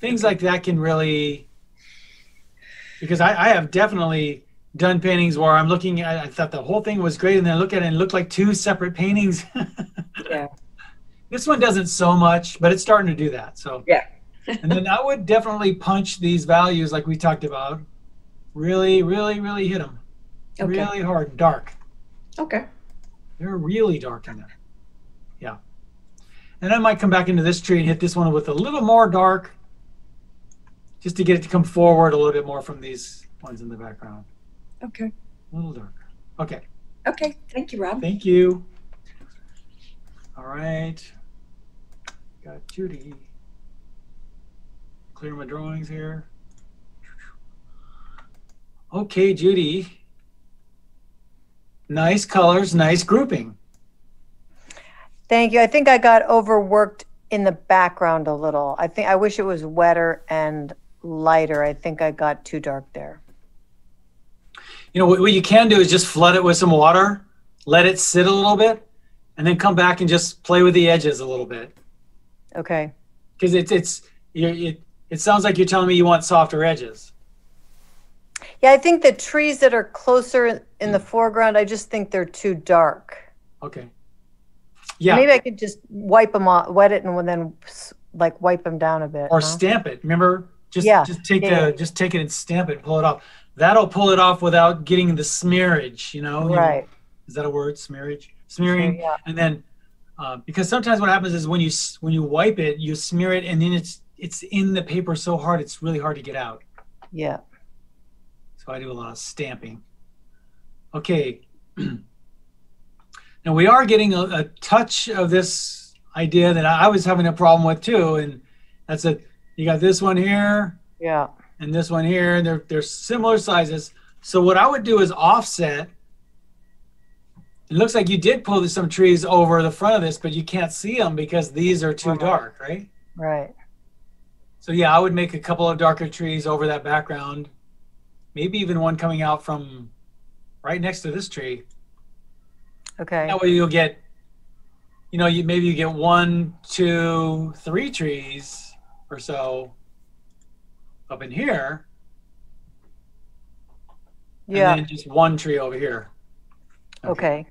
things like that can really, because I have definitely done paintings where I'm looking at, I thought the whole thing was great, and then I look at it and it looked like two separate paintings. Yeah. This one doesn't so much, but it's starting to do that. So yeah. And then I would definitely punch these values like we talked about. Really, really, really hit them. Okay. Really hard, dark. Okay. They're really dark in there. Yeah. And I might come back into this tree and hit this one with a little more dark, just to get it to come forward a little bit more from these ones in the background. Okay. A little darker. Okay. Okay. Thank you, Rob. Thank you. All right. Got Judy. Clear my drawings here. Okay, Judy. Nice colors, nice grouping. Thank you. I think I got overworked in the background a little. I wish it was wetter and lighter. I think I got too dark there. You know, what you can do is just flood it with some water, let it sit a little bit, and then come back and just play with the edges a little bit. Okay. Because it sounds like you're telling me you want softer edges. Yeah, I think the trees that are closer in the foreground, I just think they're too dark. Okay. Yeah. Maybe I could just wipe them off, wet it, and then like wipe them down a bit. Or stamp it. Remember, just take it and stamp it, and pull it off. That'll pull it off without getting the smearage. You know. Right. Is that a word? Smearage. Smearing, yeah. And then because sometimes what happens is when you wipe it, you smear it, and then it's in the paper so hard it's really hard to get out. Yeah. So I do a lot of stamping. Okay. Now we are getting a touch of this idea that I was having a problem with too, and that's it. You got this one here. Yeah. And this one here, and they're similar sizes. So what I would do is offset. It looks like you did pull some trees over the front of this, but you can't see them because these are too dark, right? Right. So yeah, I would make a couple of darker trees over that background. Maybe even one coming out from right next to this tree. Okay. That way you'll get, you know, maybe you get 1, 2, 3 trees or so up in here. Yeah. And then just one tree over here. Okay.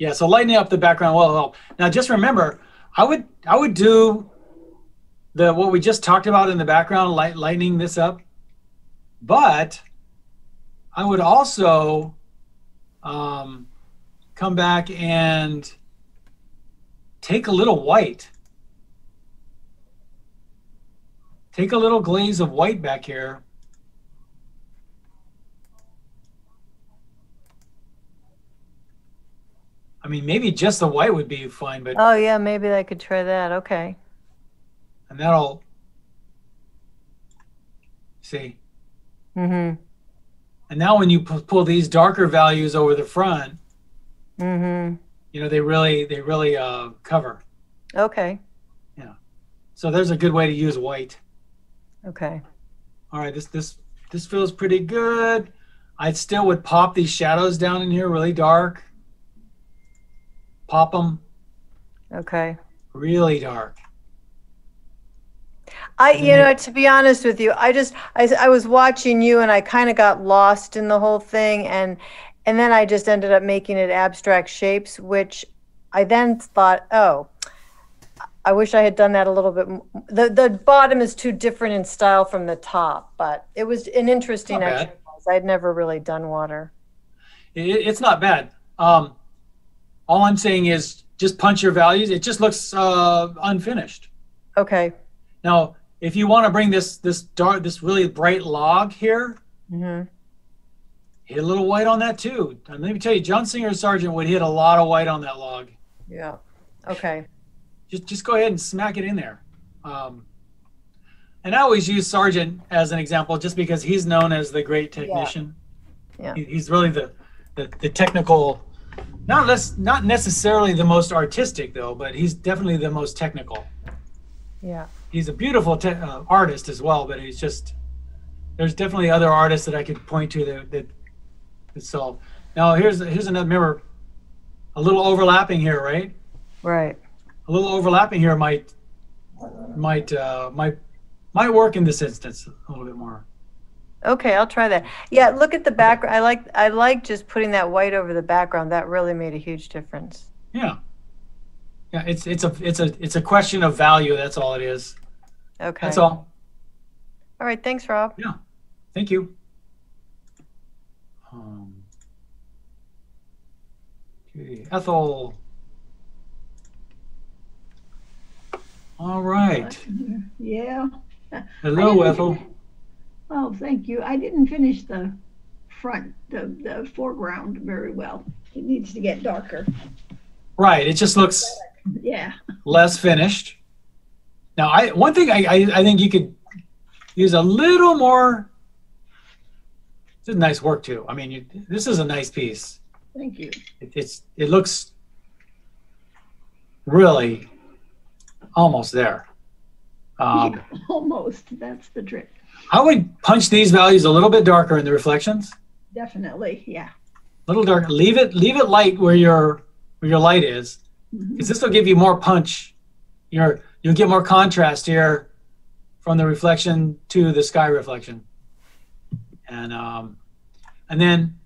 Yeah, so lightening up the background will help. Now, just remember, I would do what we just talked about in the background, lightening this up. But I would also come back and take a little white. Take a little glaze of white back here. I mean, maybe just the white would be fine, but... Oh, yeah, maybe I could try that. Okay. And that'll... See? Mm-hmm. And now when you pull these darker values over the front, mm-hmm, you know, they really cover. Okay. Yeah. So there's a good way to use white. Okay. All right, this feels pretty good. I still would pop these shadows down in here really dark. Pop them. Okay. Really dark. You know, to be honest with you, I was watching you and I kind of got lost in the whole thing, and then I just ended up making it abstract shapes, which I then thought, oh, I wish I had done that a little bit more. The bottom is too different in style from the top, but it was an interesting exercise. I'd never really done water. It's not bad. All I'm saying is just punch your values. It just looks unfinished. Okay. Now, if you want to bring this really bright log here, mm-hmm, hit a little white on that too. And let me tell you, John Singer Sargent would hit a lot of white on that log. Yeah. Okay. Just go ahead and smack it in there. And I always use Sargent as an example just because he's known as the great technician. Yeah. Yeah. He's really the technical, not necessarily the most artistic though, but he's definitely the most technical. Yeah. He's a beautiful artist as well, but he's just, there's definitely other artists that I could point to that solve. Now here's another, remember, a little overlapping here, right? Right. A little overlapping here might work in this instance a little bit more. Okay, I'll try that. Yeah, look at the background. I like just putting that white over the background. That really made a huge difference. Yeah. Yeah, it's a question of value. That's all it is. Okay. That's all. All right. Thanks, Rob. Yeah. Thank you. Okay, Ethel. All right. Yeah. Hello, Ethel. Oh, thank you. I didn't finish the front, the foreground very well. It needs to get darker. Right. It just looks. Yeah. Less finished. Now, one thing I think you could use a little more. This is nice work too. I mean, this is a nice piece. Thank you. It looks really almost there. Yeah, almost. That's the trick. I would punch these values a little bit darker in the reflections. Definitely. Yeah. A little dark. Leave it light where your light is. Because this will give you more punch. You'll get more contrast here from the reflection to the sky reflection, and then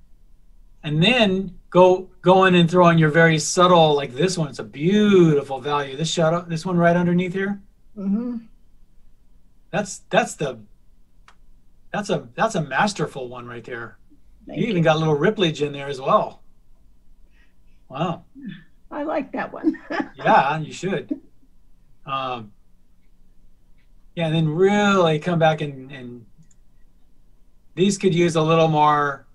go in and throw in your very subtle, like this one. It's a beautiful value. This shadow, this one right underneath here. Mm-hmm. That's a masterful one right there. You even got a little ripplage in there as well. Wow. I like that one. Yeah, you should. Yeah, and then really come back and these could use a little more,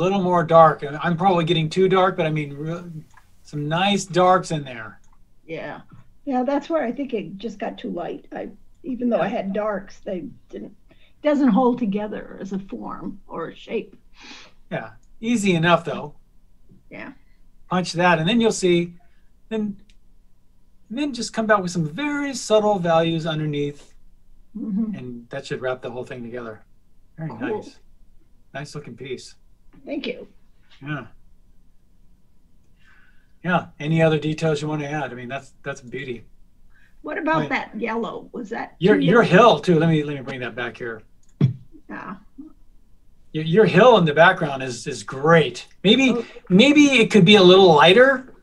dark. And I'm probably getting too dark, but I mean, some nice darks in there. Yeah, yeah, that's where I think it just got too light. Even though I had darks, it doesn't hold together as a form or a shape. Yeah. Easy enough though. Yeah. Punch that, and then you'll see. Then just come back with some very subtle values underneath, mm-hmm, and that should wrap the whole thing together. Very cool. Nice, nice looking piece. Thank you. Yeah. Yeah. Any other details you want to add? I mean, that's beauty. What about that yellow? Was that your hill too? Let me bring that back here. Yeah. Your hill in the background is great. Maybe it could be a little lighter.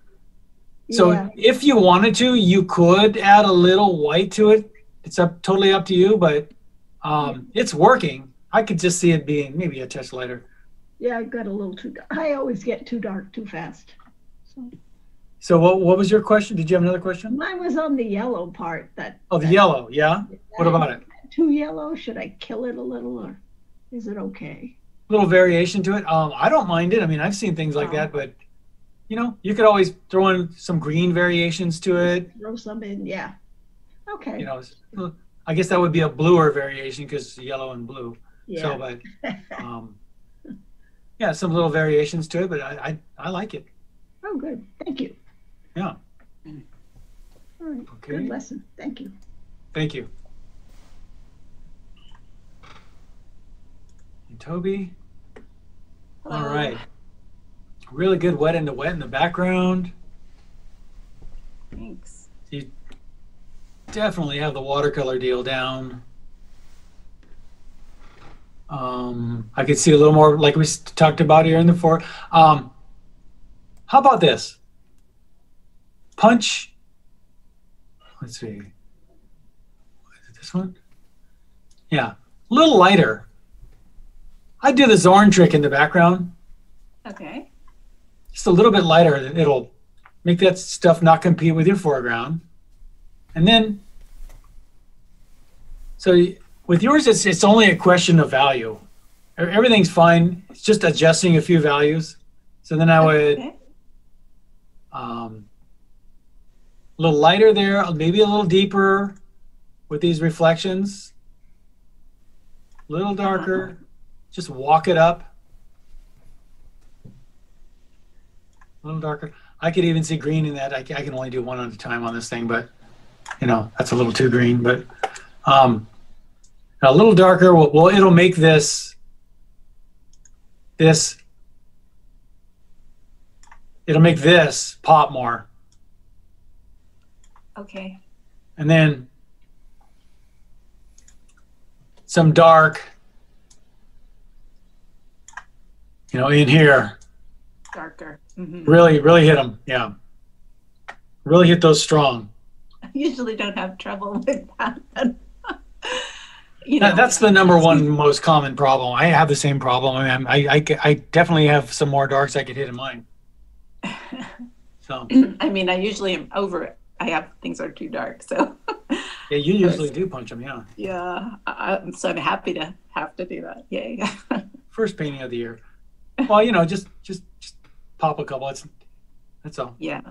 So if you wanted to, you could add a little white to it. It's totally up to you, but it's working. I could just see it being maybe a touch lighter. Yeah, I got a little too dark. I always get too dark too fast. So what was your question? Did you have another question? Mine was on the yellow part. The yellow, yeah? What about it? Too yellow? Should I kill it a little or is it okay? little variation to it. I don't mind it. I mean, I've seen things like that, but you know, you could always throw in some green variations to it. Throw some in, yeah. Okay. You know, I guess that would be a bluer variation because yellow and blue. Yeah. So, but yeah, some little variations to it, but I like it. Oh, good. Thank you. Yeah. All right. Okay. Good lesson. Thank you. Thank you. And Toby. Hello. All right. Really good wet in the background. Thanks. You definitely have the watercolor deal down. I could see a little more, like we talked about here in the fore. How about this? Punch. Let's see. Is it this one? Yeah, a little lighter. I do the Zorn trick in the background. Okay. Just a little bit lighter, and it'll make that stuff not compete with your foreground. And then, so with yours, it's only a question of value. Everything's fine. It's just adjusting a few values. So then I would, a little lighter there, maybe a little deeper with these reflections. A little darker. Just walk it up. A little darker. I could even see green in that. I can only do one at a time on this thing, but you know, that's a little too green. But a little darker, well, it'll make this pop more. Okay. And then some dark, you know, in here. Darker. Mm-hmm. Really hit them. Yeah. Really hit those strong. I usually don't have trouble with that. That's the number one most common problem. I have the same problem. I definitely have some more darks I could hit in mine. So I mean, I usually am over it. I have things are too dark, so. Yeah, you usually do punch them, yeah. Yeah, so I'm happy to have to do that. Yay. First painting of the year. Well, you know, just pop a couple. That's all. Yeah.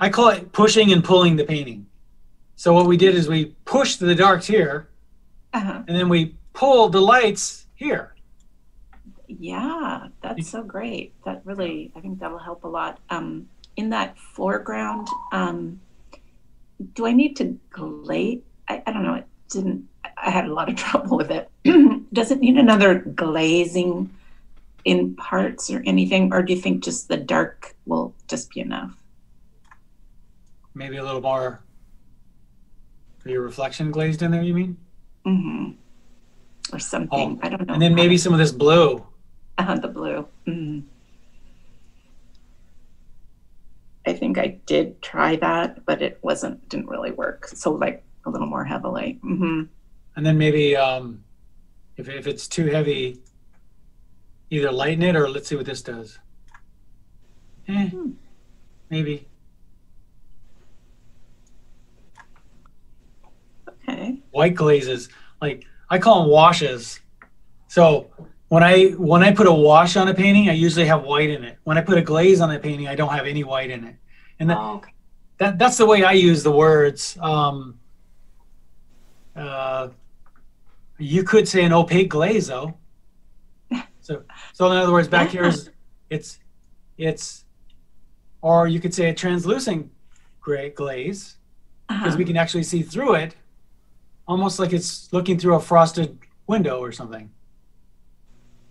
I call it pushing and pulling the painting. So what we did is we pushed the darks here, and then we pulled the lights here. Yeah, that's so great. That really, I think that'll help a lot. In that foreground, do I need to glate? I don't know. I had a lot of trouble with it. Does it need another glazing in parts or anything? Or do you think just the dark will just be enough? Maybe a little more for your reflection glazed in there, you mean? Mm-hmm. Or something, I don't know. And then maybe some of this blue. The blue. Mm-hmm. I think I did try that, but it didn't really work. So like a little more heavily. Mm-hmm. And then maybe if it's too heavy, either lighten it or let's see what this does. Maybe. Okay. White glazes, like I call them washes. So when I put a wash on a painting, I usually have white in it. When I put a glaze on a painting, I don't have any white in it. And that's the way I use the words. You could say an opaque glaze, though. So in other words, back here is or you could say a translucent gray glaze, because we can actually see through it, almost like it's looking through a frosted window or something.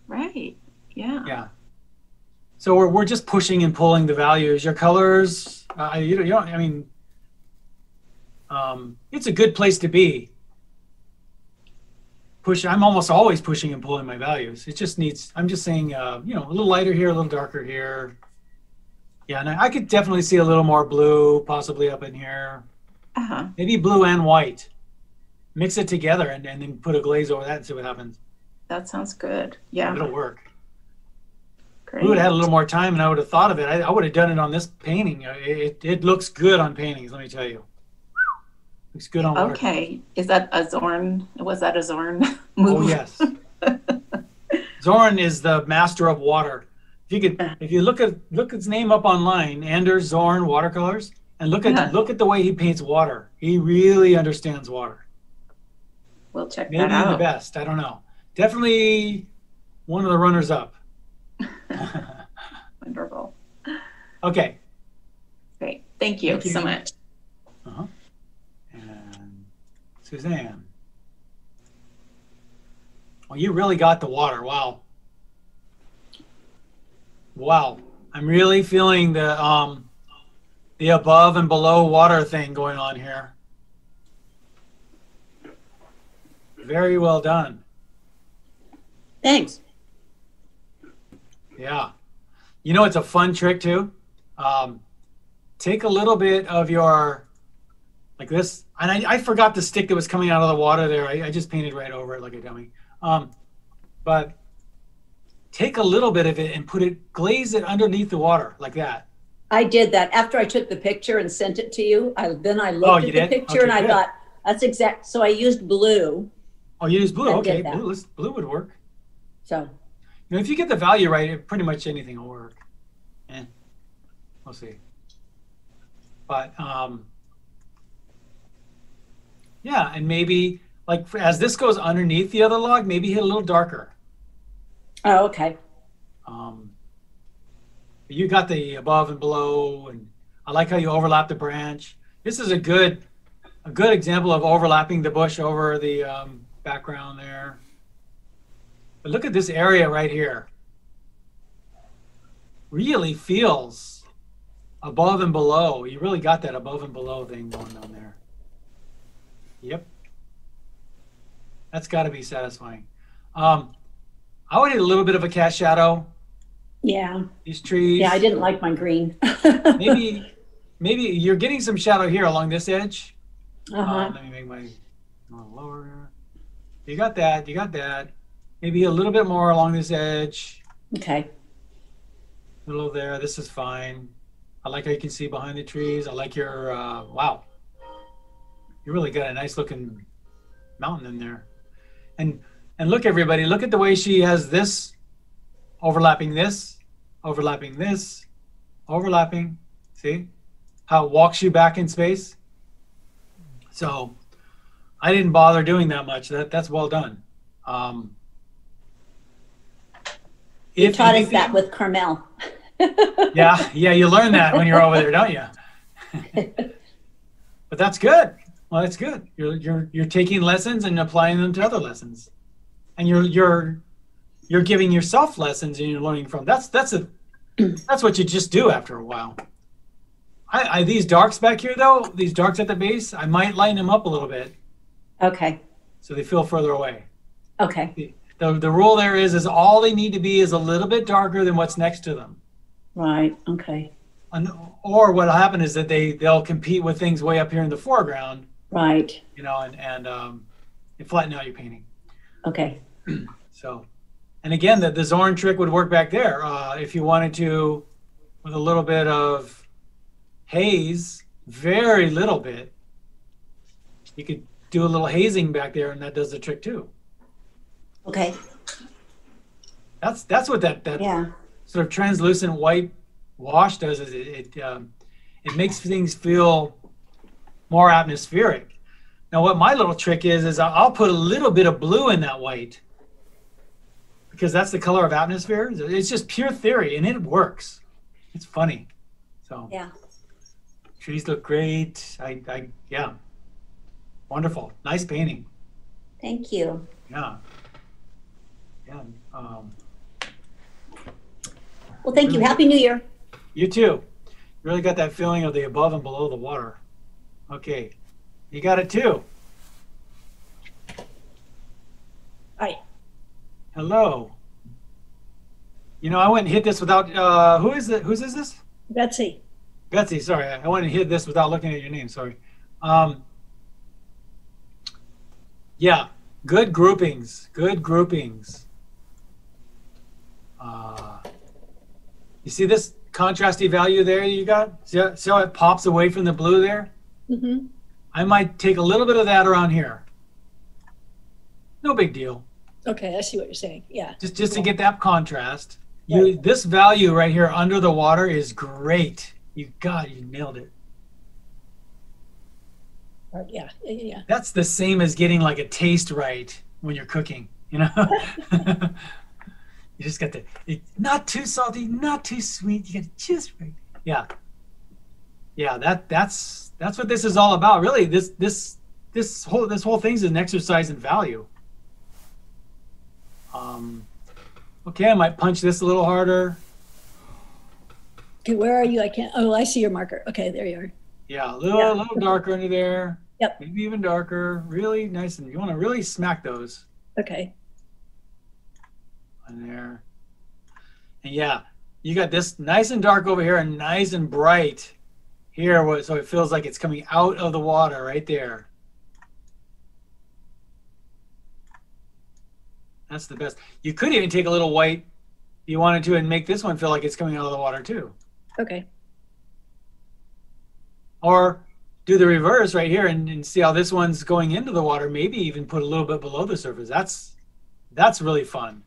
Right. Yeah. Yeah. So we're just pushing and pulling the values. Your colors, it's a good place to be. I'm almost always pushing and pulling my values. It just needs, I'm just saying, you know, a little lighter here, a little darker here. Yeah, and I could definitely see a little more blue possibly up in here. Maybe blue and white. Mix it together and then put a glaze over that and see what happens. That sounds good. Yeah. It'll work. Great. We would have had a little more time and I would have thought of it. I would have done it on this painting. It looks good on paintings, let me tell you. Looks good on water. Okay. Is that a Zorn? Was that a Zorn movie? Oh, yes. Zorn is the master of water. If you look his name up online, Anders Zorn watercolors, and look at the way he paints water. He really understands water. We'll check that out. Maybe the best. I don't know. Definitely one of the runners up. Wonderful. Okay. Great. Thank you so much. Uh-huh. And Suzanne. Well, you really got the water. Wow. Wow. I'm really feeling the above and below water thing going on here. Very well done. Thanks. Yeah. You know, it's a fun trick too. Take a little bit of your, like this, and I forgot the stick that was coming out of the water there. I just painted right over it like a dummy. But take a little bit of it and glaze it underneath the water like that. I did that after I took the picture and sent it to you. Then I looked at the picture, okay, and I thought, that's exact. So I used blue. Oh, you used blue. Okay, blue would work. So, you know, if you get the value right, pretty much anything will work. And we'll see. But yeah, and maybe like as this goes underneath the other log, maybe hit a little darker. Oh, okay. You got the above and below, and I like how you overlap the branch. This is a good example of overlapping the bush over the background there. But look at this area right here. Really feels above and below. You really got that above and below thing going on there. Yep. That's got to be satisfying. I would hit a little bit of a cast shadow. Yeah. These trees. Yeah, I didn't like my green. maybe you're getting some shadow here along this edge. Let me make my a little lower. You got that. You got that. Maybe a little bit more along this edge. Okay. A little there. This is fine. I like how you can see behind the trees. I like your wow. You really got a nice looking mountain in there, and look everybody. Look at the way she has this. Overlapping this, overlapping this, overlapping. See how it walks you back in space? So I didn't bother doing that much. That's well done. You taught us that with Carmel. yeah, you learn that when you're over there, don't you? But that's good. Well, that's good. You're taking lessons and applying them to other lessons, and you're giving yourself lessons and you're learning from. That's what you just do after a while. These darks back here though, these darks at the base, I might line them up a little bit. Okay. So they feel further away. Okay. The rule there is all they need to be is a little bit darker than what's next to them. Right. Okay. And, or what'll happen is that they'll compete with things way up here in the foreground. Right. You know, and flatten out your painting. Okay. So. And again, the Zorn trick would work back there. If you wanted to, with a little bit of haze, very little bit, you could do a little hazing back there and that does the trick too. Okay. That's what that yeah. Sort of translucent white wash does is it makes things feel more atmospheric. Now what my little trick is I'll put a little bit of blue in that white, because that's the color of atmosphere. It's just pure theory and it works. It's funny. So yeah. Trees look great. Yeah. Wonderful. Nice painting. Thank you. Yeah. Yeah. Well, thank you. Happy New Year. You too. You really got that feeling of the above and below the water. Okay. You got it too. Hi. Hello. You know, I went and hit this without, whose is this? Betsy. Betsy, sorry. I went and hit this without looking at your name, sorry. Yeah, good groupings, good groupings. You see this contrasty value there you got? See how it pops away from the blue there? Mm-hmm. I might take a little bit of that around here. No big deal. Okay, I see what you're saying. Yeah. Just to get that contrast. You, this value right here under the water is great. God, you nailed it. Yeah, yeah. That's the same as getting like a taste right when you're cooking, you know? You just got the, not too salty, not too sweet. You got it just right. Yeah. Yeah, that's what this is all about. Really, this whole thing is an exercise in value. Okay, I might punch this a little harder. Okay, where are you? I can't. Oh, I see your marker. Okay, there you are. Yeah, a little darker under there. Yep. Maybe even darker. Really nice, and you want to really smack those. Okay. On there. And yeah, you got this nice and dark over here, and nice and bright here, so it feels like it's coming out of the water right there. That's the best. You could even take a little white if you wanted to and make this one feel like it's coming out of the water too. Okay. Or do the reverse right here and see how this one's going into the water, maybe even put a little bit below the surface. That's really fun.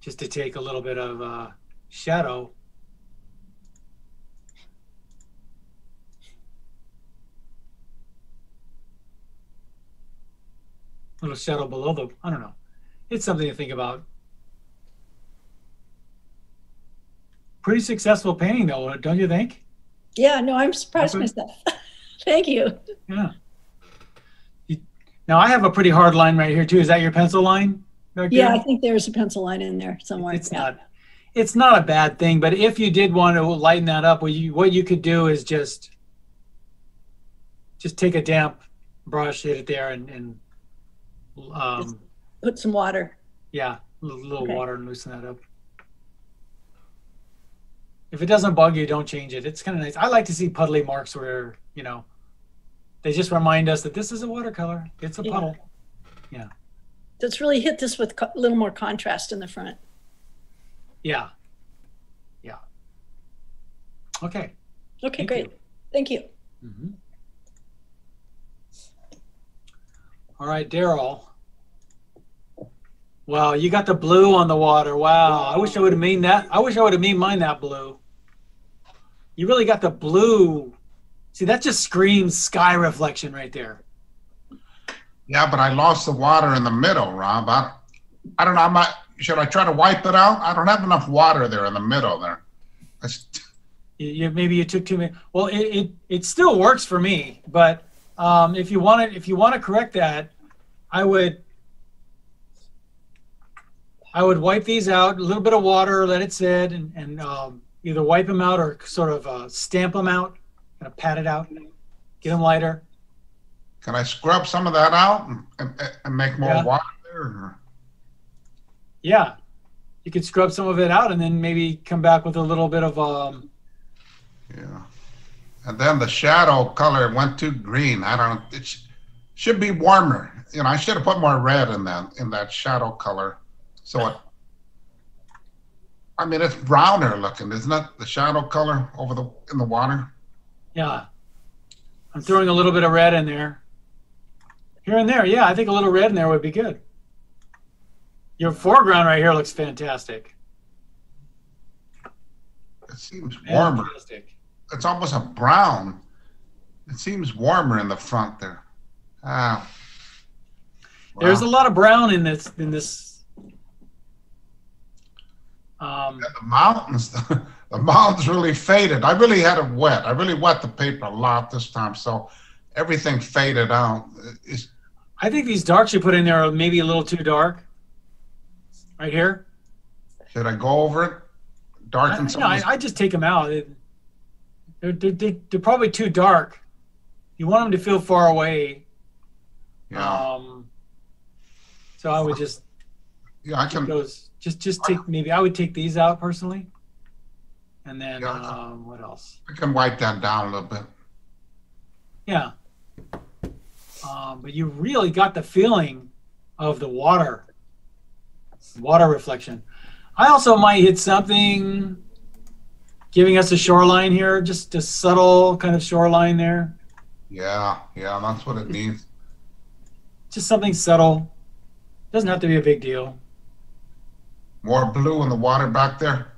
Just to take a little bit of shadow. Little shadow below the, I don't know. It's something to think about. Pretty successful painting though, don't you think? Yeah, no, I'm surprised myself. Thank you. Yeah. Now I have a pretty hard line right here too. Is that your pencil line? Yeah, I think there's a pencil line in there somewhere. It's not a bad thing, but if you did want to lighten that up, what you could do is just take a damp brush, hit it there and put some water. Yeah, a little water and loosen that up. If it doesn't bug you, don't change it. It's kind of nice. I like to see puddly marks where, you know, they just remind us that this is a watercolor. It's a puddle. Yeah. Let's really hit this with a little more contrast in the front. Yeah. Yeah. Okay. Okay, great. Thank you. Mm-hmm. All right, Daryl. Wow, you got the blue on the water. Wow, I wish I would have made that. I wish I would have made mine that blue. You really got the blue. See, that just screams sky reflection right there. Yeah, but I lost the water in the middle, Rob. I don't know. Should I try to wipe it out? I don't have enough water there in the middle there. Maybe you took too many. Well, it still works for me, but if you want to correct that, I would wipe these out, a little bit of water, let it sit, and either wipe them out or sort of stamp them out, kind of pat it out, get them lighter. Can I scrub some of that out and make more water there? Or? Yeah, you could scrub some of it out and then maybe come back with a little bit of. Yeah, and then the shadow color went too green. I don't. It should be warmer. You know, I should have put more red in that shadow color. So, I mean, it's browner looking, isn't it? The shadow color over in the water. Yeah, I'm throwing a little bit of red in there. Here and there, yeah, I think a little red in there would be good. Your foreground right here looks fantastic. It seems warmer. Fantastic. It's almost a brown. It seems warmer in the front there. Ah, wow. There's a lot of brown in this the mountains really faded. I really had it wet. I really wet the paper a lot this time, so everything faded out. I think these darks you put in there are maybe a little too dark. Right here. Should I go over it? Darken some. No, I just take them out. They're probably too dark. You want them to feel far away. Yeah. So I would just. Yeah, I can. Those. Just take, maybe I would take these out personally. And then what else? I can wipe that down a little bit. Yeah. But you really got the feeling of the water reflection. I also might hit something giving us a shoreline here, just a subtle kind of shoreline there. Yeah, that's what it needs. Just something subtle. Doesn't have to be a big deal. More blue in the water back there?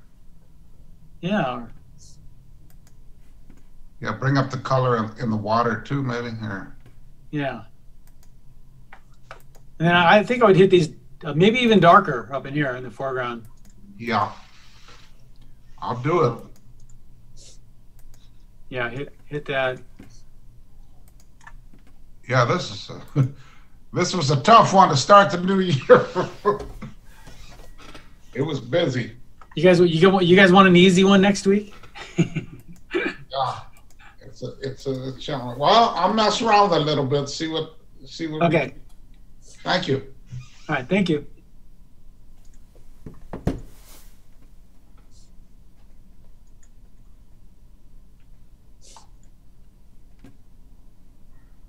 Yeah. Yeah, bring up the color in the water too, maybe. Or... yeah. And then I think I would hit these, maybe even darker up in here in the foreground. Yeah. I'll do it. Yeah, hit that. Yeah, this is a, this was a tough one to start the new year. It was busy. You guys want an easy one next week? Yeah, it's a challenge. Well, I'll mess around a little bit. See what. Okay. Thank you. All right. Thank you.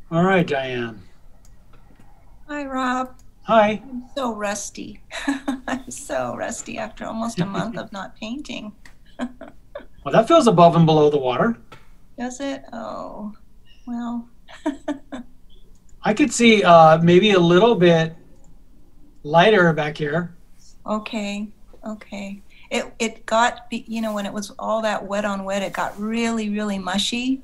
All right, Diane. Hi, Rob. Hi. I'm so rusty. I'm so rusty after almost a month of not painting. Well, that feels above and below the water. Does it? Oh, well. I could see maybe a little bit lighter back here. Okay, okay. It got, you know, when it was all that wet on wet, it got really, really mushy.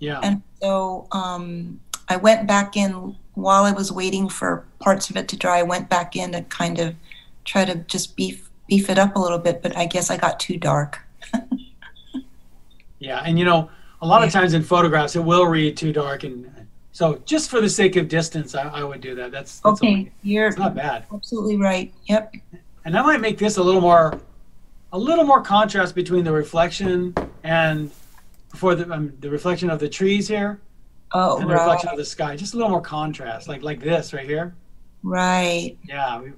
Yeah. And so I went back in while I was waiting for parts of it to dry. I went back in to kind of try to just beef it up a little bit, but I guess I got too dark. Yeah, and you know, a lot of times in photographs it will read too dark, and so just for the sake of distance, I would do that. That's okay. It's not bad. Absolutely right. Yep. And I might make this a little more contrast between the reflection and the reflection of the trees here. Oh, and the reflection of the sky, just a little more contrast, like this right here. Right. Yeah. A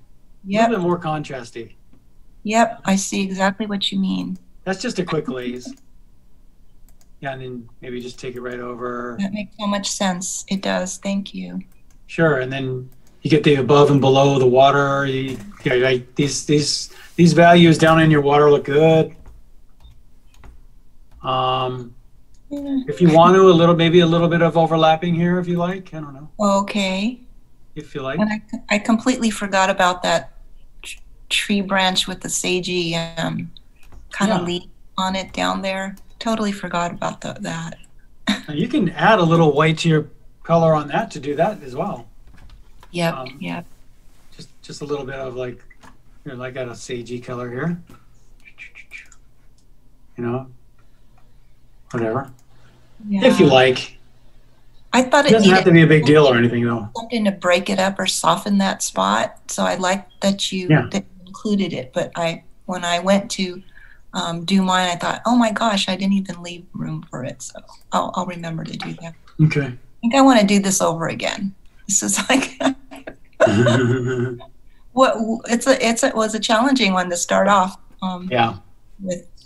little bit more contrasty. Yep, I see exactly what you mean. That's just a quick glaze. Yeah, and then maybe just take it right over. That makes so much sense. It does. Thank you. Sure, and then you get the above and below the water. You know, like these values down in your water look good. If you want to, maybe a little bit of overlapping here, if you like. I don't know. Okay. If you like. And I completely forgot about that tree branch with the sagey kind of leaf on it down there. Totally forgot about that. You can add a little white to your color on that to do that as well. Yep. Yep. Just a little bit of like, you know, I got a sagey color here. You know. Whatever. Yeah. If you like. I thought it doesn't have to be a big deal or anything, though. Something to break it up or soften that spot. So I like that you included it. But when I went to do mine, I thought, oh my gosh, I didn't even leave room for it. So I'll remember to do that. Okay. I think I want to do this over again. This is like it was a challenging one to start off. With that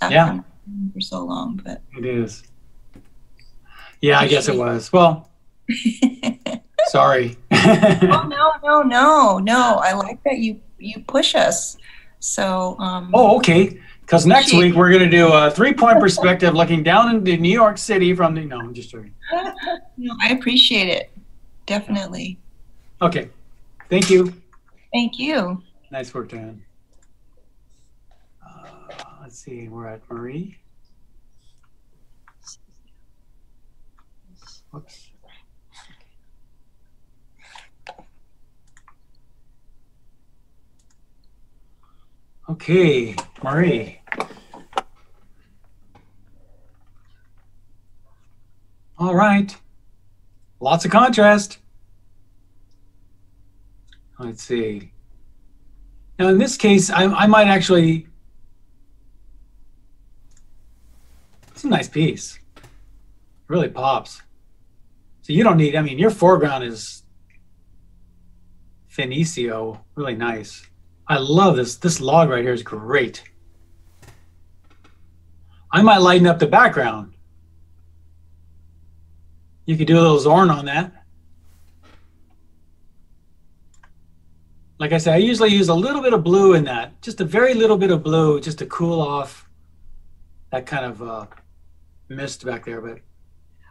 one for so long, but it is. Yeah, I guess it was. Well, sorry. Oh no! I like that you push us. So. Oh, okay. Because next week we're gonna do a 3-point perspective, looking down into New York City from the. No, I'm just joking. No, I appreciate it. Definitely. Okay. Thank you. Thank you. Nice work, Dan. Let's see, we're at Marie. Oops. Okay, Marie. All right. Lots of contrast. Let's see. Now, in this case, I might actually. It's a nice piece. It really pops. So you don't need, I mean, your foreground is Fenicio, really nice. I love this. This log right here is great. I might lighten up the background. You could do a little Zorn on that. Like I said, I usually use a little bit of blue in that, just a very little bit of blue, just to cool off that kind of mist back there, but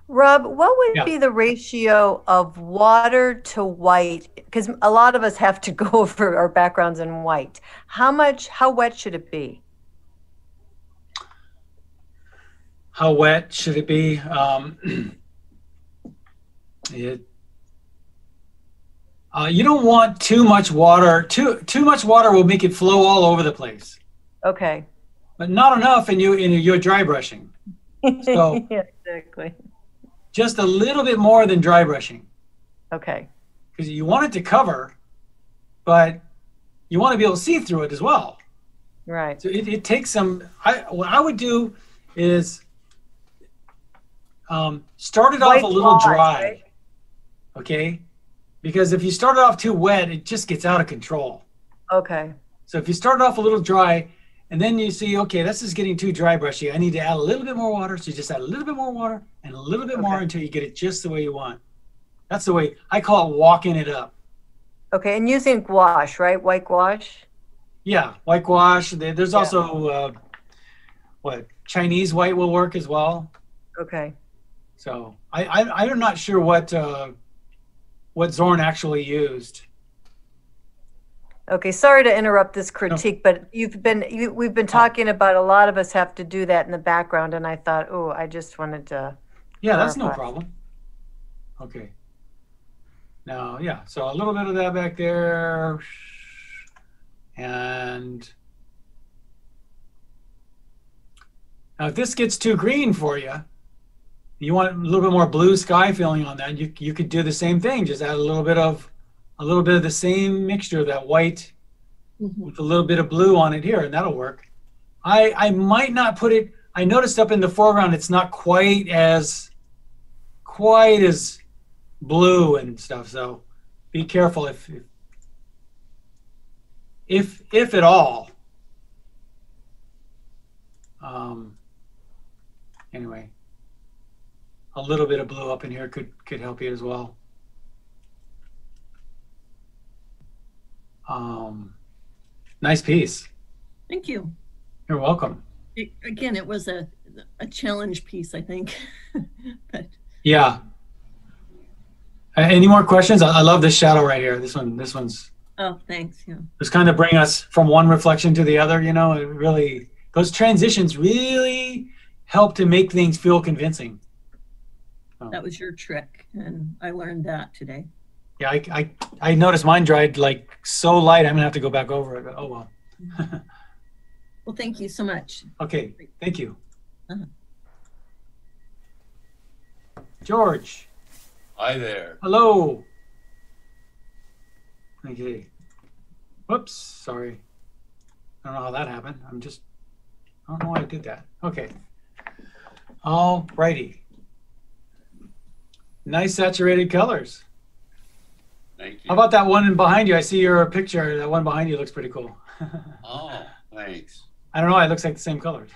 Rob, what would be the ratio of water to white? Because a lot of us have to go over our backgrounds in white. How wet should it be? How wet should it be? You don't want too much water. Too much water will make it flow all over the place. Okay. But not enough, and you're dry brushing. So yeah, exactly. Just a little bit more than dry brushing. Okay. Because you want it to cover, but you want to be able to see through it as well. Right. So it takes some, what I would do is start it off a little dry, right? Okay? Because if you start it off too wet, it just gets out of control. Okay. So if you start it off a little dry, and then you see, okay, this is getting too dry brushy. I need to add a little bit more water. So you just add a little bit more water and a little bit more until you get it just the way you want. That's the way I call it, walking it up. Okay, and using gouache, right? White gouache? Yeah, white gouache. There's also Chinese white will work as well. Okay. So I'm not sure what Zorn actually used. Okay, sorry to interrupt this critique, but we've been talking about a lot of us have to do that in the background, and I thought, oh, I just wanted to. Yeah, that's no problem. Okay. Now, yeah, so a little bit of that back there, and now if this gets too green for you, you want a little bit more blue sky feeling on that. You could do the same thing, just add a little bit of the same mixture of that white with a little bit of blue on it here, and that'll work. I might not put it, I noticed up in the foreground it's not quite as blue and stuff, so be careful if at all. Anyway, a little bit of blue up in here could help you as well. Nice piece. Thank you. You're welcome. It was a challenge piece, I think. But yeah. Any more questions? I love this shadow right here. This one's. Oh, thanks. Yeah. It's kind of bring us from one reflection to the other. You know, it really, those transitions really help to make things feel convincing. Oh. That was your trick, and I learned that today. Yeah, I noticed mine dried like so light. I'm gonna have to go back over it. But oh well. Well, thank you so much. Okay, thank you. George. Hi there. Hello. Okay. Whoops. Sorry. I don't know how that happened. I don't know why I did that. Okay. All righty. Nice saturated colors. Thank you. How about that one behind you? I see your picture. That one behind you looks pretty cool. Oh, thanks. I don't know. It looks like the same colors.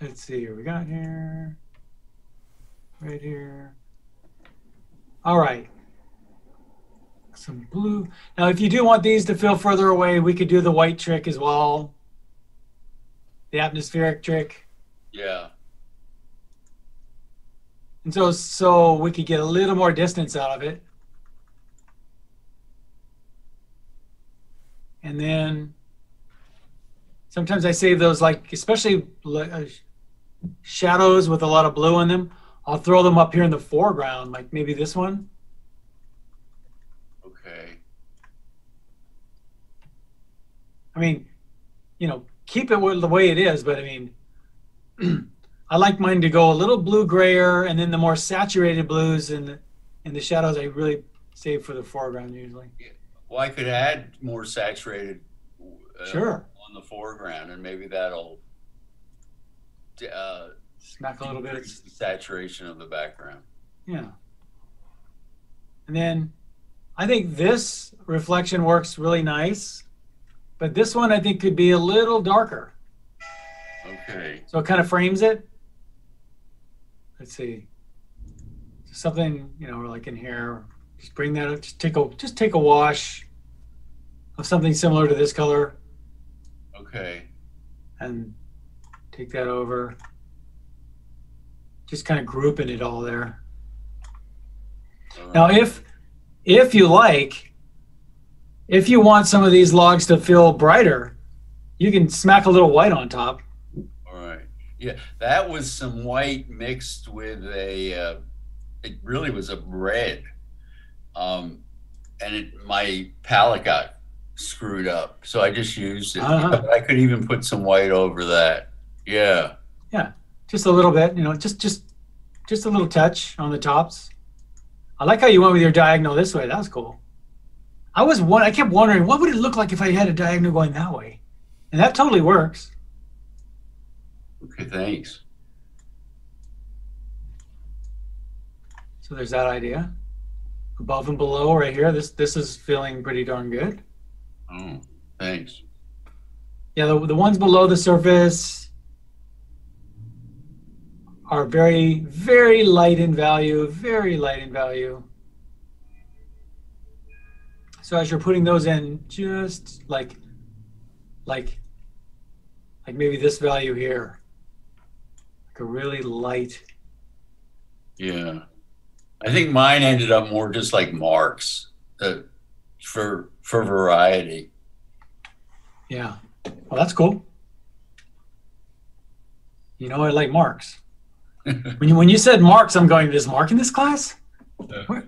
Let's see. What we got here? Right here. All right. Some blue. Now, if you do want these to feel further away, we could do the white trick as well. The atmospheric trick. Yeah. And so we could get a little more distance out of it. And then sometimes I save those, like, especially shadows with a lot of blue in them. I'll throw them up here in the foreground, like maybe this one. Okay. I mean, you know, keep it the way it is, but I mean, I like mine to go a little blue-grayer, and then the more saturated blues and the shadows I really save for the foreground usually. Well, I could add more saturated on the foreground, and maybe that'll smack a little bit of the saturation of the background. Yeah. And then I think this reflection works really nice, but this one I think could be a little darker. Okay. So it kind of frames it. Let's see, something, you know, like in here, just bring that up, just take a wash of something similar to this color. Okay. And take that over. just kind of grouping it all there. Now, if you like, if you want some of these logs to feel brighter, you can smack a little white on top. All right. Yeah, that was some white mixed with a, it really was a red. And my palette got screwed up, so I just used it. Uh-huh. I could even put some white over that. Yeah. Yeah, just a little bit, you know, just a little touch on the tops. I like how you went with your diagonal this way. That was cool. I kept wondering, what would it look like if I had a diagonal going that way? And that totally works. Okay, thanks. So there's that idea. Above and below right here. This is feeling pretty darn good. Oh, thanks. Yeah, the ones below the surface are very, very light in value, very light in value. So as you're putting those in, just like maybe this value here, like a really light. Yeah. I think mine ended up more just like marks for variety. Yeah. Well, that's cool. You know, I like marks. When you said marks, I'm going, there's mark in this class? Yeah.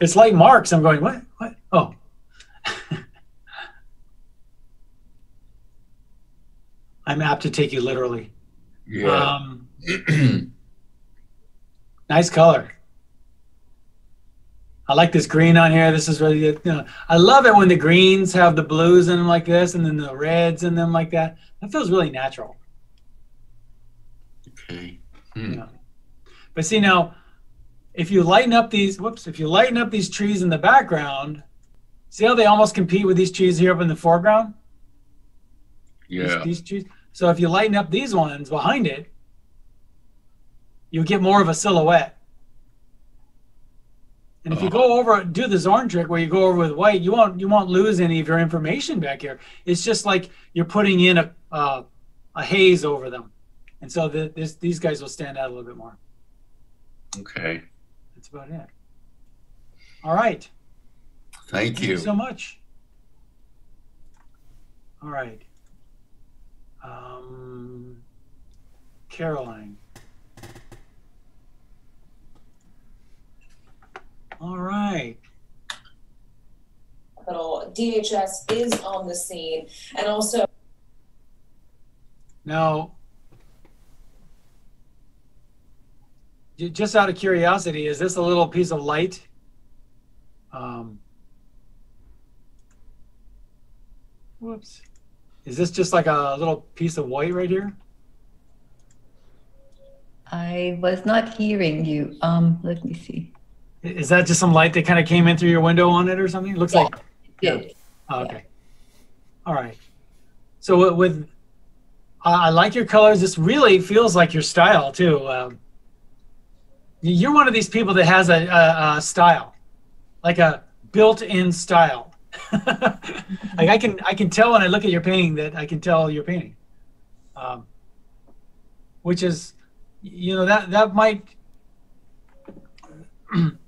It's like marks. I'm going, what? What? Oh. I'm apt to take you literally. Yeah. Nice color. I like this green on here. This is really good. You know, I love it when the greens have the blues in them like this, and then the reds in them like that. That feels really natural. Okay. Hmm. Yeah. But see now, if you lighten up these, whoops, if you lighten up these trees in the background, see how they almost compete with these trees here up in the foreground? Yeah. These trees. So if you lighten up these ones behind it, you'll get more of a silhouette. And if you go over, do the Zorn trick where you go over with white, you won't lose any of your information back here. It's just like you're putting in a haze over them, and so these guys will stand out a little bit more. Okay. That's about it. All right. Thank you so much. All right. Caroline. All right. DHS is on the scene, and also now, just out of curiosity, is this a little piece of light? Whoops. Is this just like a little piece of white right here? I was not hearing you. Let me see. Is that just some light that kind of came in through your window on it or something? It looks like. Yeah. Oh, okay. Yeah. All right. So with, I like your colors. This really feels like your style too. You're one of these people that has a style, like a built-in style. Like I can tell when I look at your painting that I can tell your painting, which is, you know, that might.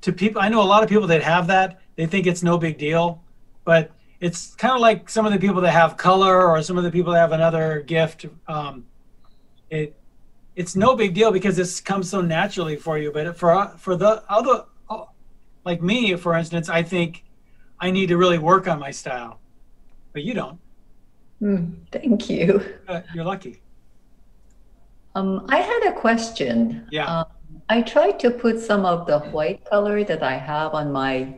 To people, I know a lot of people that have that, they think it's no big deal, but it's kind of like some of the people that have color or some of the people that have another gift. It's no big deal because this comes so naturally for you. But for the other, like me, for instance, I think I need to really work on my style, but you don't. Thank you. You're lucky. I had a question. Yeah. I tried to put some of the white color that I have on my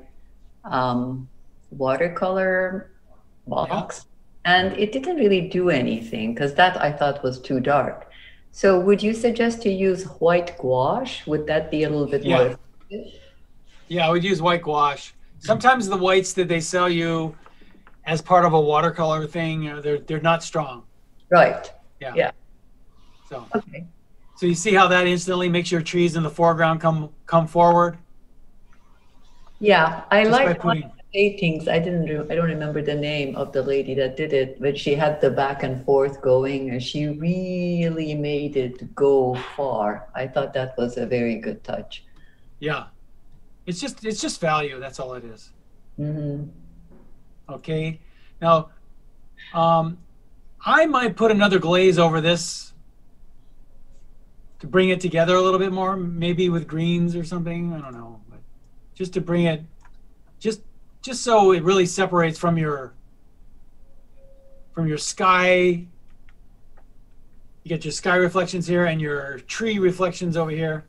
watercolor box, and it didn't really do anything because that I thought was too dark. So would you suggest to use white gouache? Would that be a little bit more effective? Yeah, I would use white gouache. Sometimes the whites that they sell you as part of a watercolor thing, they're not strong. Right. Yeah. Yeah. So. Okay. So you see how that instantly makes your trees in the foreground come forward? Yeah, I like paintings, I don't remember the name of the lady that did it, but she had the back and forth going, and she really made it go far. I thought that was a very good touch. Yeah, it's just value. That's all it is. Mm-hmm. Okay, now I might put another glaze over this to bring it together a little bit more, maybe with greens or something. I don't know, but just to bring it, just so it really separates from your sky. You get your sky reflections here and your tree reflections over here.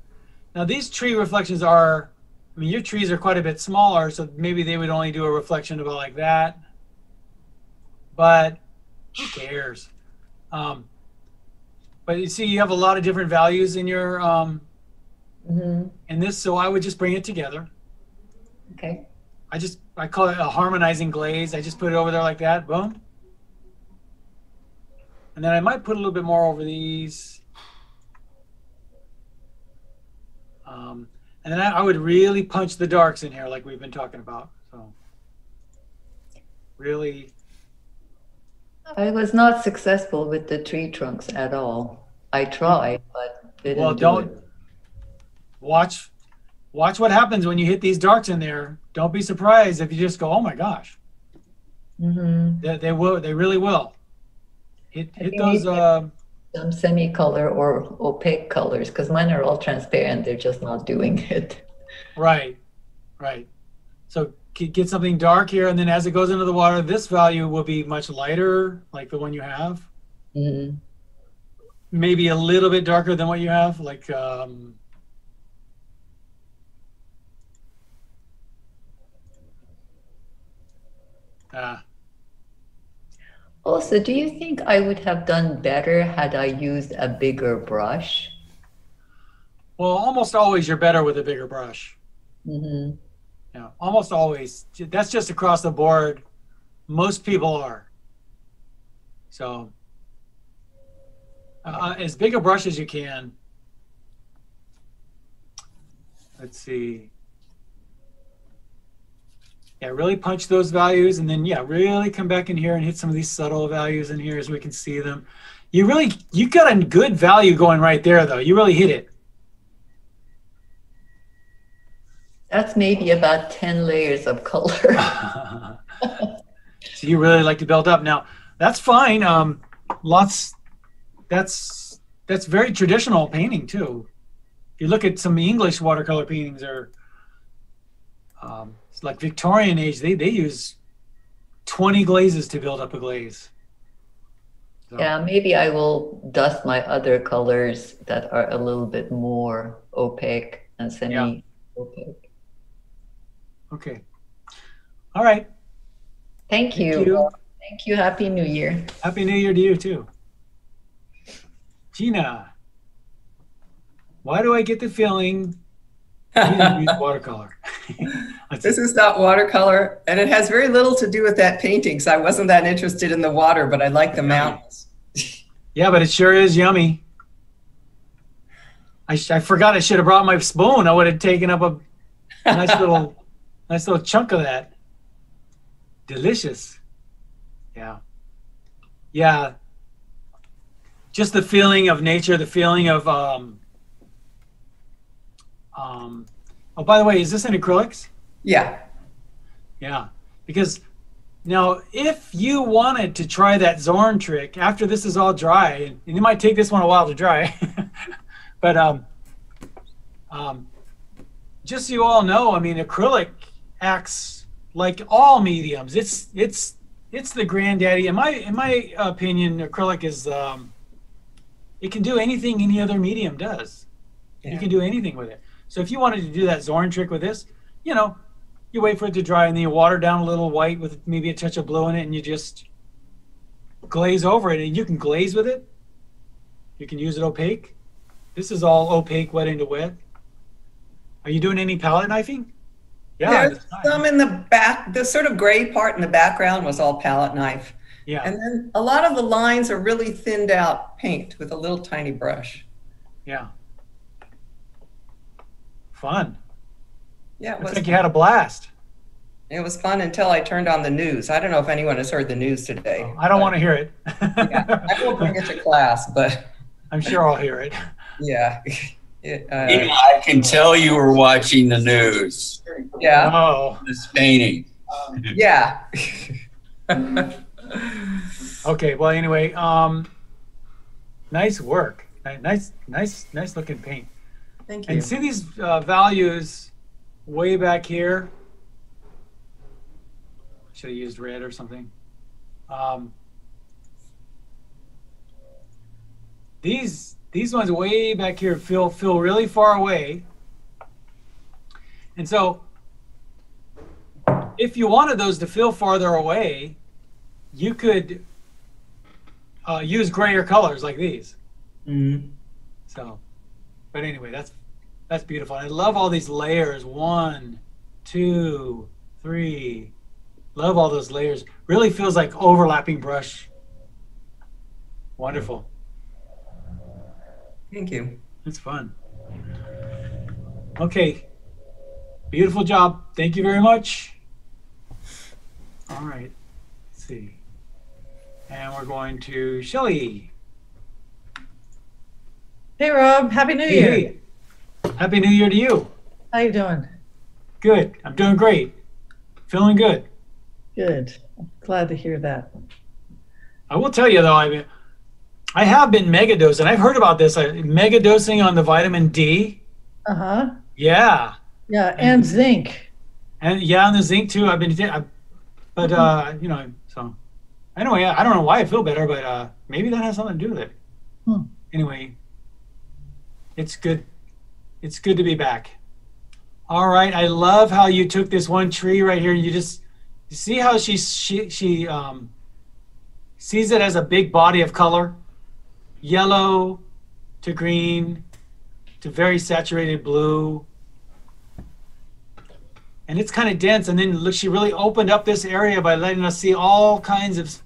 Now these tree reflections are, I mean, your trees are quite a bit smaller, so maybe they would only do a reflection about like that. But who cares? But you see, you have a lot of different values in your in this, so I would just bring it together. Okay. I call it a harmonizing glaze. I just put it over there like that, boom. And then I might put a little bit more over these. And then I would really punch the darks in here like we've been talking about. So really. I was not successful with the tree trunks at all. I tried, but didn't. Well, don't watch what happens when you hit these darks in there. Don't be surprised if you just go, "Oh my gosh!" Mm-hmm. They will. They really will. Hit those. Some semi-color or opaque colors, because mine are all transparent. They're just not doing it. Right, right. So get something dark here, and then as it goes into the water, this value will be much lighter, like the one you have. Mm-hmm. Maybe a little bit darker than what you have, like Also, do you think I would have done better had I used a bigger brush? Well, almost always you're better with a bigger brush. Mm-hmm. Yeah, almost always. That's just across the board. Most people are. So as big a brush as you can. Let's see. Yeah, really punch those values, and then yeah, really come back in here and hit some of these subtle values in here as we can see them. You got a good value going right there though. You really hit it. That's maybe about 10 layers of color. So you really like to build up. Now that's fine. That's very traditional painting too. If you look at some English watercolor paintings or it's like Victorian age, they use 20 glazes to build up a glaze. So. Yeah, maybe I will dust my other colors that are a little bit more opaque and semi-opaque. Yeah. Okay. All right. Thank you. Thank you. Happy New Year. Happy New Year to you too. Gina, why do I get the feeling you didn't use watercolor? This is not watercolor, and it has very little to do with that painting, so I wasn't that interested in the water, but I like the mountains. Yeah, but it sure is yummy. I forgot I should have brought my spoon. I would have taken up a nice little nice little chunk of that. Delicious. Yeah. Yeah. Just the feeling of nature, the feeling of oh, by the way, is this in acrylics? Yeah. Yeah, because now if you wanted to try that Zorn trick after this is all dry, and it might take this one a while to dry, but just so you all know, I mean, acrylic acts like all mediums. It's the granddaddy. In my opinion, acrylic is it can do anything any other medium does. Yeah. You can do anything with it. So if you wanted to do that Zorn trick with this, you know, you wait for it to dry and then you water down a little white with maybe a touch of blue in it, and you just glaze over it, and you can glaze with it. You can use it opaque. This is all opaque, wet into wet. Are you doing any palette knifing? Yeah. There's some in the back, the sort of gray part in the background was all palette knife. Yeah. And then a lot of the lines are really thinned out paint with a little tiny brush. Yeah. Fun. Yeah, it was. I think you had a blast. It was fun until I turned on the news. I don't know if anyone has heard the news today. Oh, I don't want to hear it. Yeah, I will bring it to class, but I'm sure I'll hear it. Yeah. You know, I can tell you were watching the news. Yeah. Oh. This painting. Yeah. Okay. Well, anyway, nice work. Nice looking paint. Thank you. And see these values way back here. Should have used red or something. These ones way back here feel really far away. And so if you wanted those to feel farther away, you could use grayer colors like these. Mm-hmm. So, but anyway, that's beautiful. I love all these layers. 1, 2, 3. Love all those layers. Really feels like overlapping brush. Wonderful. Thank you. It's fun. Okay. Beautiful job. Thank you very much. All right. Let's see. And we're going to Shelley. Hey, Rob. Happy New Year. Hey. Happy New Year to you. How you doing? Good. I'm doing great. Feeling good. Good. I'm glad to hear that. I will tell you though, I have been megadosing. I've heard about this. Megadosing on the vitamin D. Uh-huh. Yeah. Yeah, and zinc. And yeah, and the zinc too. I've been, but you know, so anyway, I don't know why I feel better, but maybe that has something to do with it. Hmm. Anyway, it's good. It's good to be back. All right. I love how you took this one tree right here and you just. You see how she sees it as a big body of color, yellow to green to very saturated blue, and it's kind of dense. And then look, she really opened up this area by letting us see all kinds of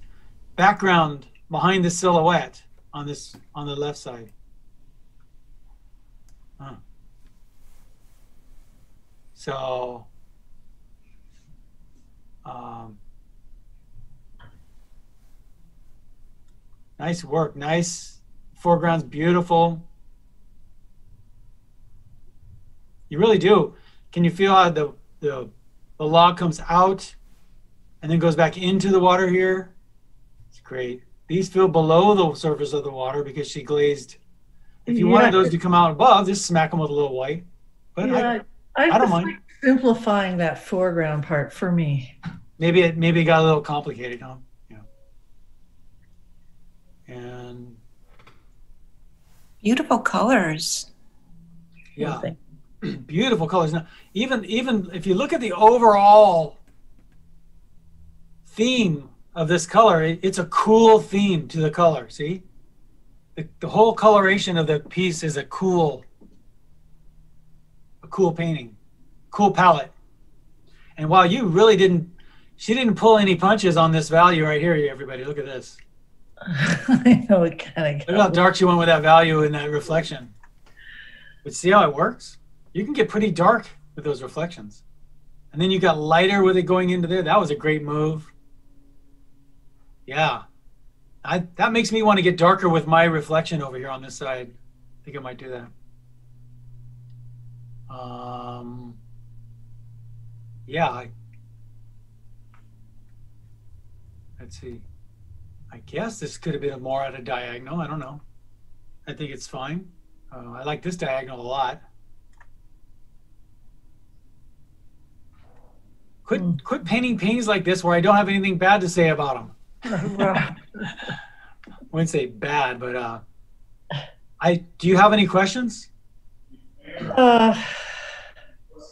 background behind the silhouette on this on the left side. Huh. So. Nice work, nice. Foreground's beautiful. You really do. Can you feel how the log comes out and then goes back into the water here? It's great. These feel below the surface of the water because she glazed. If you wanted those to come out above, just smack them with a little white. But yeah, I don't mind. Simplifying that foreground part for me. Maybe it got a little complicated, huh? Yeah. And beautiful colors. Yeah. Beautiful colors. Now, even if you look at the overall theme of this color, it's a cool theme to the color. See, the whole coloration of the piece is a cool painting. Cool palette. And wow, you really didn't, she didn't pull any punches on this value right here, everybody. Look at this. I know it kind of. Look how dark she went with that value in that reflection. But see how it works? You can get pretty dark with those reflections. And then you got lighter with it going into there. That was a great move. Yeah. That makes me want to get darker with my reflection over here on this side. I think I might do that. Yeah, let's see. I guess this could have been more at a diagonal. I don't know. I think it's fine. I like this diagonal a lot. Quit painting paintings like this where I don't have anything bad to say about them. I wouldn't say bad, but do you have any questions?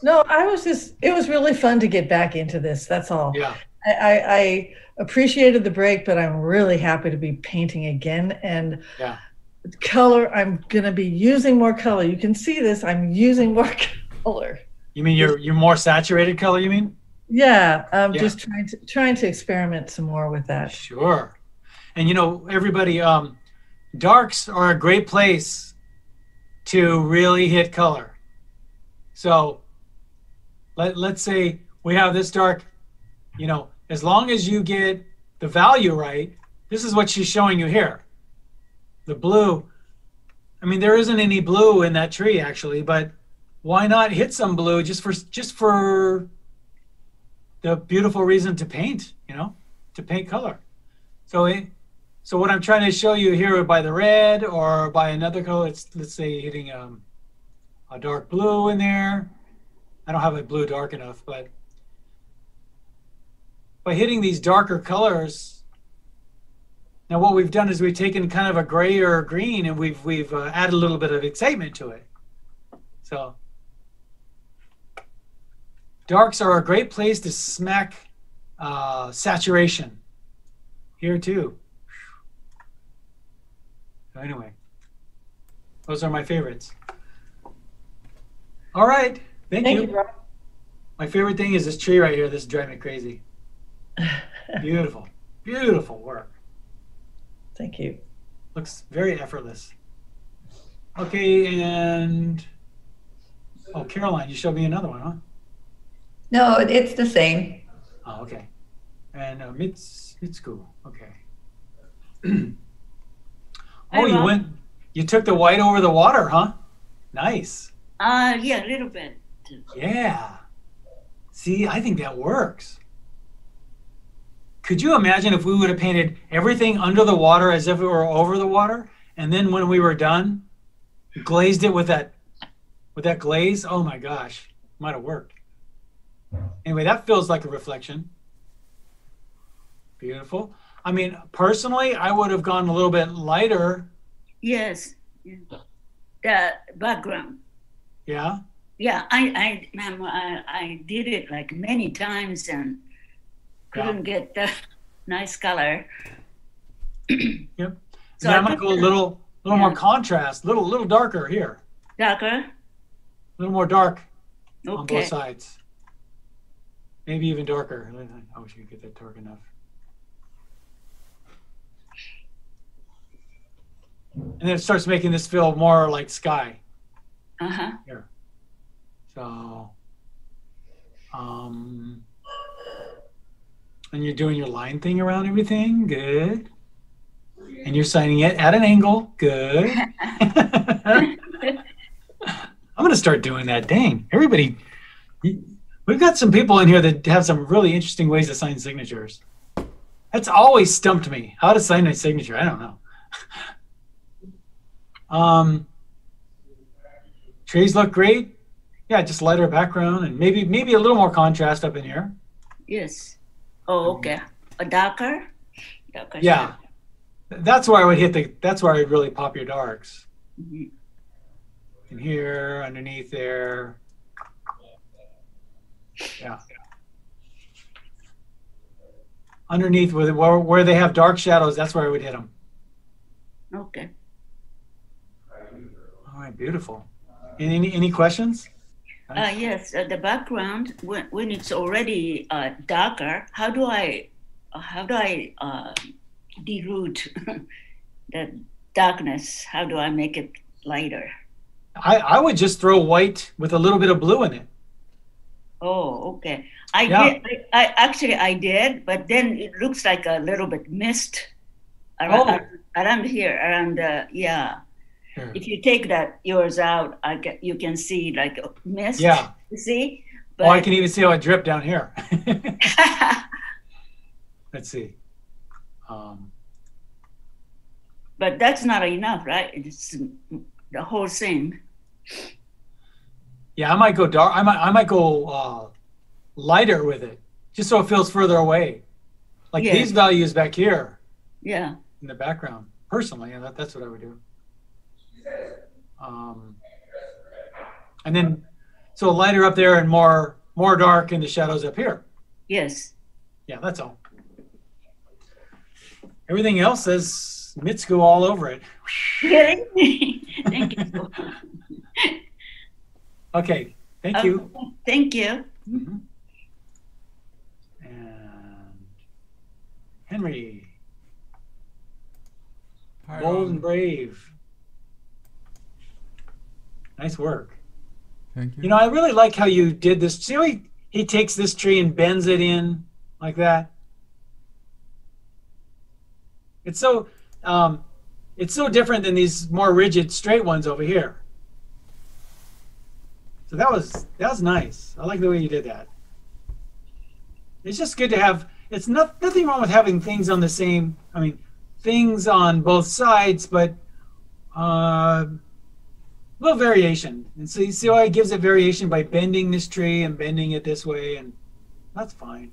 No, I was just, it was really fun to get back into this. That's all. Yeah. I appreciated the break, but I'm really happy to be painting again. And yeah. Color, I'm going to be using more color. You can see this. I'm using more color. You mean you're more saturated color, you mean? Yeah. I'm just trying to experiment some more with that. Sure. And you know, everybody, darks are a great place to really hit color. So, let's say we have this dark you know, as long as you get the value right, this is what she's showing you here. The blue, I mean, there isn't any blue in that tree actually, but why not hit some blue just for the beautiful reason to paint, you know, to paint color. So what I'm trying to show you here by the red or by another color, it's, let's say hitting a dark blue in there. I don't have a blue dark enough, but by hitting these darker colors, now what we've done is we've taken kind of a gray or a green and we've added a little bit of excitement to it. So darks are a great place to smack saturation here too. So anyway, those are my favorites. All right, thank you. Rob. My favorite thing is this tree right here. This is driving me crazy. Beautiful, beautiful work. Thank you. Looks very effortless. Okay, and oh, Caroline, you showed me another one, huh? No, it's the same. Oh, okay. And Mitsuko, okay. Oh, you went, you took the white over the water, huh? Nice. Yeah, a little bit. Yeah. See, I think that works. Could you imagine if we would have painted everything under the water as if it were over the water, and then when we were done, glazed it with that glaze? Oh my gosh, might have worked. Anyway, that feels like a reflection. Beautiful. I mean, personally, I would have gone a little bit lighter. Yes, the background. Yeah. Yeah, I did it like many times and couldn't get the nice color. Yep. So I'm gonna go a little more contrast, little darker here. Darker. A little more dark on both sides. Maybe even darker. I wish you could get that dark enough. And then it starts making this feel more like sky. Uh-huh. Here. So, and you're doing your line thing around everything. Good. And you're signing it at an angle. Good. I'm going to start doing that. Dang. Everybody, we've got some people in here that have some really interesting ways to sign signatures. That's always stumped me. How to sign my signature. I don't know. Trees look great. Yeah, just lighter background and maybe a little more contrast up in here. Yes. Oh, okay. A darker. Darker. Yeah. Darker. That's where I would hit the. That's where I would really pop your darks. Mm-hmm. In here, underneath there. Yeah. Underneath where they have dark shadows, that's where I would hit them. Okay. All right, beautiful. Any questions? Yes, the background when it's already darker. How do I deroute the darkness? How do I make it lighter? I would just throw white with a little bit of blue in it. Oh, okay. I actually did, but then it looks like a little bit mist around here, around the yeah. If you take that yours out, you can see like mist. Yeah. You see? But I can even see how it dripped down here. Let's see. But that's not enough, right? It's the whole thing. Yeah, I might go dark. I might go lighter with it, just so it feels further away. Like these values back here. Yeah. In the background, personally, and that's what I would do. And then, so lighter up there and more dark in the shadows up here. Yes. Yeah, that's all. Everything else is Mitsuko all over it. Really? Thank you. Okay. Thank you. Thank you. Mm-hmm. And Henry. Pardon. Bold and brave. Nice work. Thank you. You know, I really like how you did this. See how he takes this tree and bends it in like that. It's so different than these more rigid straight ones over here. So that was nice. I like the way you did that. It's just good to have. It's nothing wrong with having things on the same. I mean, things on both sides, but a little variation. And so you see why it gives it variation by bending this tree and bending it this way, and that's fine.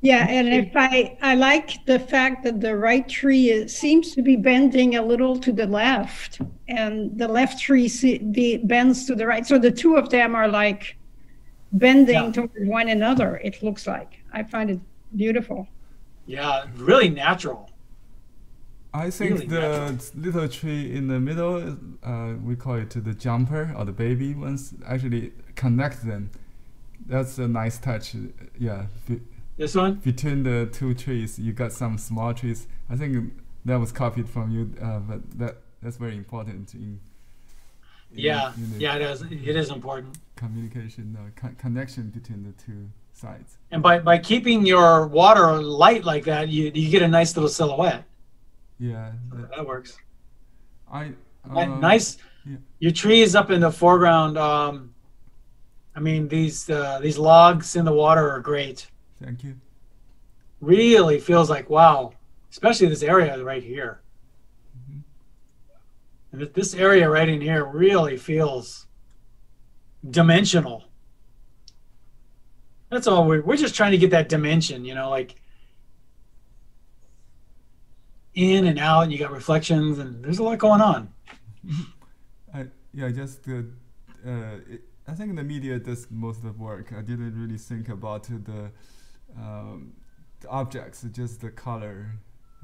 Yeah, and if I like the fact that the right tree seems to be bending a little to the left, and the left tree bends to the right. So the two of them are like bending toward one another, it looks like. I find it beautiful. Yeah, really natural. I think really the little tree in the middle, we call it the jumper or the baby ones, actually connect them. That's a nice touch, yeah. This one? Between the two trees, you got some small trees. I think that was copied from you, but that's very important. In it is important. Communication, connection between the two sides. And by keeping your water light like that, you get a nice little silhouette. Yeah. That works. Your tree is up in the foreground. I mean, these logs in the water are great. Thank you. Really feels like, wow, especially this area right here. Mm-hmm. And this area right in here really feels dimensional. That's all. We're just trying to get that dimension, you know, like in and out, and you got reflections, and there's a lot going on. I think the media does most of the work. I didn't really think about the the objects, just the color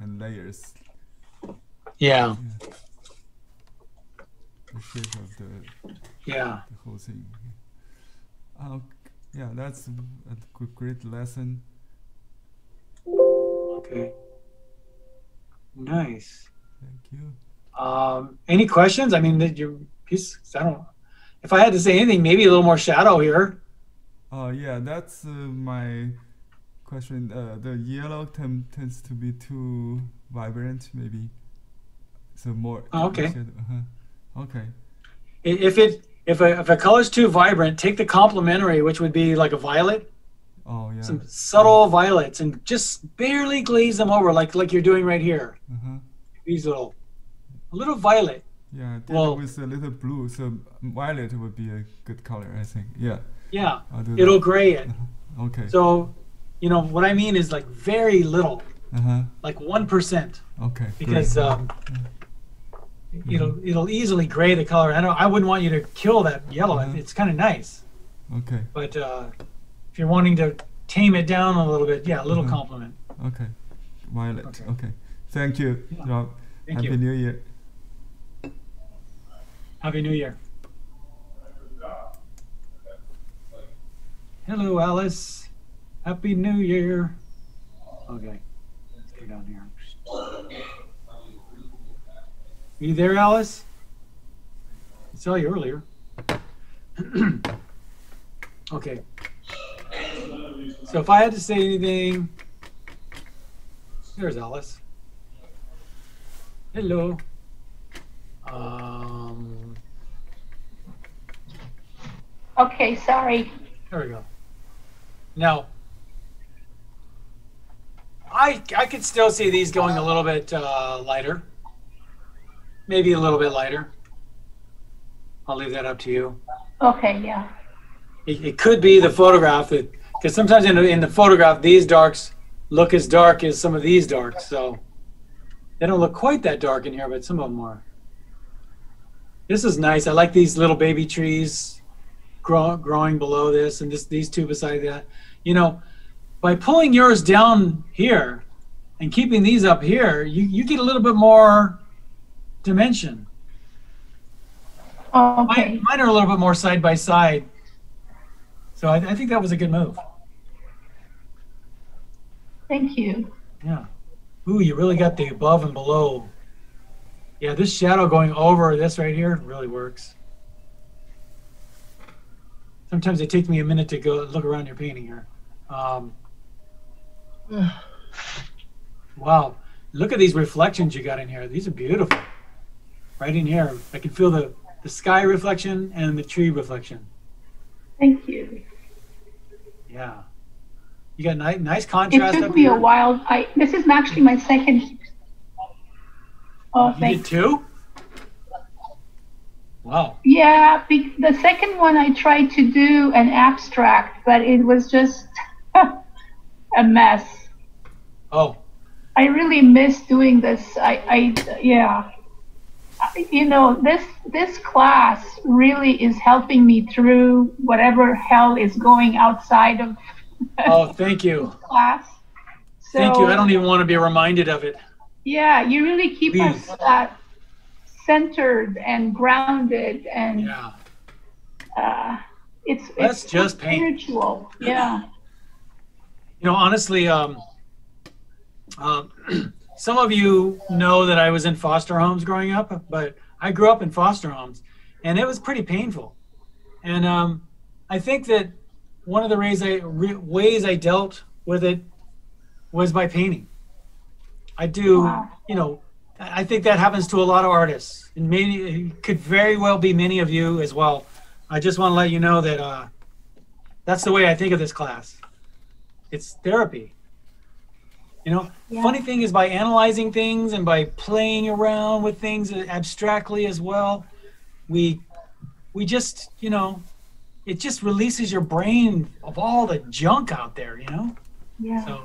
and layers. Yeah. The shape of the whole thing. Yeah, that's a great lesson. Okay. Nice. Thank you. Any questions? I mean, did your piece? If I had to say anything, maybe a little more shadow here. Oh yeah, that's my question. The yellow tends to be too vibrant, maybe. So more. Oh, okay. Okay. If a color's too vibrant, take the complementary, which would be like a violet. Oh yeah. Some subtle violets, and just barely glaze them over, like you're doing right here. These a little violet. Yeah, with a little blue, so violet would be a good color, I think. Yeah. Yeah, it'll gray it. Okay. So, you know what I mean is like very little, like 1%. Okay. Because it'll easily gray the color. I wouldn't want you to kill that yellow. It's kind of nice. Okay. But if you're wanting to tame it down a little bit, yeah, a little compliment. Okay. Violet. Okay. Thank you, Rob. Thank you. Happy New Year. Happy New Year. Hello, Alice. Happy New Year. Okay, let's go down here. Are you there, Alice? I saw you earlier. Okay. So if I had to say anything, there's Alice. Hello. Okay, sorry. There we go. Now, I could still see these going a little bit lighter. Maybe a little bit lighter. I'll leave that up to you. Okay, yeah. It could be the photograph, because sometimes in the photograph, these darks look as dark as some of these darks. So they don't look quite that dark in here, but some of them are. This is nice. I like these little baby trees growing below this, and these two beside that. You know, by pulling yours down here and keeping these up here, you get a little bit more dimension. Oh, okay. Mine are a little bit more side by side. So I think that was a good move. Thank you. Yeah. Ooh, you really got the above and below. Yeah, this shadow going over this right here really works. Sometimes it takes me a minute to go look around your painting here. Wow, look at these reflections you got in here. These are beautiful. Right in here, I can feel the sky reflection and the tree reflection. Thank you. Yeah. You got nice contrast. It took me a while. This is actually my second. Oh, thank you. Did two? Wow. Yeah, the second one I tried to do an abstract, but it was just a mess. Oh. I really miss doing this. Yeah. You know, this class really is helping me through whatever hell is going outside of. Oh, thank you. Class. So, thank you. I don't even want to be reminded of it. Yeah, you really keep us centered and grounded, and yeah. It's just spiritual. Pain. Yeah. You know, honestly, some of you know that I was in foster homes growing up, but I grew up in foster homes, and it was pretty painful. And I think that one of the ways I dealt with it was by painting. I do, wow. You know, I think that happens to a lot of artists, and maybe it could very well be many of you as well. I just want to let you know that that's the way I think of this class. It's therapy. You know, yeah. Funny thing is, by analyzing things and by playing around with things abstractly as well, we just, you know, it just releases your brain of all the junk out there, you know? Yeah. So,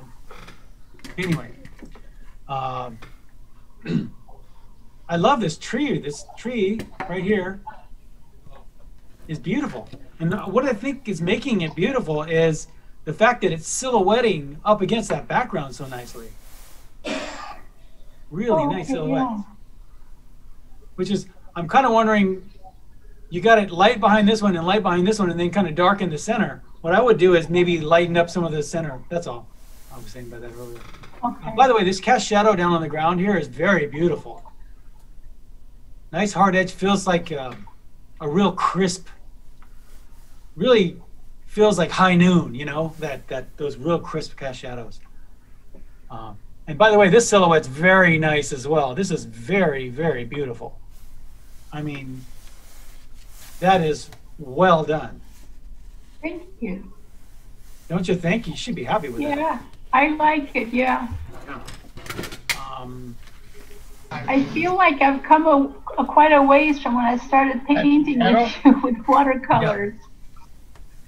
anyway. I love this tree. This tree right here is beautiful. And what I think is making it beautiful is the fact that it's silhouetting up against that background so nicely. Really nice silhouette. Yeah. Which is, I'm kind of wondering, you got it light behind this one and light behind this one and then kind of dark in the center. What I would do is maybe lighten up some of the center. That's all I was saying about that earlier. Okay. By the way, this cast shadow down on the ground here is very beautiful. Nice hard edge, feels like a real crisp, really feels like high noon, you know, those real crisp cast shadows. And by the way, this silhouette's very nice as well. This is very, very beautiful. I mean, that is well done. Thank you. Don't you think? You should be happy with that. Yeah. I like it, yeah. I feel like I've come quite a ways from when I started painting with watercolors. Yeah.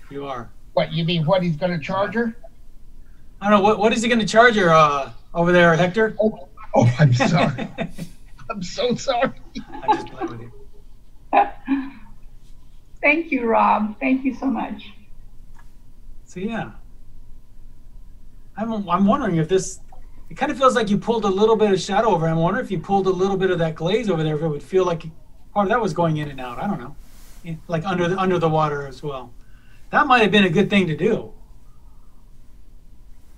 You are. What, you mean what he's going to charge her? I don't know, what is he going to charge her over there, Hector? Oh, I'm sorry. I'm so sorry. I just played with you. Thank you, Rob. Thank you so much. So, yeah. I'm wondering if this, it kind of feels like you pulled a little bit of shadow over. I'm wondering if you pulled a little bit of that glaze over there, if it would feel like part of that was going in and out. I don't know, like under the water as well. That might have been a good thing to do.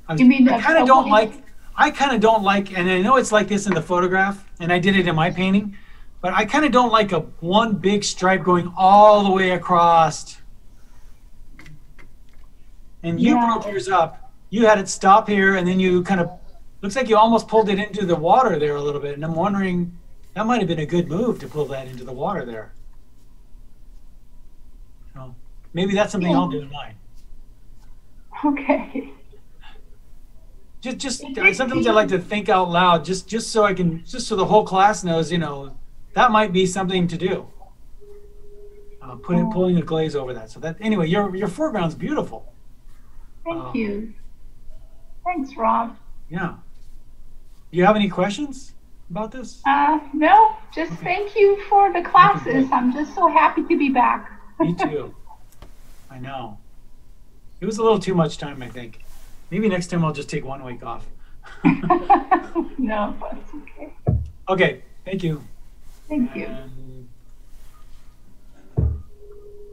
I kind of don't like, and I know it's like this in the photograph, and I did it in my painting, but I kind of don't like one big stripe going all the way across. And you broke yours up. You had it stop here, and then you kind of, looks like you almost pulled it into the water there a little bit, and I'm wondering, that might have been a good move to pull that into the water there. So maybe that's something I'll do in mine. Okay. Just sometimes I like to think out loud, just so the whole class knows, you know, that might be something to do. Pulling a glaze over that. So that, anyway, your foreground's beautiful. Thank you. Thanks, Rob. Yeah. Do you have any questions about this? No, just thank you for the classes. I'm just so happy to be back. Me too. I know. It was a little too much time, I think. Maybe next time I'll just take 1 week off. No, but it's okay. Okay, thank you. Thank you.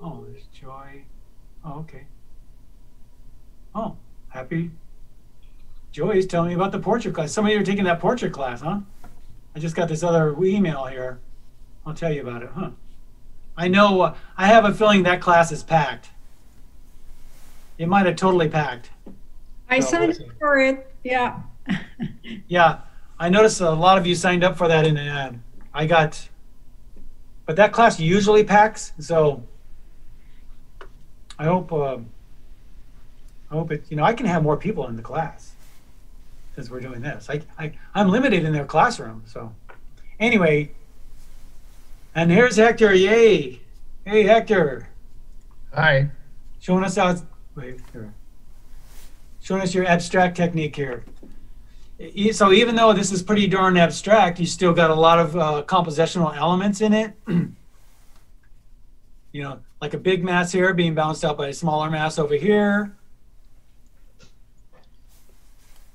Oh, there's Joy. Oh, okay. Oh, happy. Joy's telling me about the portrait class. Some of you are taking that portrait class, huh? I just got this other email here. I'll tell you about it, huh? I know, I have a feeling that class is packed. It might have totally packed. I signed up for it. Yeah. Yeah, I noticed a lot of you signed up for that, and I got. But that class usually packs, so I hope it. You know, I can have more people in the class since we're doing this. I'm limited in their classroom, so anyway. And here's Hector. Yay! Hey, Hector. Hi. Showing us out. Wait, here. Showing us your abstract technique here. So even though this is pretty darn abstract, you still got a lot of compositional elements in it. You know, like a big mass here being balanced out by a smaller mass over here,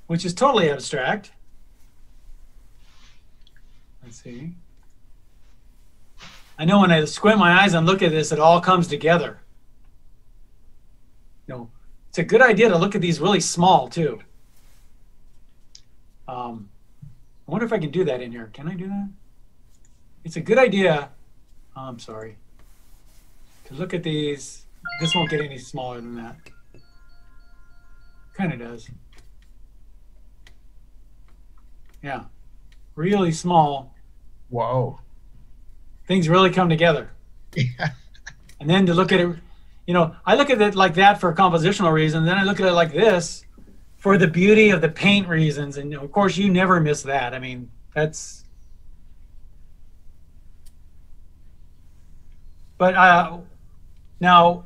which is totally abstract. Let's see. I know when I squint my eyes and look at this, it all comes together. You know, it's a good idea to look at these really small too. I wonder if I can do that in here. Can I do that? It's a good idea. Oh, I'm sorry. To look at these. This won't get any smaller than that. Kind of does. Yeah. Really small. Whoa. Things really come together. Yeah. And then to look at it, you know, I look at it like that for a compositional reason. Then I look at it like this for the beauty of the paint reasons. And of course, you never miss that. I mean, that's. But now,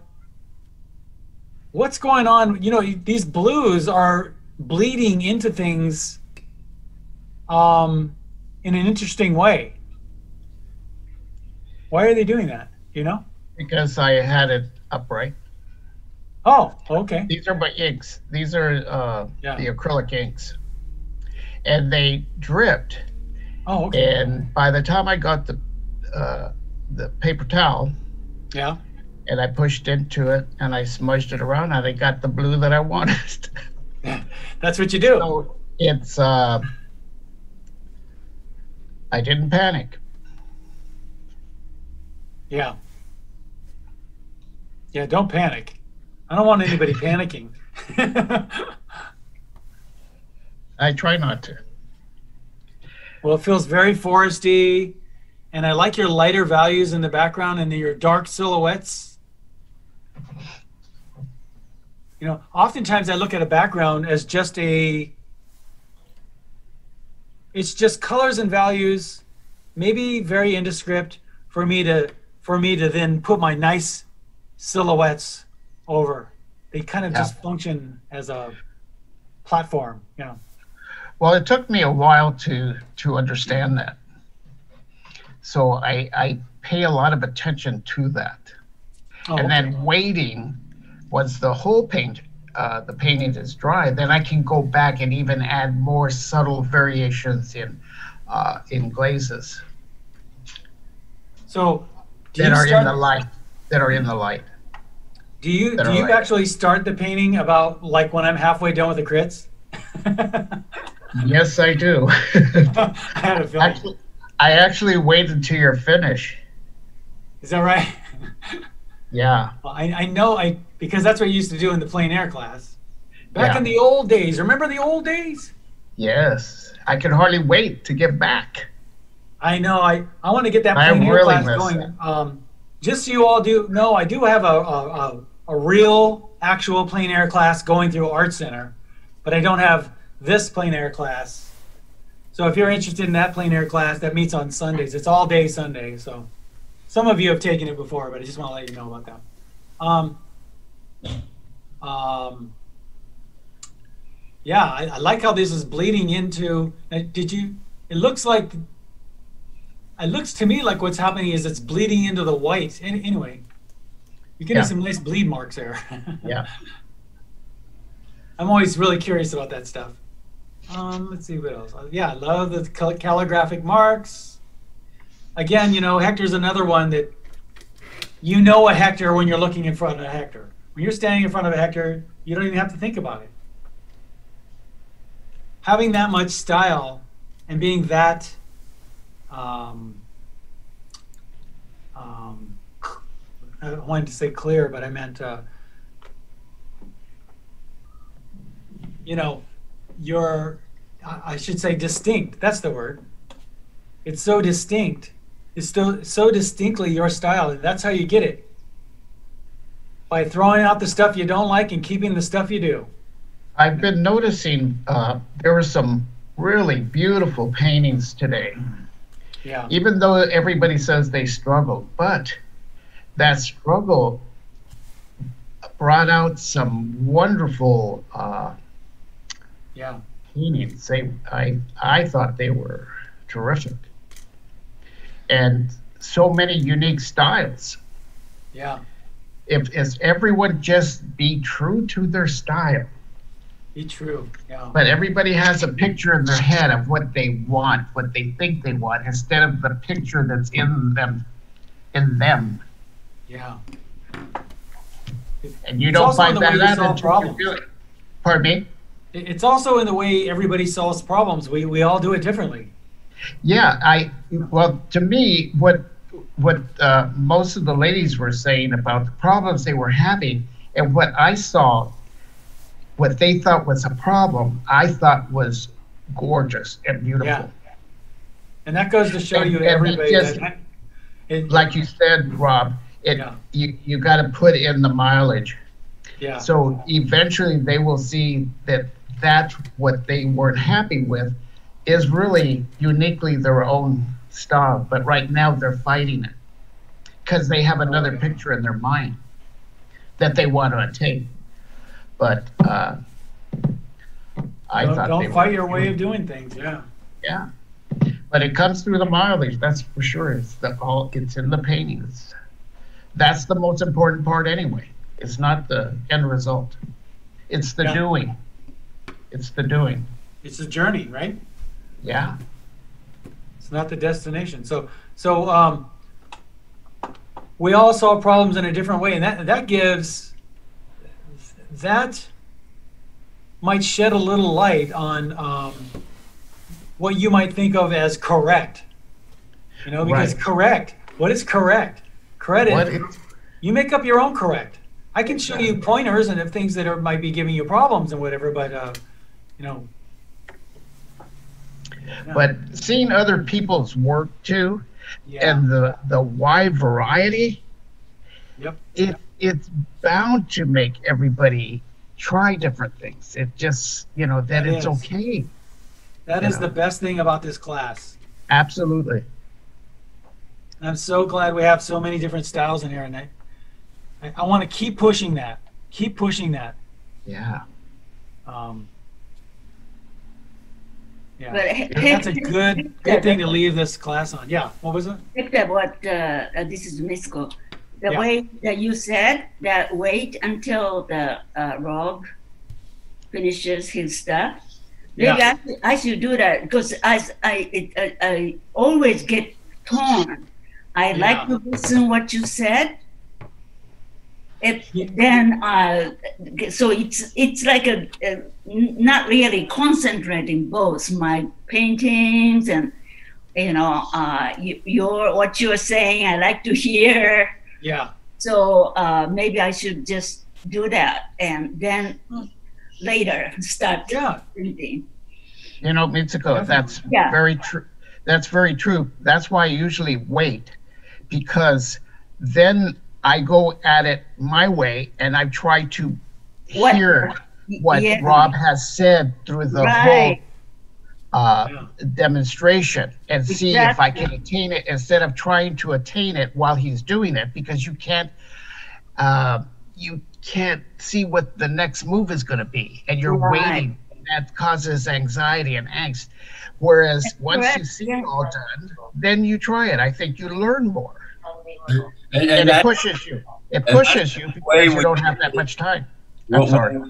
what's going on? You know, these blues are bleeding into things in an interesting way. Why are they doing that? You know? Because I had it upright. Oh, okay. These are my inks. These are the acrylic inks. And they dripped. Oh, okay. And by the time I got the paper towel, yeah, and I pushed into it and I smudged it around and I got the blue that I wanted. That's what you do. So it's I didn't panic. Yeah. Yeah, don't panic. I don't want anybody panicking. I try not to. Well, it feels very foresty, and I like your lighter values in the background and your dark silhouettes. You know, oftentimes I look at a background as just a, it's just colors and values, maybe very indescript for me to then put my nice silhouettes over. They kind of just function as a platform, you know. Well, it took me a while to understand that. So I pay a lot of attention to that. Oh, and then waiting once the whole paint, the painting is dry, then I can go back and even add more subtle variations in glazes. So that are in the light. That are in the light. Do you actually start the painting about like when I'm halfway done with the crits? Yes, I do. I had a feeling. I actually wait until you're finished. Is that right? Yeah. Well, I know because that's what I used to do in the plein air class. Back in the old days. Remember the old days? Yes. I can hardly wait to get back. I know. I want to get that plein air class going. Just so you all do know, I do have a real, actual plein air class going through Art Center, but I don't have this plein air class. So if you're interested in that plein air class, that meets on Sundays. It's all day Sunday. So some of you have taken it before, but I just want to let you know about that. Yeah, I like how this is bleeding into. Did you? It looks like. It looks to me like what's happening is it's bleeding into the white. Anyway, you're getting some nice bleed marks there. Yeah. I'm always really curious about that stuff. Let's see what else. Yeah, I love the calligraphic marks. Again, you know, Hector's another one that you know a Hector when you're looking in front of a Hector. When you're standing in front of a Hector, you don't even have to think about it. Having that much style and being that I wanted to say clear, but I meant you know, your, I should say distinct, that's the word. It's so distinct. It's still so distinctly your style. That's how you get it. By throwing out the stuff you don't like and keeping the stuff you do. I've been noticing there were some really beautiful paintings today. Yeah. Even though everybody says they struggle, but that struggle brought out some wonderful paintings. I thought they were terrific. And so many unique styles. Yeah. If everyone just be true to their style. Be true, yeah. But everybody has a picture in their head of what they want, what they think they want, instead of the picture that's in them. Yeah. And you don't find that out until you do it. Pardon me? It's also in the way everybody solves problems. We all do it differently. Yeah, well, to me, what most of the ladies were saying about the problems they were having, and what I saw, what they thought was a problem, I thought was gorgeous and beautiful. Yeah. And that goes to show you everybody. Just, like you said, Rob, you got to put in the mileage. Yeah. So eventually they will see that that's what they weren't happy with is really uniquely their own style, but right now they're fighting it because they have another picture in their mind that they want to attain. But don't fight your way of doing things. Yeah. Yeah, but it comes through the mileage. That's for sure. It's in the paintings. That's the most important part, anyway. It's not the end result. It's the doing. It's the doing. It's the journey, right? Yeah. It's not the destination. So we all solve problems in a different way, and that might shed a little light on what you might think of as correct. You know, because correct. What is correct? You make up your own correct. I can show you pointers and if things that might be giving you problems and whatever, but you know. Yeah. But seeing other people's work too, and the wide variety, it's bound to make everybody try different things. It just, you know, that it's okay. That is the best thing about this class. Absolutely. And I'm so glad we have so many different styles in here, and I want to keep pushing that. Keep pushing that. Yeah. Yeah, that's a good thing to leave this class on. Yeah, what was it? Hector, this is Misko. The way that you said that wait until the Rob finishes his stuff. Yeah. Maybe I should do that because I always get torn. I like to listen what you said. So it's like a not really concentrating both my paintings and you know what you're saying. I like to hear. Yeah. So maybe I should just do that and then later start painting. You know, Mitsuko, that's very true. That's very true. That's why I usually wait, because then I go at it my way, and I try to hear what Rob has said through the whole demonstration and see if I can attain it instead of trying to attain it while he's doing it, because you can't see what the next move is going to be, and you're waiting. That causes anxiety and angst. Whereas once you see it all done, then you try it. I think you learn more. And it pushes you. It pushes you because you don't have that much time. I'm sorry.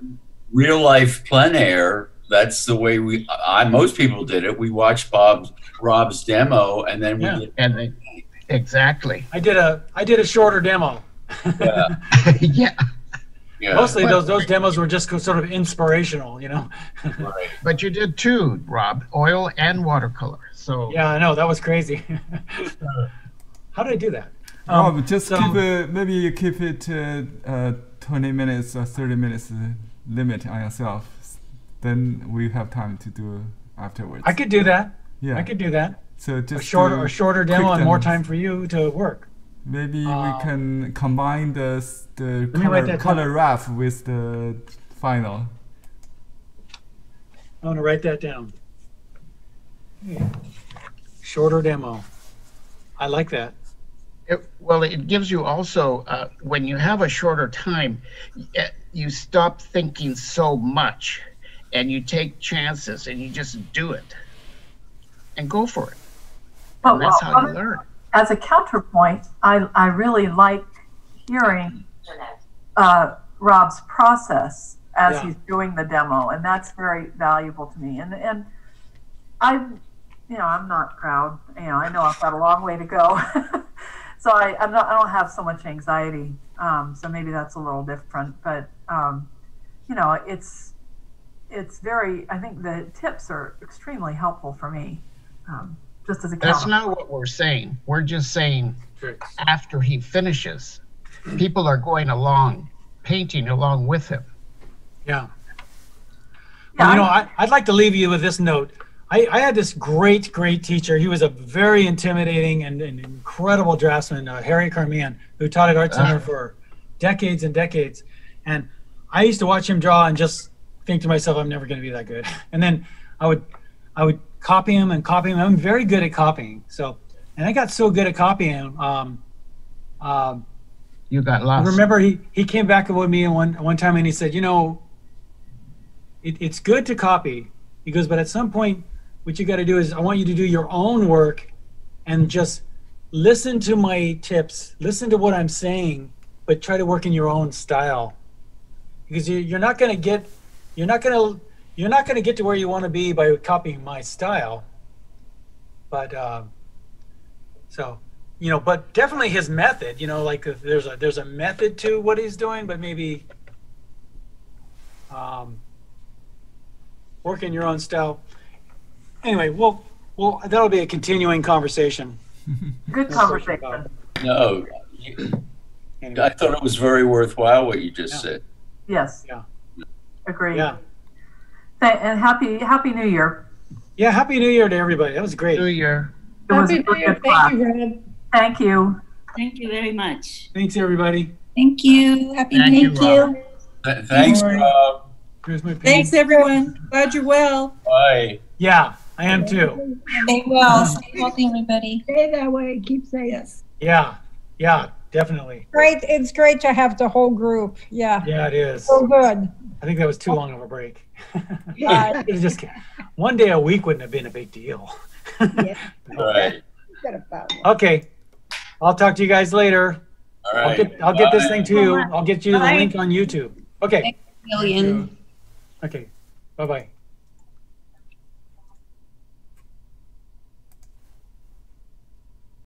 Real life plein air. That's the way most people did it. We watched Rob's demo, and then we did exactly. I did a shorter demo. Yeah. Yeah. Mostly those demos were just sort of inspirational, you know. Right. But you did two, Rob, oil and watercolor. So yeah, I know that was crazy. How did I do that? Rob, just maybe you keep it 20 minutes or 30 minutes limit on yourself. then we have time to do afterwards. I could do that. Yeah, I could do that. So just a shorter demo and more time for you to work. Maybe we can combine the color wrap with the final. I'm gonna write that down. Yeah. Shorter demo. I like that. Well, it gives you also, when you have a shorter time, you stop thinking so much and you take chances and you just do it and go for it. And that's how you learn. As a counterpoint, I really liked hearing Rob's process as he's doing the demo, and that's very valuable to me. And I'm not proud. You know, I know I've got a long way to go, so I don't have so much anxiety. So maybe that's a little different. But you know, it's very. I think the tips are extremely helpful for me. Just as a counterpoint. That's not what we're saying. We're just saying after he finishes, people are going along, painting along with him. Yeah. Well, you know, I'd like to leave you with this note. I had this great, great teacher. He was a very intimidating and incredible draftsman, Harry Carmine, who taught at Art Center for decades and decades. And I used to watch him draw and just think to myself, I'm never going to be that good. And then I would copy him and copy him. I'm very good at copying. So, and I got so good at copying. You got lost. I remember he came back with me one time and he said, you know, it's good to copy. He goes, but at some point, what you got to do is I want you to do your own work and just listen to my tips, listen to what I'm saying, but try to work in your own style. Because you're not going to get to where you want to be by copying my style. But so, you know, but definitely his method, you know, like there's a method to what he's doing, but maybe work in your own style. Anyway, well, that'll be a continuing conversation. Good conversation. No, anyway. I thought it was very worthwhile what you just said. Yes. Yeah. Agree. Yeah. And happy New Year. Yeah, happy New Year to everybody. That was great. New Year. Happy New Year. Thank you, Rob. Thank you. Thank you very much. Thanks, everybody. Thank you. Happy New Year. Thanks, Rob. Here's my thanks, everyone. Glad you're well. Bye. Yeah, I am too. Stay well. Stay healthy, everybody. Stay that way. Keep saying yes. Yeah. Yeah, definitely. Great. It's great to have the whole group. Yeah. Yeah, it is. So good. I think that was too long of a break. Yeah. Just one day a week wouldn't have been a big deal. Yeah. All right. Okay. I'll talk to you guys later. All right. I'll get this thing to you. I'll get you the link on YouTube. Okay. Thanks a million. Okay. Bye-bye.